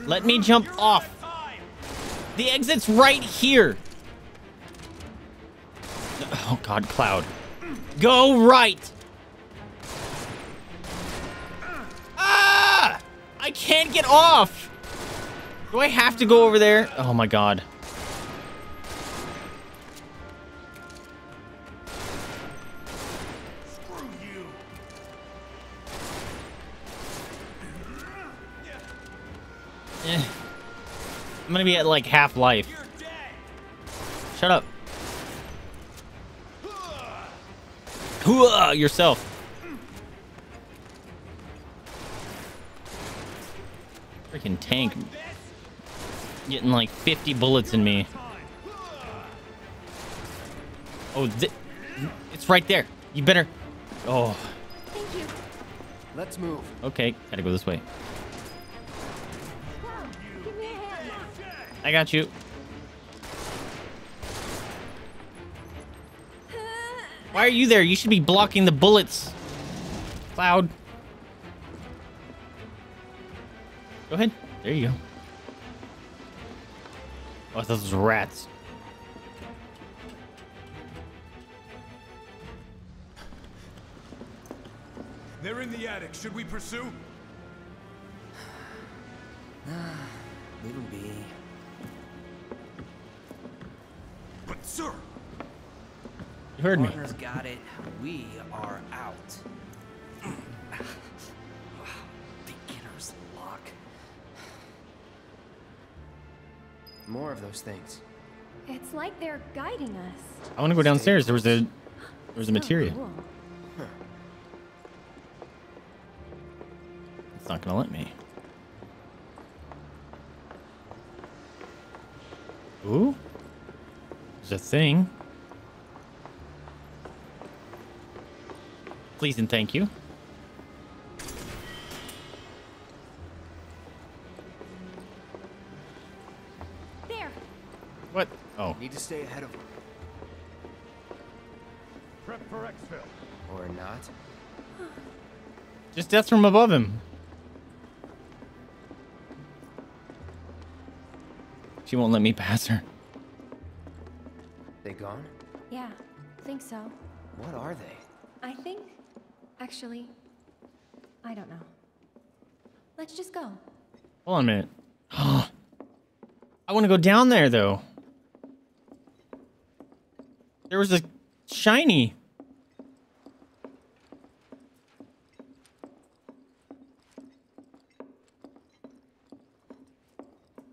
Let me jump off. The exit's right here. Oh god, Cloud. Go right. Ah! I can't get off. Do I have to go over there? Oh my god. Screw you. Eh. I'm gonna be at like half life. Shut up. Yourself. Freaking tank. Getting like fifty bullets in me. Oh, it's right there. You better. Oh. Thank you. Let's move. Okay, gotta go this way. I got you. Why are you there? You should be blocking the bullets. Cloud. Go ahead. There you go. Oh, those rats. They're in the attic. Should we pursue? Leave them be. But sir. You heard me. Partner's got it. We are out. Wow, beginner's luck. More of those things. It's like they're guiding us. I want to go downstairs. There was a, there was a Materia. Oh, cool. Huh. It's not gonna let me. Ooh, there's a thing. Please and thank you. There. What? Oh. Need to stay ahead of them. Prep for exfil. Or not. Just death from above him. She won't let me pass her. They gone? Yeah, think so. What are they? I think. Actually, I don't know. Let's just go. Hold on a minute. I want to go down there, though. There was a shiny.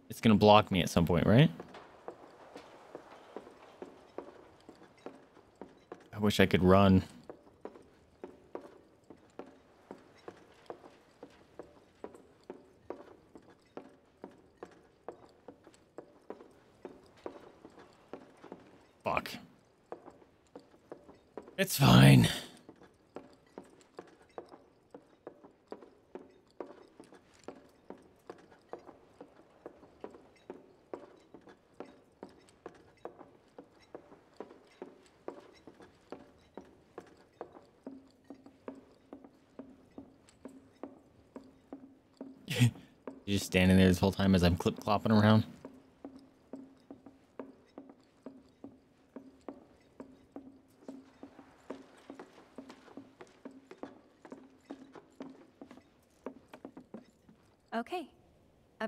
It's going to block me at some point, right? I wish I could run. It's fine. You're just standing there this whole time as I'm clip-clopping around.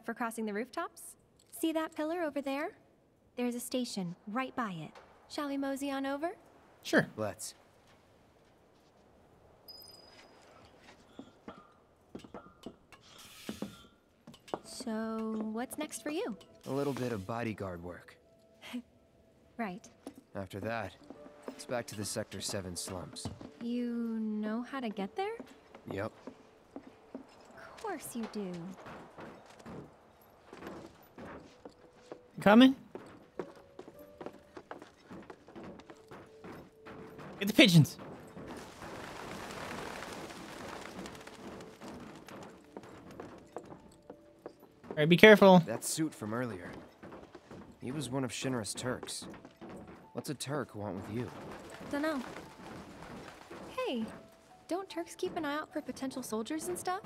For crossing the rooftops? See that pillar over there? There's a station right by it. Shall we mosey on over? Sure. Let's. So, what's next for you? A little bit of bodyguard work. Right. After that, it's back to the Sector seven slums. You know how to get there? Yep. Of course you do. Coming? Get the pigeons. All right, be careful. That suit from earlier. He was one of Shinra's Turks. What's a Turk want with you? Dunno. Hey, don't Turks keep an eye out for potential soldiers and stuff?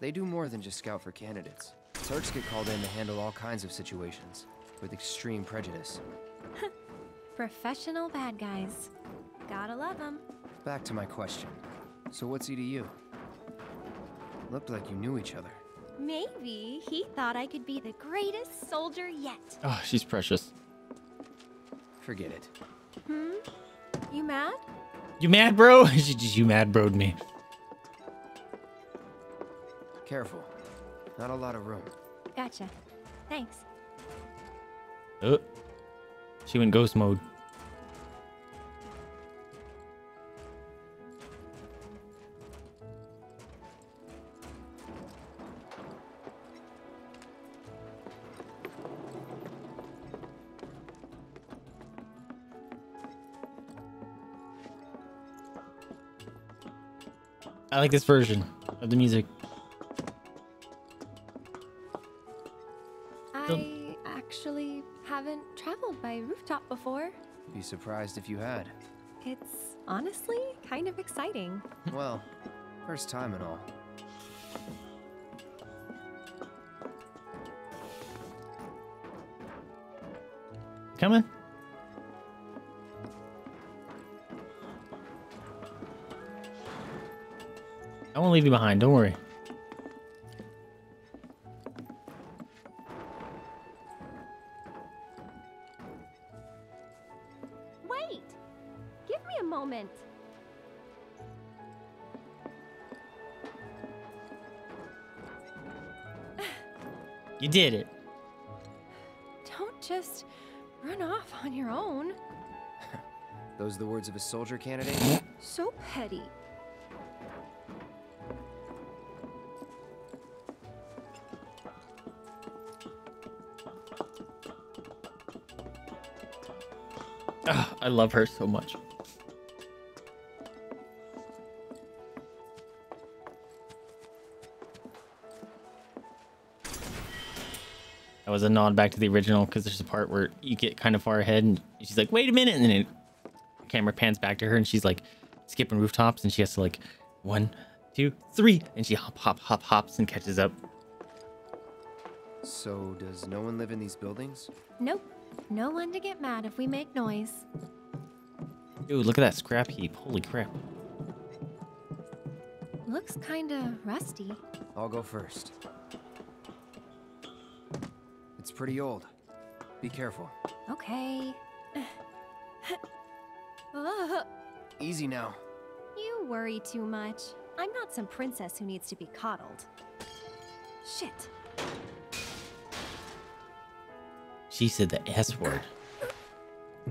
They do more than just scout for candidates. Turks get called in to handle all kinds of situations, with extreme prejudice. Professional bad guys. Gotta love them. Back to my question. So what's he to you? Looked like you knew each other. Maybe he thought I could be the greatest soldier yet. Oh, she's precious. Forget it. Hmm? You mad? You mad, bro? You mad, bro'd me. Careful. Not a lot of room. Gotcha. Thanks. Oh. She went ghost mode. I like this version of the music. I actually haven't traveled by rooftop before. Be surprised if you had. It's honestly kind of exciting. Well, first time and all. Coming. I won't leave you behind, don't worry. Wait! Give me a moment. You did it. Don't just run off on your own. Those are the words of a soldier candidate? So petty. I love her so much. That was a nod back to the original because there's a part where you get kind of far ahead and she's like, wait a minute. And then it, the camera pans back to her and she's like skipping rooftops and she has to like one, two, three. And she hop, hop, hop, hops and catches up. So does no one live in these buildings? Nope. No one to get mad if we make noise. Dude, look at that scrap heap. Holy crap. Looks kinda rusty. I'll go first. It's pretty old. Be careful. Okay. Easy now. You worry too much. I'm not some princess who needs to be coddled. Shit. She said the S word.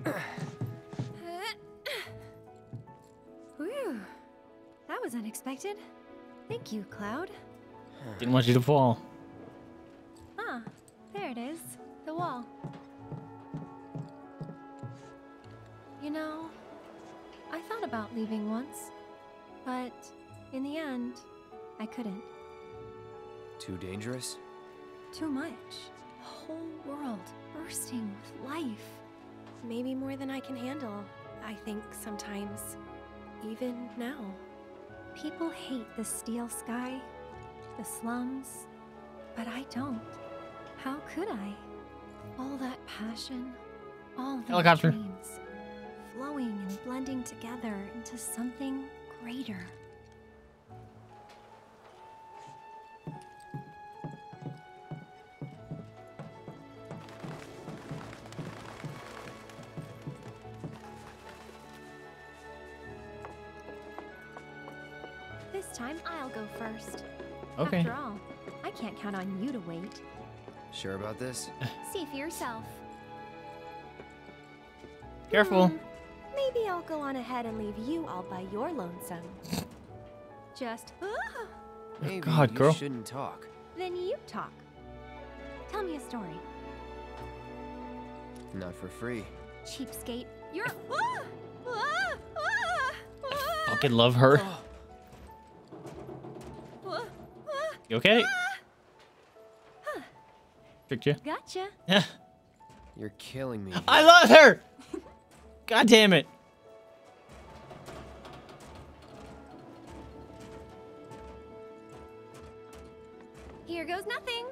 Whew. That was unexpected. Thank you, Cloud. Didn't want you to fall. Ah, there it is. The wall. You know, I thought about leaving once, but in the end, I couldn't. Too dangerous? Too much. The whole world bursting with life. Maybe more than I can handle, I think sometimes. Even now. People hate the steel sky, the slums, but I don't. How could I? All that passion, all the dreams, flowing and blending together into something greater. This time I'll go first. Okay. After all, I I can't count on you to wait. Sure about this? See for yourself. Careful. Hmm, maybe I'll go on ahead and leave you all by your lonesome. Just. Oh, maybe God, you girl. Shouldn't talk. Then you talk. Tell me a story. Not for free. Cheapskate. You're. Ah, ah, ah, ah. I fucking love her. Oh. You okay? Ah. Huh. Tricked you. Gotcha. Yeah. You're killing me. I love her. God damn it. Here goes nothing.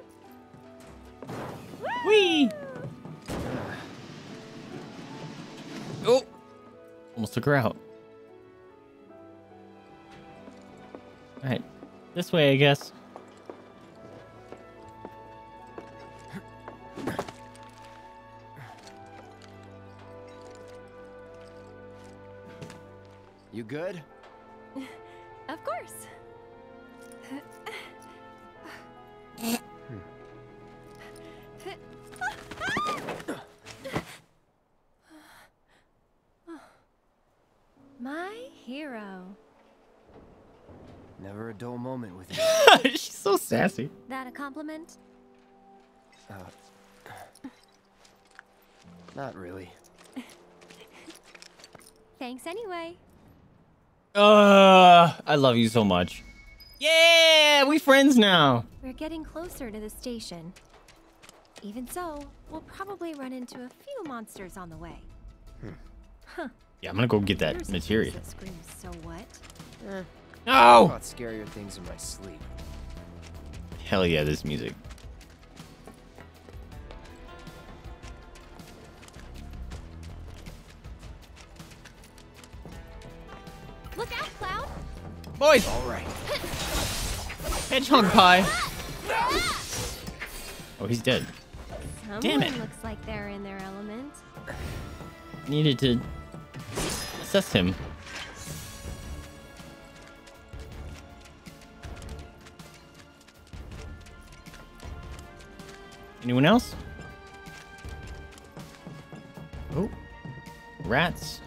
Whee! Oh! Almost took her out. Alright. This way, I guess. You good? Of course. My hero. Never a dull moment with you. She's so sassy. That a compliment? Uh, not really. Thanks anyway. Uh, I love you so much. Yeah, we friends now. We're getting closer to the station. Even so, we'll probably run into a few monsters on the way. Hmm. Huh. Yeah, I'm gonna go get that There's materia. That screams, so what? Eh, no! I thought scarier things in my sleep. Hell yeah, this music. Look out, Cloud! Boys! Alright. Hedgehog pie. Oh, he's dead. Someone Damn it. Looks like they're in their element. Needed to assess him. Anyone else? Oh, rats.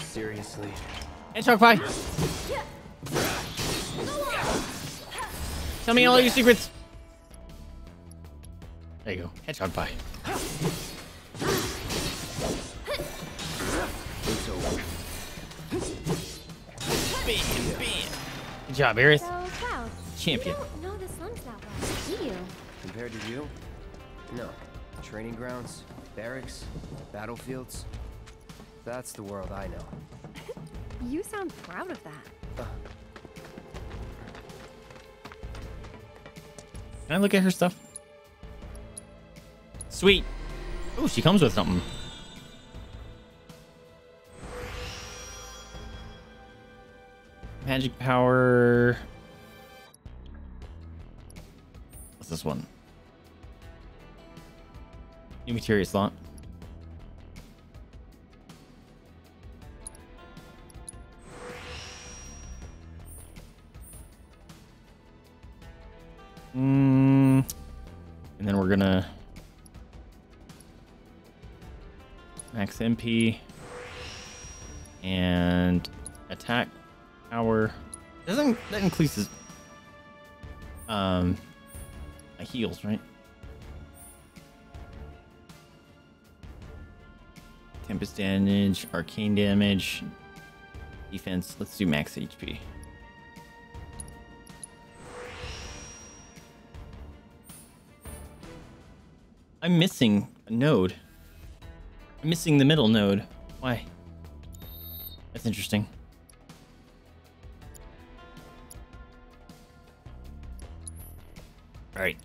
Seriously. Hedgehog pie. Tell me all your secrets. There you go. Hedgehog pie. Bam, bam. Good job, Aerith. So, Cloud, champion. You don't know the slums that well, do you? Compared to you? No. Training grounds, barracks, battlefields. That's the world I know. You sound proud of that. Uh. Can I look at her stuff? Sweet. Oh, she comes with something. Magic power. What's this one? New material slot. Mm. And then we're gonna max M P and attack. Our doesn't that increases um my heals, right? Tempest damage, arcane damage, defense. Let's do max H P. I'm missing a node. I'm missing the middle node. Why? That's interesting. All right.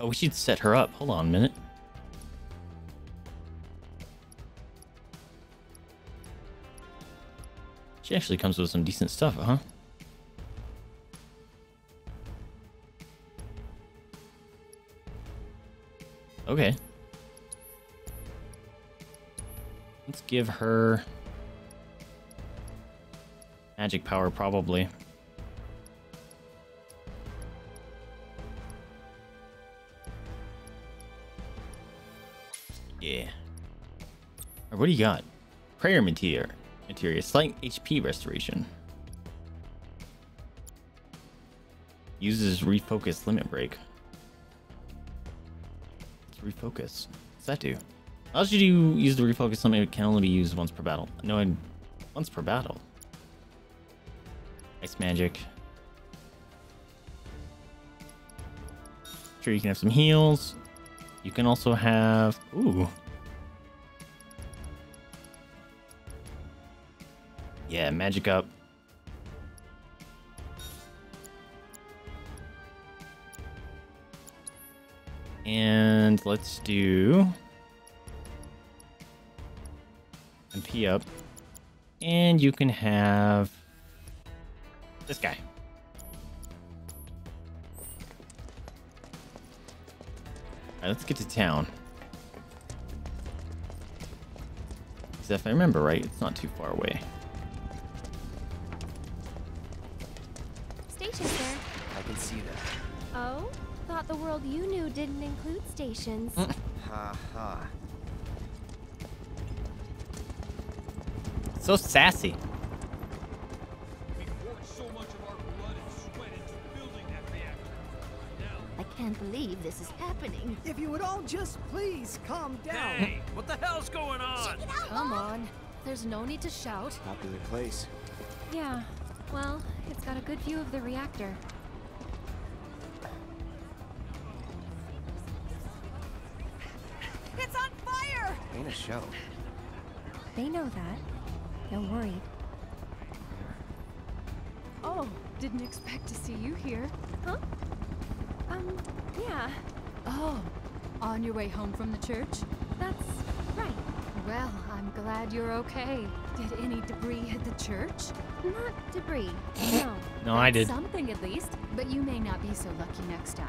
Oh, we should set her up. Hold on a minute. She actually comes with some decent stuff, huh? Okay. Let's give her magic power, probably. Yeah. Right, what do you got? Prayer Materia. Materia. Slight H P restoration. Uses refocus limit break. Let's refocus. What's that do? How should you use the refocus limit? It can only be used once per battle. No, I, once per battle. Ice magic. Sure, you can have some heals. You can also have... Ooh. Yeah, magic up. And let's do... M P up. And you can have... this guy. All right, let's get to town. Because if I remember right, it's not too far away. Stations there. I can see that. Oh? Thought the world you knew didn't include stations. Ha ha. So sassy. We poured so much of our blood and sweat into building that reactor. Now, I can't believe this is happening. If you would all just please calm down. Hey, what the hell's going on? Come on. There's no need to shout. Popular place. Yeah. Well, it's got a good view of the reactor. It's on fire! Ain't a show. They know that. Don't worry. Oh, didn't expect to see you here. Huh? Um, yeah. Oh, on your way home from the church? That's right. Well, I'm glad you're okay. Did any debris hit the church? Not debris, no. No, I did. Something at least, but you may not be so lucky next time.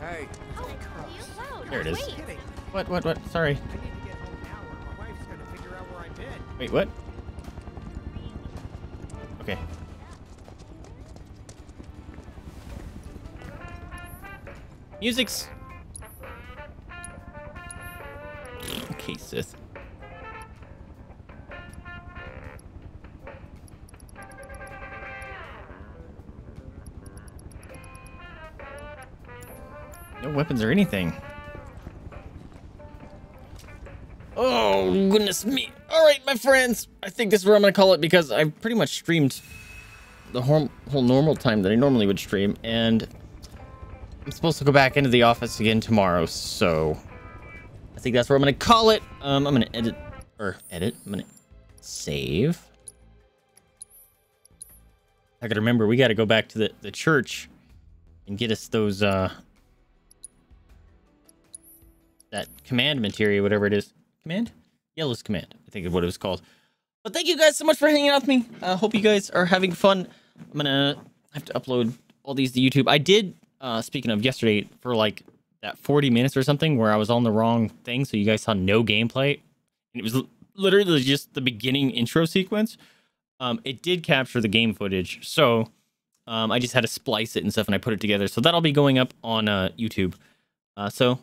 Hey. Oh, Cloud. There it is. Wait. What, what, what? Sorry. I need to get home now or my wife's gonna figure out where I've been. Wait, what? Okay. Music's... Okay, sis. No weapons or anything. Oh, goodness me. All right, my friends. I think this is where I'm going to call it because I've pretty much streamed the whole, whole normal time that I normally would stream. And I'm supposed to go back into the office again tomorrow. So I think that's where I'm going to call it. Um, I'm going to edit or edit. I'm going to save. I got to remember, we got to go back to the, the church and get us those, uh, that command material, whatever it is. Command? Yellow's Command, I think is what it was called. But thank you guys so much for hanging out with me. I uh, hope you guys are having fun. I'm gonna have to upload all these to YouTube. I did, uh, speaking of yesterday, for like that forty minutes or something where I was on the wrong thing, so you guys saw no gameplay. And it was literally just the beginning intro sequence. Um, it did capture the game footage, so um, I just had to splice it and stuff, and I put it together. So that'll be going up on uh, YouTube. Uh, so,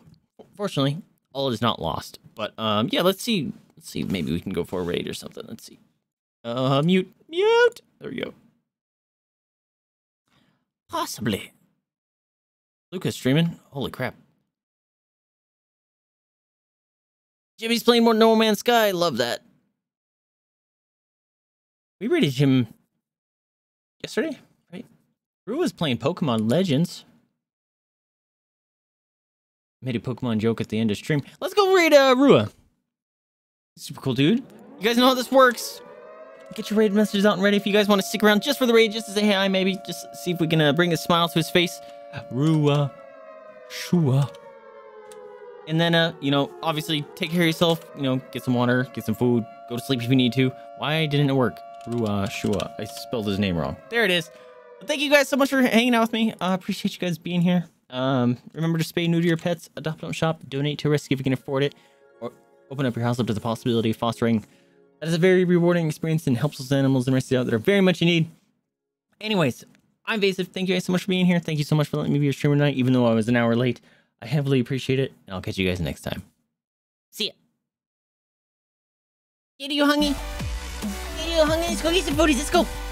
fortunately, all is not lost, but um, yeah, let's see. Let's see, maybe we can go for a raid or something. Let's see. Uh, mute, mute. There we go. Possibly. Lucas streaming. Holy crap. Jimmy's playing more No Man's Sky. Love that. We raided him yesterday, right? Rue was playing Pokemon Legends. Made a Pokemon joke at the end of stream. Let's go raid uh, Rua. Super cool dude. You guys know how this works. Get your raid messages out and ready. If you guys want to stick around just for the raid, just to say hi, maybe just see if we can uh, bring a smile to his face. Rua, Shua. And then, uh, you know, obviously take care of yourself. You know, get some water, get some food, go to sleep if you need to. Why didn't it work? Rua, Shua. I spelled his name wrong. There it is. Well, thank you guys so much for hanging out with me. I uh, appreciate you guys being here. Um, remember to spay, neuter your pets, adopt them, shop, donate to a rescue if you can afford it, or open up your house up to the possibility of fostering. That is a very rewarding experience and helps those animals and rescue out that are very much in need. Anyways, I'm Vaesive. Thank you guys so much for being here. Thank you so much for letting me be your streamer tonight, even though I was an hour late. I heavily appreciate it, and I'll catch you guys next time. See ya. Get you, hungy. Get you, hungy. Let's go get some booties. Let's go.